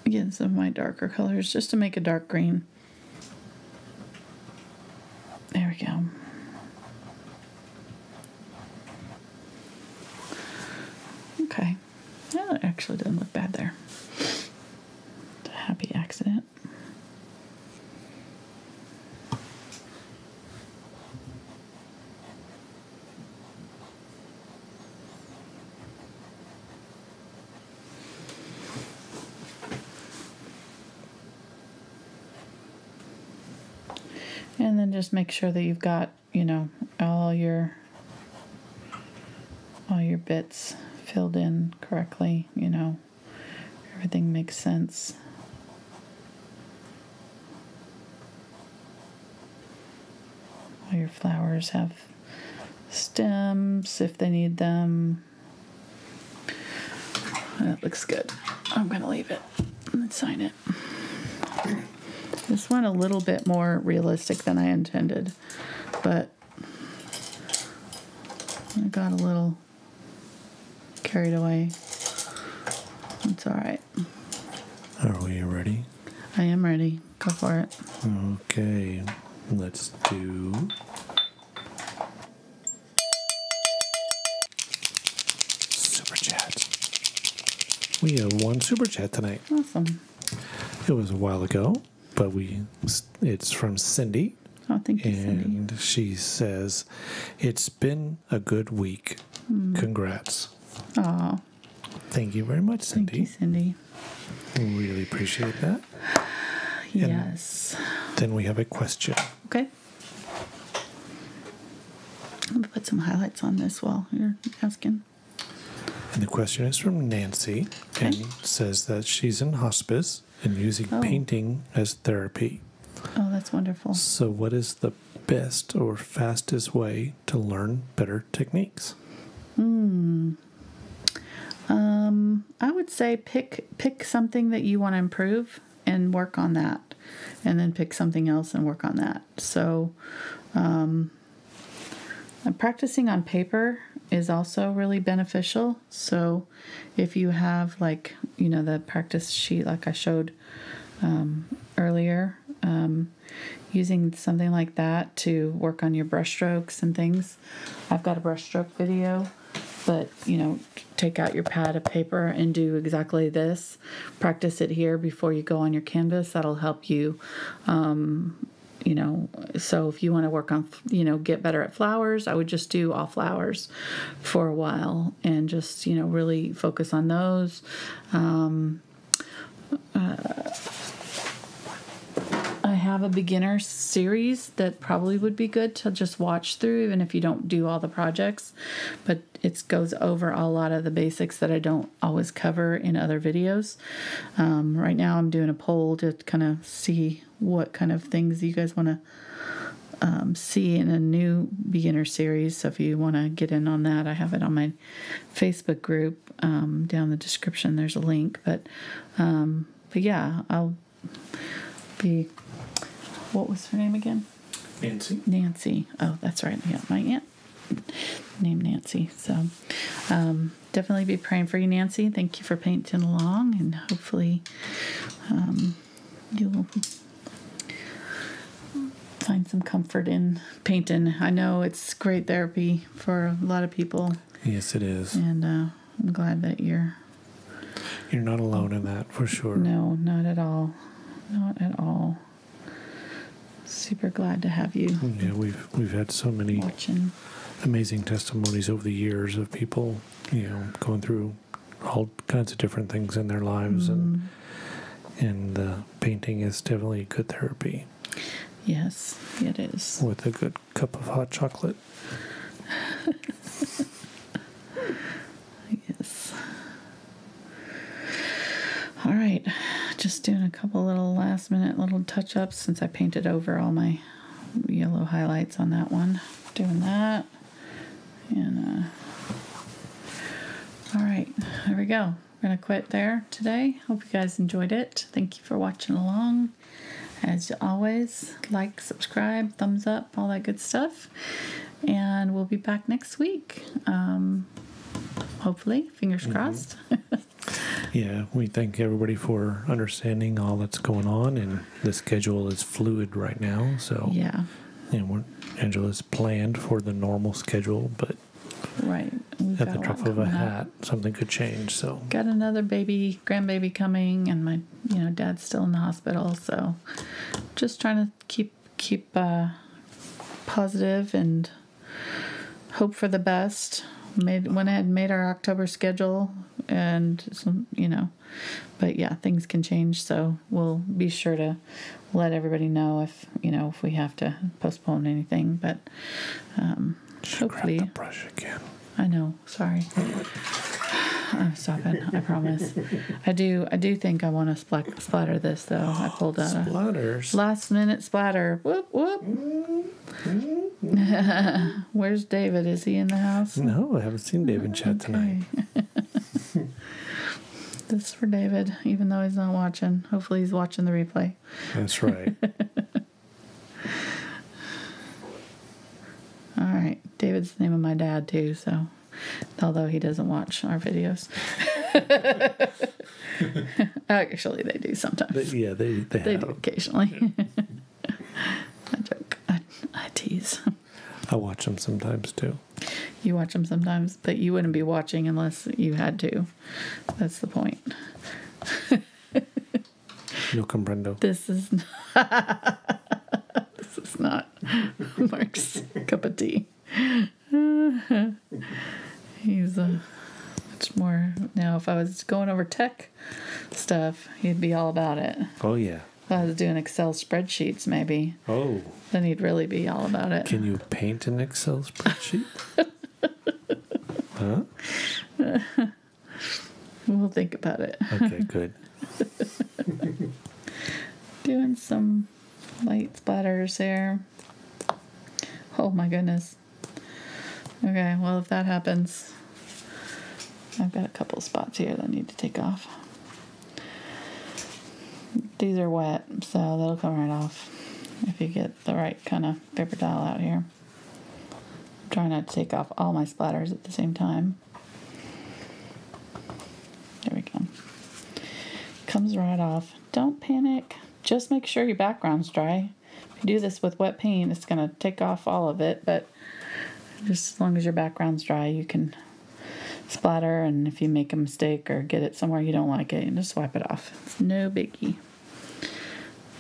Again, some of my darker colors, just to make a dark green. There we go. Okay. Well, it actually doesn't look bad there. It's a happy accident. And then just make sure that you've got, you know, all your bits filled in correctly, you know, everything makes sense. All your flowers have stems if they need them. That looks good. I'm gonna leave it and sign it. This one a little bit more realistic than I intended, but I got a little carried away. It's all right. Are we ready? I am ready. Go for it. Okay, let's do... Super Chat. We have one Super Chat tonight. Awesome. It was a while ago. But it's from Cindy. Oh, thank you, Cindy. And she says, it's been a good week. Congrats. Oh, Thank you very much, Cindy. Thank you, Cindy. Really appreciate that. Yes. And then we have a question. Okay. I'm going to put some highlights on this while you're asking. And the question is from Nancy, okay, and says that she's in hospice and using painting as therapy. Oh, that's wonderful. So what is the best or fastest way to learn better techniques? I would say pick something that you want to improve and work on that, and then pick something else and work on that. So practicing on paper is also really beneficial. So if you have, like, you know, the practice sheet like I showed earlier, using something like that to work on your brush strokes and things. I've got a brush stroke video, but, you know, take out your pad of paper and do exactly this. Practice it here before you go on your canvas. That'll help you, you know, so if you want to work on, you know, get better at flowers, I would just do all flowers for a while and just, you know, really focus on those. I have a beginner series that probably would be good to just watch through, even if you don't do all the projects, but it goes over a lot of the basics that I don't always cover in other videos. Right now I'm doing a poll to kind of see what kind of things you guys want to see in a new beginner series. So if you want to get in on that, I have it on my Facebook group. Down in the description there's a link, but yeah, I'll be, what was her name again? Nancy. Nancy. Oh, that's right. Yeah, my aunt named Nancy. So definitely be praying for you, Nancy. Thank you for painting along, and hopefully you'll find some comfort in painting. I know it's great therapy for a lot of people. Yes, it is. And I'm glad that you're not alone in that, for sure. No, not at all. Not at all. Super glad to have you. Yeah, we've had so many amazing testimonies over the years of people, you know, going through all kinds of different things in their lives, and painting is definitely good therapy. Yes, it is. With a good cup of hot chocolate. Yes. All right. Just doing a couple little last minute little touch-ups since I painted over all my yellow highlights on that one. Doing that. And all right, there we go. We're gonna quit there today. Hope you guys enjoyed it. Thank you for watching along. As always, like, subscribe, thumbs up, all that good stuff. And we'll be back next week. Hopefully, fingers crossed. Yeah, we thank everybody for understanding all that's going on, and the schedule is fluid right now. So yeah, and Angela's planned for the normal schedule, but right, at the drop of a hat, something could change. So got another baby, grandbaby coming, and my dad's still in the hospital. So just trying to keep positive and hope for the best. When I had made our October schedule, and some, but yeah, things can change. So we'll be sure to let everybody know if, if we have to postpone anything, but, hopefully. Grab the brush again. I know. Sorry. I'm stopping. I promise. I do think I want to splatter this though. I pulled out a last minute splatter. Whoop, whoop. Where's David? Is he in the house? No, I haven't seen David in chat tonight. This is for David, even though he's not watching. Hopefully he's watching the replay. That's right. All right. David's the name of my dad, too, so although he doesn't watch our videos. Actually, they do sometimes. But yeah, they do occasionally. I joke. I tease. I watch them sometimes, too. You watch them sometimes, but you wouldn't be watching unless you had to. That's the point. No comprendo. This is not... It's not Mark's cup of tea. He's much more now if I was going over tech stuff, he'd be all about it. Oh, yeah. If I was doing Excel spreadsheets, maybe. Oh. Then he'd really be all about it. Can you paint an Excel spreadsheet? Huh? We'll think about it. Okay, good. Doing some light splatters here. Oh, my goodness. Okay, well, if that happens, I've got a couple spots here that I need to take off. These are wet, so they'll come right off if you get the right kind of paper towel out here. I'm trying not to take off all my splatters at the same time. There we go. Comes right off. Don't panic. Just make sure your background's dry. If you do this with wet paint, it's going to take off all of it, but just as long as your background's dry, you can splatter, and if you make a mistake or get it somewhere you don't like it, you just wipe it off. It's no biggie.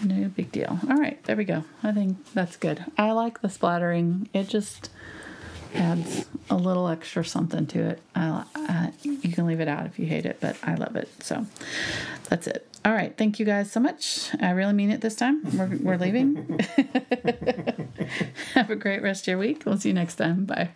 No big deal. All right, there we go. I think that's good. I like the splattering. It just adds a little extra something to it. You can leave it out if you hate it, but I love it. So that's it. All right, thank you guys so much. I really mean it this time. We're leaving. Have a great rest of your week. We'll see you next time. Bye.